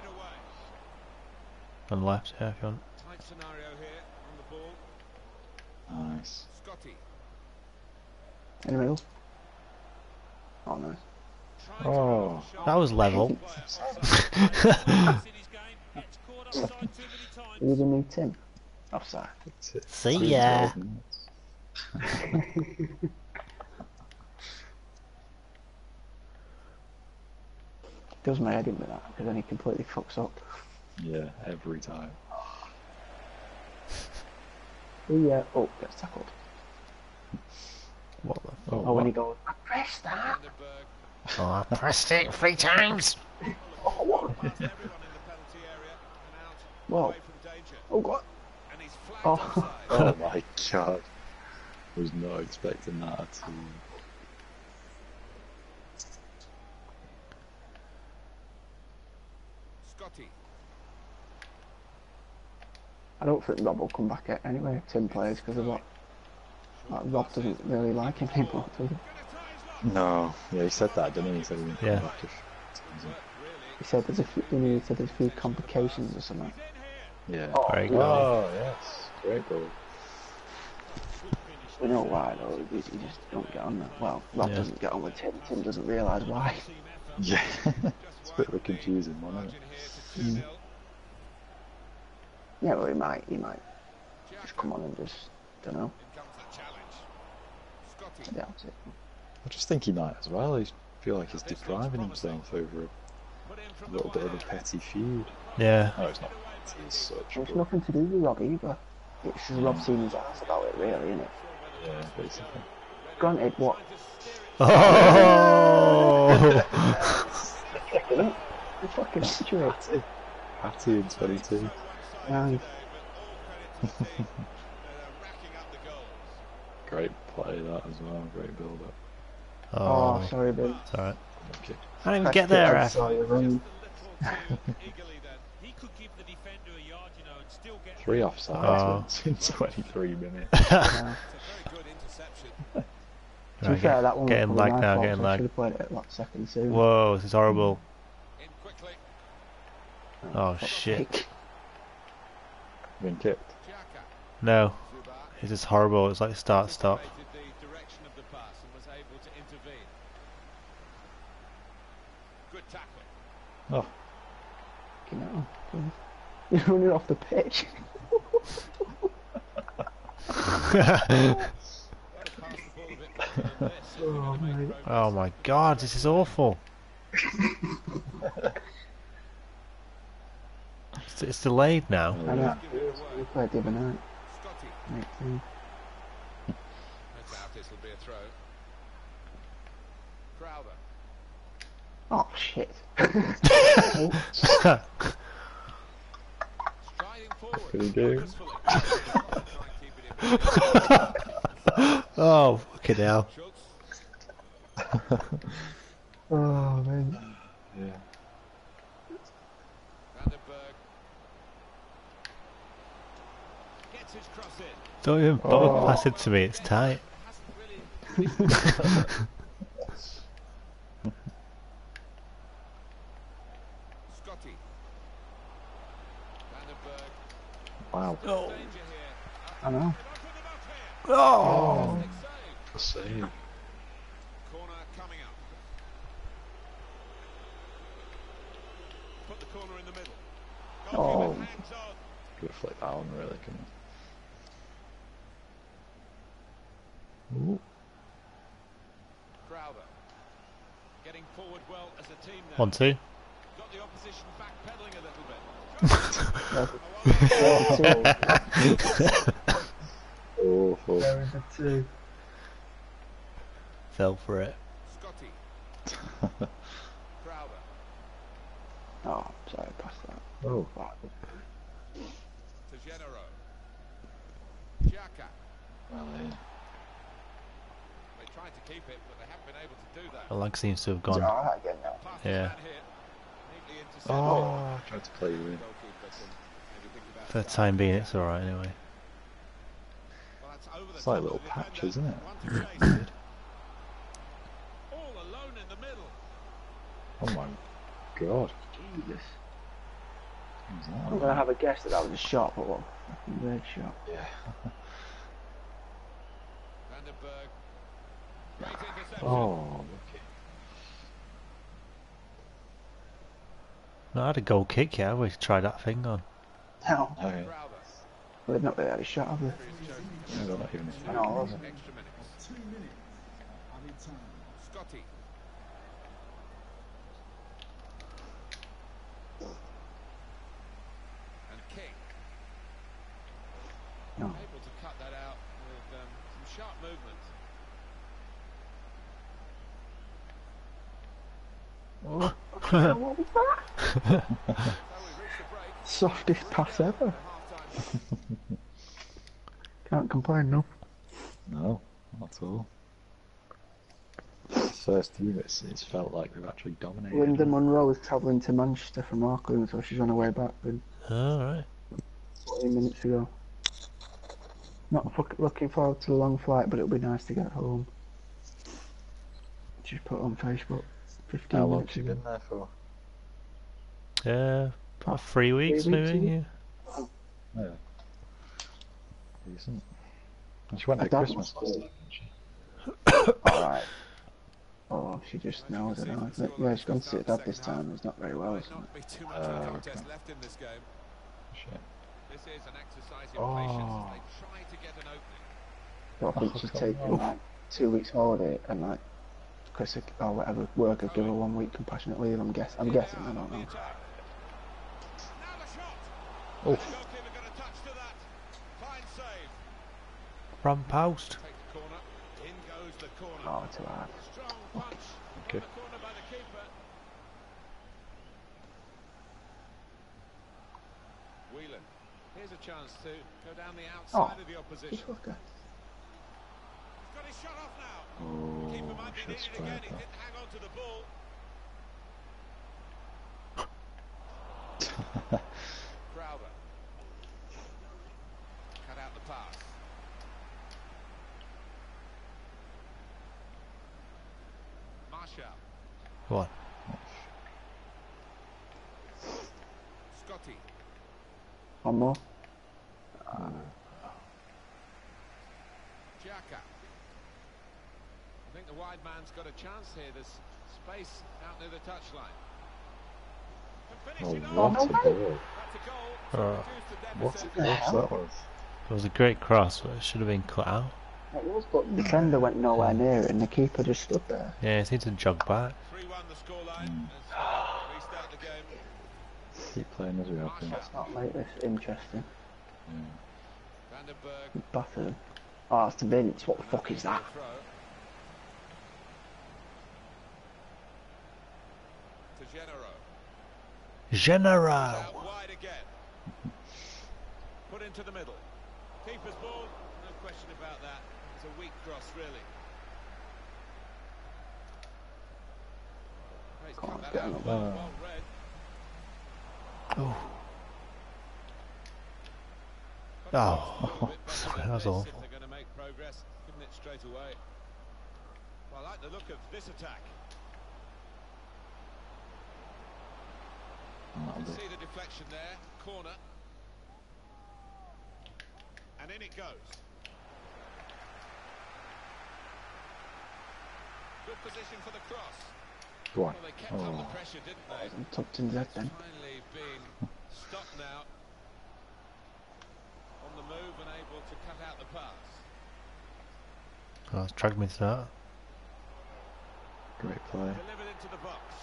And left, yeah, if you want. Tight scenario here on the ball. Nice. Scotty. In the middle. Oh, nice. Oh, that was level. Who's a new Tim? Offside. See ya. Does my head in with that, because then he completely fucks up. Yeah, every time. Yeah, oh, gets tackled. What the fuck? Oh, when he goes, I pressed that! Oh, I pressed it 3 times! Oh, what? Whoa. Oh, God. Oh. Oh my God. I was not expecting that at all. I don't think Rob will come back at anyway, Tim plays, because of what Rob doesn't really like him anymore, does he? No, yeah, he said that, didn't he? He said he wouldn't come back He said there's a few, complications or something. Yeah, oh, great goal. Oh, yes, great goal. We know why though, we just don't get on that. Well, Rob doesn't get on with Tim, Tim doesn't realise why. Yeah, it's a bit of a confusing one, isn't it? Mm. Yeah, well, he might just come on and just, don't know. I doubt it. I just think he might as well. I feel like he's depriving himself over a little bit of a petty feud. Yeah. No, it's not petty as such. Well, it's nothing to do with Rob either. It's just Rob seeing his ass about it, really, isn't it? Yeah, basically. Granted, what? Oh! You're fucking accurate. Hattie in 22. Nice. Great play that as well, great build up. Oh, sorry, Ben. It's alright. Okay. I didn't even get there, Raf. 3 offsides in 23 minutes. To be fair, that one getting lagged now, getting lagged. Whoa, this is horrible. Oh, shit. Been kicked? No, it's just horrible. It's like start stop. Oh, you know, you're running off the pitch. Oh my God, this is awful. It's delayed now. I know. We played the other night. No doubt this will be a throw. Crowder. Oh shit. Striding forward. Oh, fucking hell. Oh man. Yeah. Don't even bother pass it to me, it's tight. Wow. Oh. I know. Oh! Save. Corner coming up. Put the corner in the middle. Oh. Could have flipped that one really, couldn't it? Ooh. Crowder getting forward well as a team now. 1-2. Got the opposition backpedaling a little bit. Oh, there is a 2. Fell for it. Scotty. Crowder. Oh, sorry, I passed that. Oh. To Genero. The lag seems to have gone. Yeah. Oh, I tried to play with it. For the time being, it's alright anyway. It's like a little patch, isn't it? Oh my god. Jesus. I'm gonna have a guess that that was a shot, but what a fucking weird shot. Yeah. Oh, okay. No, I had a goal kick, yeah, we tried that thing on. No. Oh, yeah. Well, they've not really had a shot, have they? No, not even a shot. No, it wasn't. 2 minutes. I need time. Scotty. And kick. No. Able to cut that out with some sharp movement. Oh. What was that? Softest pass ever. Can't complain, no. No, not at all. First few minutes, it's felt like we've actually dominated. Linda Munro is travelling to Manchester from Auckland, so she's on her way back. Alright. 40 minutes ago. Not looking forward to the long flight, but it'll be nice to get home. Just put on Facebook. 15 How long have you been there for? About 3 weeks, maybe. Yeah. Yeah. Decent. And she went there Christmas last time, didn't she? Alright. Oh, she just knows, I don't know. Yeah, she's gone to sit dad this time, it's not very well, isn't it? Okay. Shit. Oh. I think she's taking like 2 weeks holiday and like Chris or whatever work would give her 1 week compassionate leave. I'm guessing. I don't know. Oh. From post. Oh, too hard. Okay. Whelan. Here's a chance to go down the outside of the opposition. Oh, shots fired. Crowder cut out the pass. Marshall. What? Scotty. One more. Xhaka. I think the wide man's got a chance here. There's space out near the touchline. Oh, what a goal. What a goal that was. It was a great cross, but it should have been cut out. It was, but the defender went nowhere near it and the keeper just stood there. Yeah, he seemed to jog back. 3-1 the scoreline. Restart the game. Keep playing as we have been. Let's not make this interesting. Yeah. Battered. Oh, it's Vince. What the fuck is that? Genero. Wide again. Put into the middle. Keeper's ball. No question about that. It's a weak cross, really. He's cut that out. Well read. Oh. Oh. That was awful. They're going to make progress, giving it straight away. Well, I like the look of this attack. You see the deflection there, corner, and in it goes. Good position for the cross. Go on. Well, they kept up the pressure, didn't they? I'm tucked in that then. Finally being stopped now. On the move and able to cut out the pass. Oh, it's dragged me to that. Great play. Delivered into the box.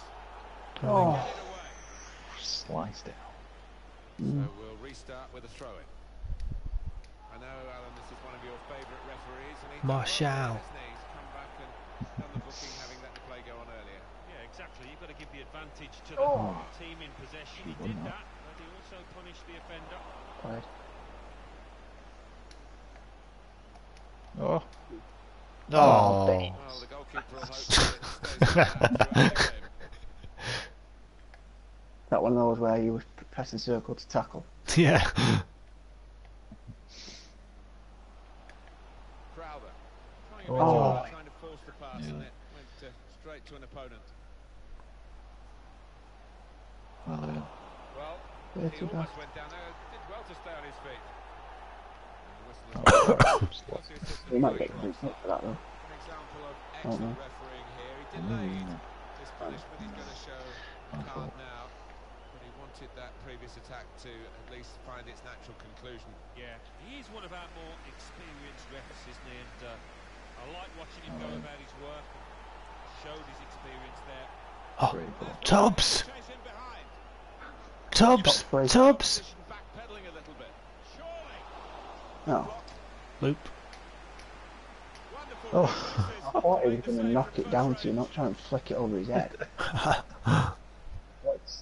Oh. Sliced down. So we'll restart with a throw-in. I know, Alan, this is one of your favourite referees. Marshall. Come back and done the booking, having let the play go on earlier. Yeah, exactly. You've got to give the advantage to the team in possession. He did that, but he also punished the offender. Right. Oh. No. Oh. That one of those where you were pressing circle to tackle. Yeah. Oh. Well, he almost went down there. Did well to stay on his feet. We might get some stuff for that though. I don't know. That previous attack to at least find its natural conclusion. Yeah, he's one of our more experienced refs, isn't he? And I like watching him go about his work. Showed his experience there. Oh, Tubbs! Tubbs! Tubbs! Backpedaling a little bit. Surely. No. Loop. Oh. I thought he was going to knock it down to you, not try and flick it over his head.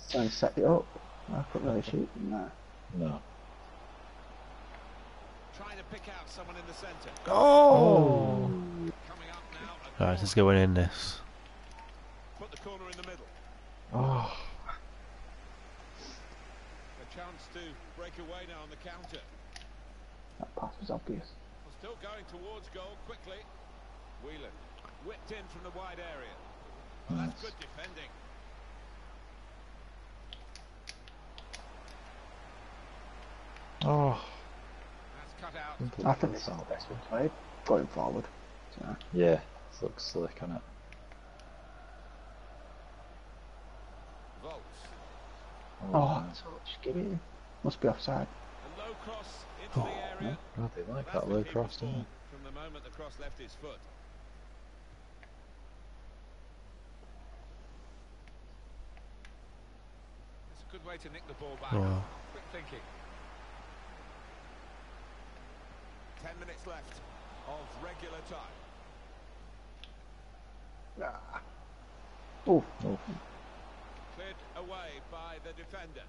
Trying to set it up. I couldn't really shoot from there. No. Trying to pick out someone in the centre. Oh! Coming up now. Alright, let's go in this. Put the corner in the middle. Oh. A chance to break away now on the counter. That pass was obvious. Well, still going towards goal quickly. Whelan. Whipped in from the wide area. Well, that's good defending. Oh, I think this is the best we've played going forward. So. Yeah, it looks slick on it. Volts. Oh, touch, give it. Must be offside. A low cross into the area. God, they like that low cross, don't they? From the moment the cross left his foot. It's a good way to nick the ball back. Oh. Quick thinking. 10 minutes left of regular time. Ah. Oh. Cleared away by the defender.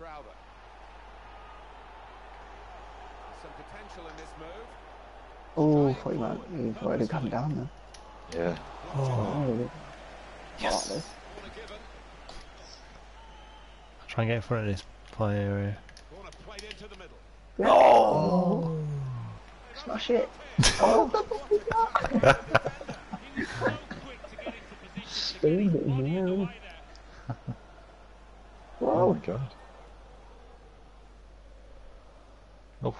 Crowder. Some potential in this move. Oh, thought he'd come down there. Yeah. Oh. Yes. I'll try and get in front of this play area. Corner played into the middle. No! Oh. Smash it! Oh, Spinning it in the oh my god. Oh. 4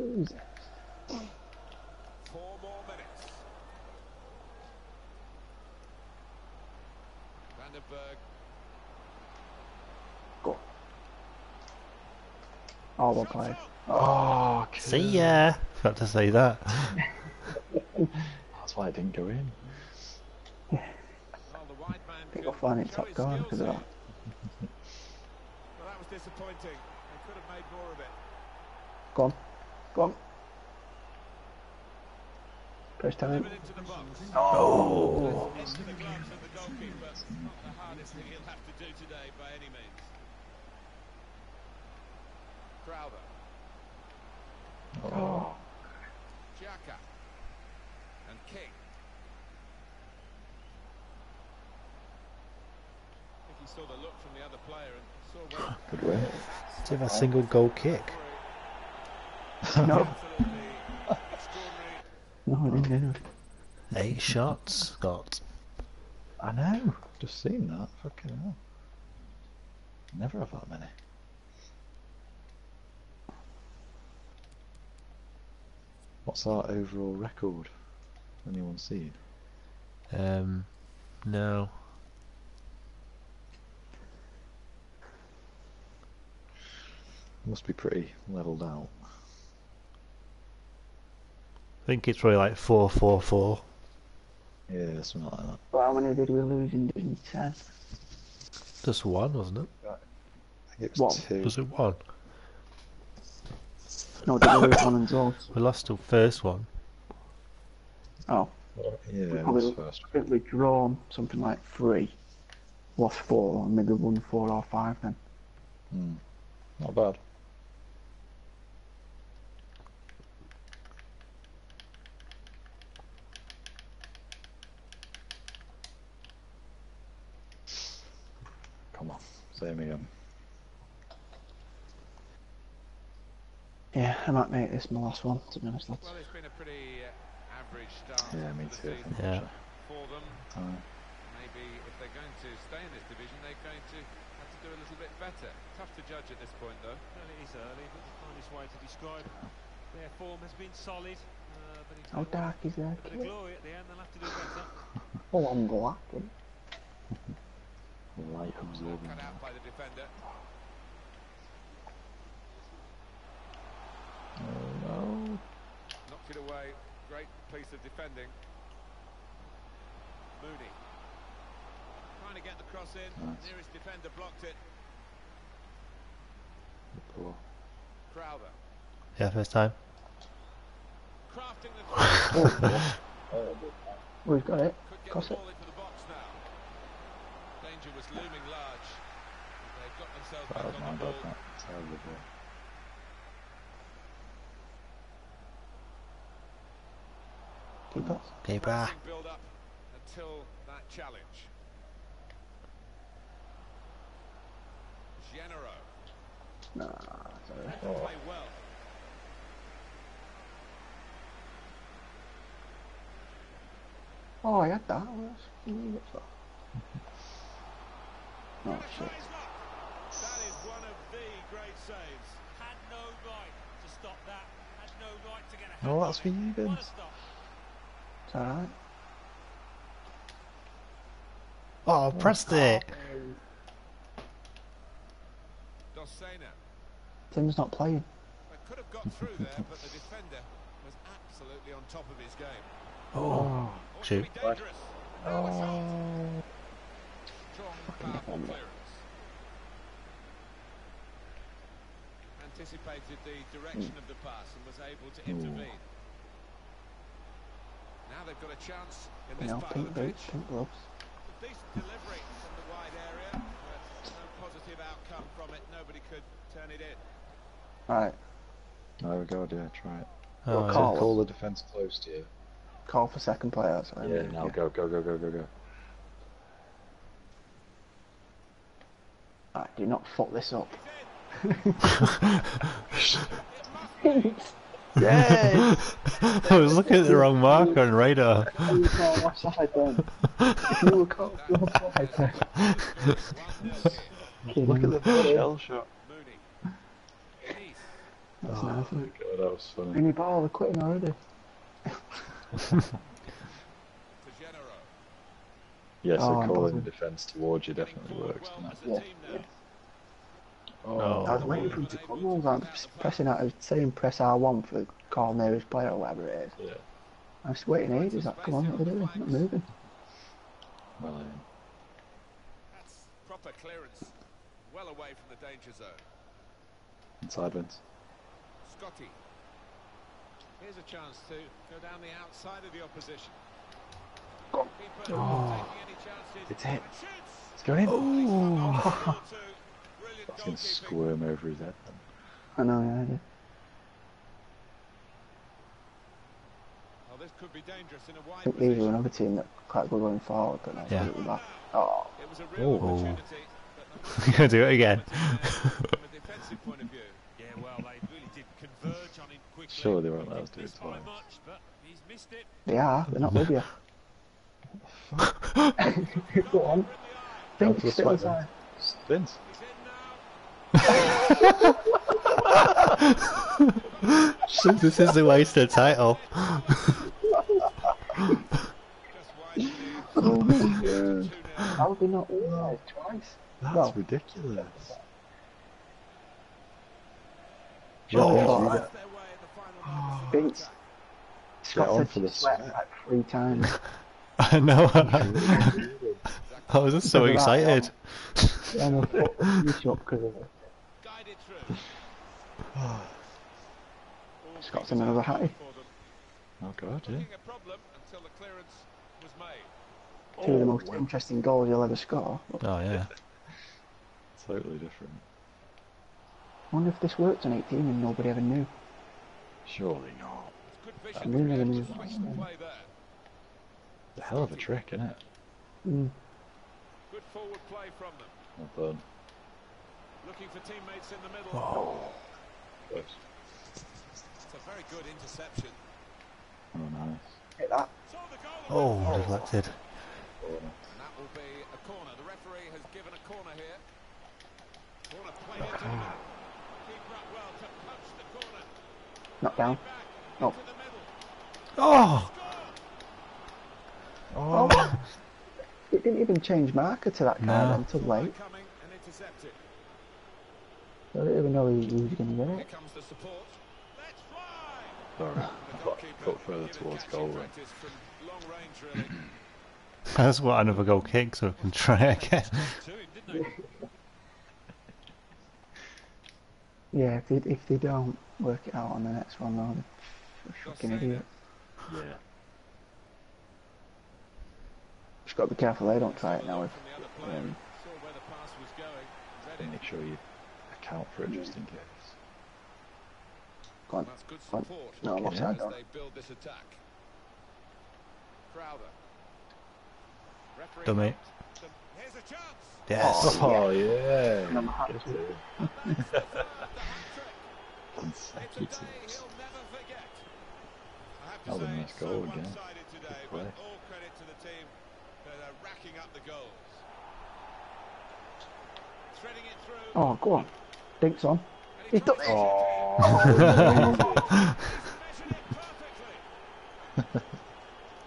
more minutes. Vandenberg. Oh, well played. Oh, see ya! Forgot to say that. That's why I didn't go in. Yeah. I think I'll find it top guard because of that. Well, that was disappointing. They could have made more of it. Go on. Go on. First time. Oh! Into the gloves of the goalkeeper. Not the hardest thing he'll have to do today by any means. Crowder. Oh. Xhaka. And King. I think he saw the look from the other player and saw where. Good way. Let's have a single goal kick. No. No, I didn't get it. 8 shots, Scott. I know. Just seen that. Fucking hell. Never have that many. What's our overall record? Anyone see it? No. Must be pretty levelled out. I think it's probably like 4-4-4. Yeah, something like that. Well, how many did we lose in 2010? Just one, wasn't it? Right. I think it was 2. Was it 1? No, we lost the first one. Oh. Yeah, we probably, it was first. I think we drawn something like 3, lost 4, and maybe won 4 or 5 then. Hmm. Not bad. Yeah, I might make this my last one, to be honest, lads. Well, it's been a pretty average start. Yeah, me too. Yeah. For them. Maybe if they're going to stay in this division, they're going to have to do a little bit better. Tough to judge at this point, though. Well, it is early, but the finest way to describe their form has been solid. How dark is that? The glory at the end, they'll have to do better. Oh, I'm blacking. Light absorbing. Cut out by the defender. Oh no. Knocked it away. Great piece of defending. Mooney. Trying to get the cross in. Nice. Nearest defender blocked it. Cool. Crowther. Yeah, first time. Crafting the oh. We've got it. Cross it. Into the box now. Danger was looming large. They've got themselves back on the ball. Keeper. Keeper. Build up until that challenge. Genero. Nah, sorry. Oh. Play well. Oh, I had that. Oh, shit. That is one of the great saves. Had no right to stop that. Had no right to get a hand. Oh, that's for you, Ben. It's alright. Oh, I pressed it. Tim's not playing. I could have got through there, but the defender was absolutely on top of his game. Oh, shoot. Oh. Fucking hell. Anticipated the direction of the pass and was able to intervene. Now they've got a chance in this part of the pitch. Pink gloves. A decent delivery from the wide area, but no positive outcome from it. Nobody could turn it in. Alright. There we go, dear. Try it. Oh, well, call the defence close to you. Call for second player, that's what I mean. Now go. Alright, do not fuck this up. Yeah. I was looking at the wrong marker on radar. Look at the shell shot. That's nice. Oh god, that was funny. Any ball, they're quitting already. Yes, so calling the defence towards you definitely works. Yeah. Oh, I was waiting for him to come all that. Pressing out, I was saying press R1 for the call near his player or whatever it is. Yeah. I was waiting ages, like, come on, what are they doing? Not moving. Well, that's proper clearance. Well away from the danger zone. Inside wins. Scotty. Here's a chance to go down the outside of the opposition. Go. Oh. It's hit. It's going in. Oh. That's going to squirm over his head. I know, yeah, I did. Well, this could be dangerous in a wide. I think these were another team that quite good going forward, but no, yeah. It was back. Oh. It was a real opportunity, but I'm going to do it again. From a defensive point of view. Yeah, well, they really did converge on him quickly. Sure, they weren't allowed to do it twice. They are, they're not with you. What the fuck? Go on. Think it's still inside. Spins. This is a wasted title. Oh my god. How did they not win that twice? That's ridiculous. Oh, Spinks. Scott said she sweat like 3 times. I know. I was just so excited. Yeah, no, fuck you shot because of it. Scott's in another high. Oh god, yeah. Two of the most interesting goals you'll ever score. Oh yeah. Totally different. I wonder if this worked on 18 and nobody ever knew. Surely not. I really never knew that. It's a hell of a trick, isn't it? Mm. Good forward play from them. Not bad. Looking for teammates in the middle. Oh. Yes. It's a very good interception. Oh, nice. Hit that. Oh, deflected. And that will be a corner. The referee has given a corner here. Corner played into the middle. Keeper up well to punch the corner. Knock down. Oh. Oh! Oh! Oh. It didn't even change marker to that guy until late. I don't even know who was going to get it. Here comes the support. Let's fly! Sorry, I got further towards goal. That's what another goal kick, so I can try again. Yeah, if they don't work it out on the next one, though, they're fucking idiots. Yeah. Just got to be careful they don't try it now. If make sure you account for it just in case. Go on. Go on. No, I'm offside. Go on. Dumb it. Yes. Oh, yeah. Consecutives. That was a nice goal again. Good play. Oh, go on. Dink's on. He's done it. Oh.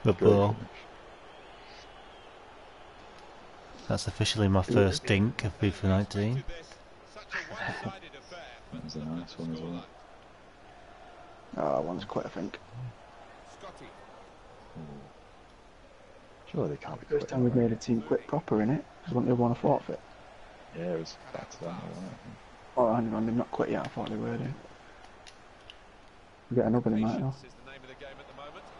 The ball. That's officially my first dink of FIFA 19. That was a nice one as well. Oh, that one's quite, I think. Ooh. Surely they can't be quit. First time we've made a team quit proper, innit? Because wouldn't they want a forfeit? Yeah, it was back to that, I think. Oh, hang on, they've not quit yet, I thought they were, didn't. We get another, they might now.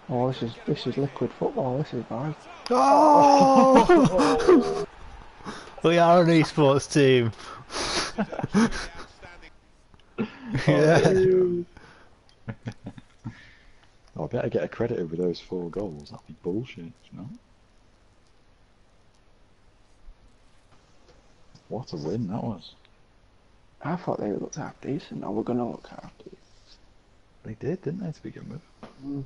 Oh, this is liquid football, this is bad. Oh! We are an esports team. Yeah. I better get accredited with those 4 goals, that'd be bullshit, you know? What a win that was. I thought they looked half decent, now we're gonna look half decent. They did, didn't they, to begin with? Mm.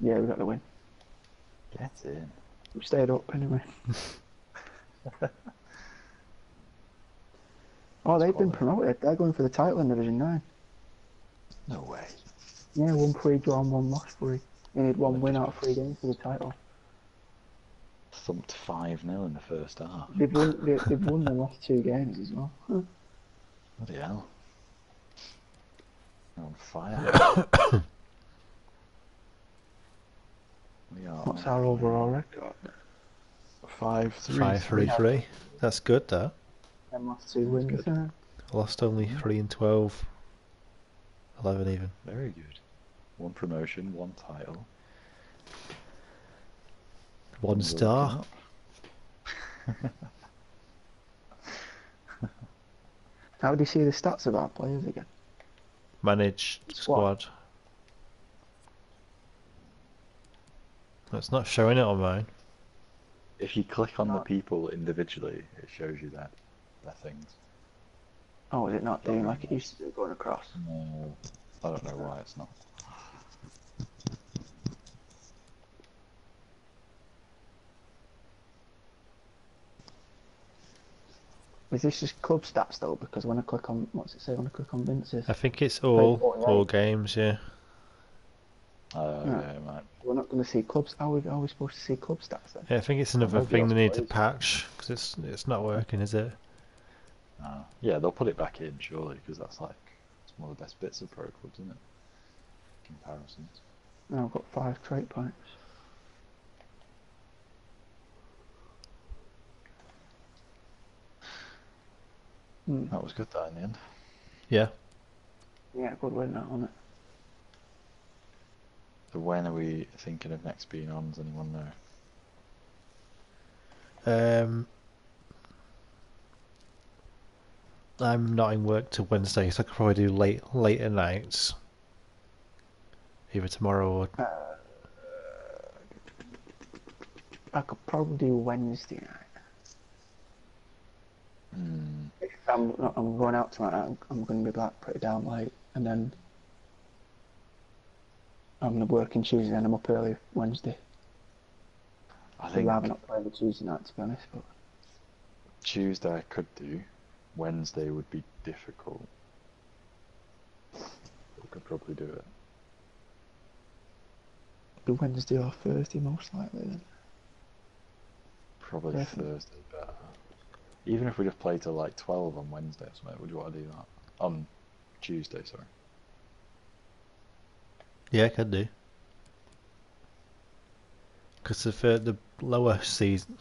Yeah, we got the win. Get in. We stayed up anyway. Oh, they've been promoted, they're going for the title in Division 9. No way. Yeah, 1-3 draw and 1 loss for it. You need 1 win out of 3 games for the title. Thumped 5-0 in the first half. They've won the last 2 games as well. Huh. Bloody hell. They're on fire. We are. What's our overall record? 5-3. 5-3-3. That's good, though. And last 2 wins. Lost only 3 and 12. 11 even. Very good. 1 promotion, 1 title. 1 star. How do you see the stats of our players again? Managed squad. It's not showing it on mine. If you click on the people individually, it shows you that their things. Oh, is it not doing like it used to do, going across? No, I don't know why it's not. Is this just club stats though? Because when I click on, what's it say when I click on Vince's? I think it's all games, yeah. Oh, yeah, right. We're not going to see clubs. Are we supposed to see club stats then? Yeah, I think it's another thing they need to patch because it's not working, is it? Yeah, they'll put it back in, surely, because that's like it's one of the best bits of pro clubs, isn't it? Comparisons. Now I've got 5 trait points. Mm. That was good, that, in the end. Yeah. Yeah, good win that, wasn't it? So when are we thinking of next being on? Does anyone know? I'm not in work till Wednesday, so I could probably do later nights, either tomorrow or. I could probably do Wednesday night. Mm. If I'm going out tonight, I'm going to be back pretty down late, and then I'm going to work on Tuesday and I'm up early Wednesday. I'd rather not play the Tuesday night, to be honest, but... Tuesday I could do. Wednesday would be difficult. I could probably do it. Be Wednesday or Thursday, most likely, then. Probably definitely. Thursday better. Even if we just play till like 12 on Wednesday or something, would you want to do that? On Tuesday, sorry. Yeah, I could do. Because the lower season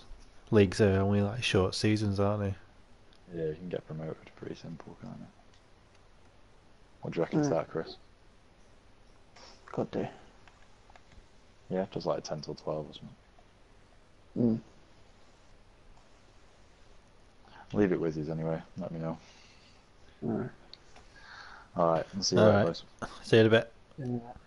leagues are only like short seasons, aren't they? Yeah, you can get promoted. Pretty simple, can't it? What do you reckon's that, Chris? Could do. Yeah, just like 10 till 12 or something. Mm. Leave it with you anyway, let me know. Alright, we'll see you later, boys. See you in a bit. Yeah.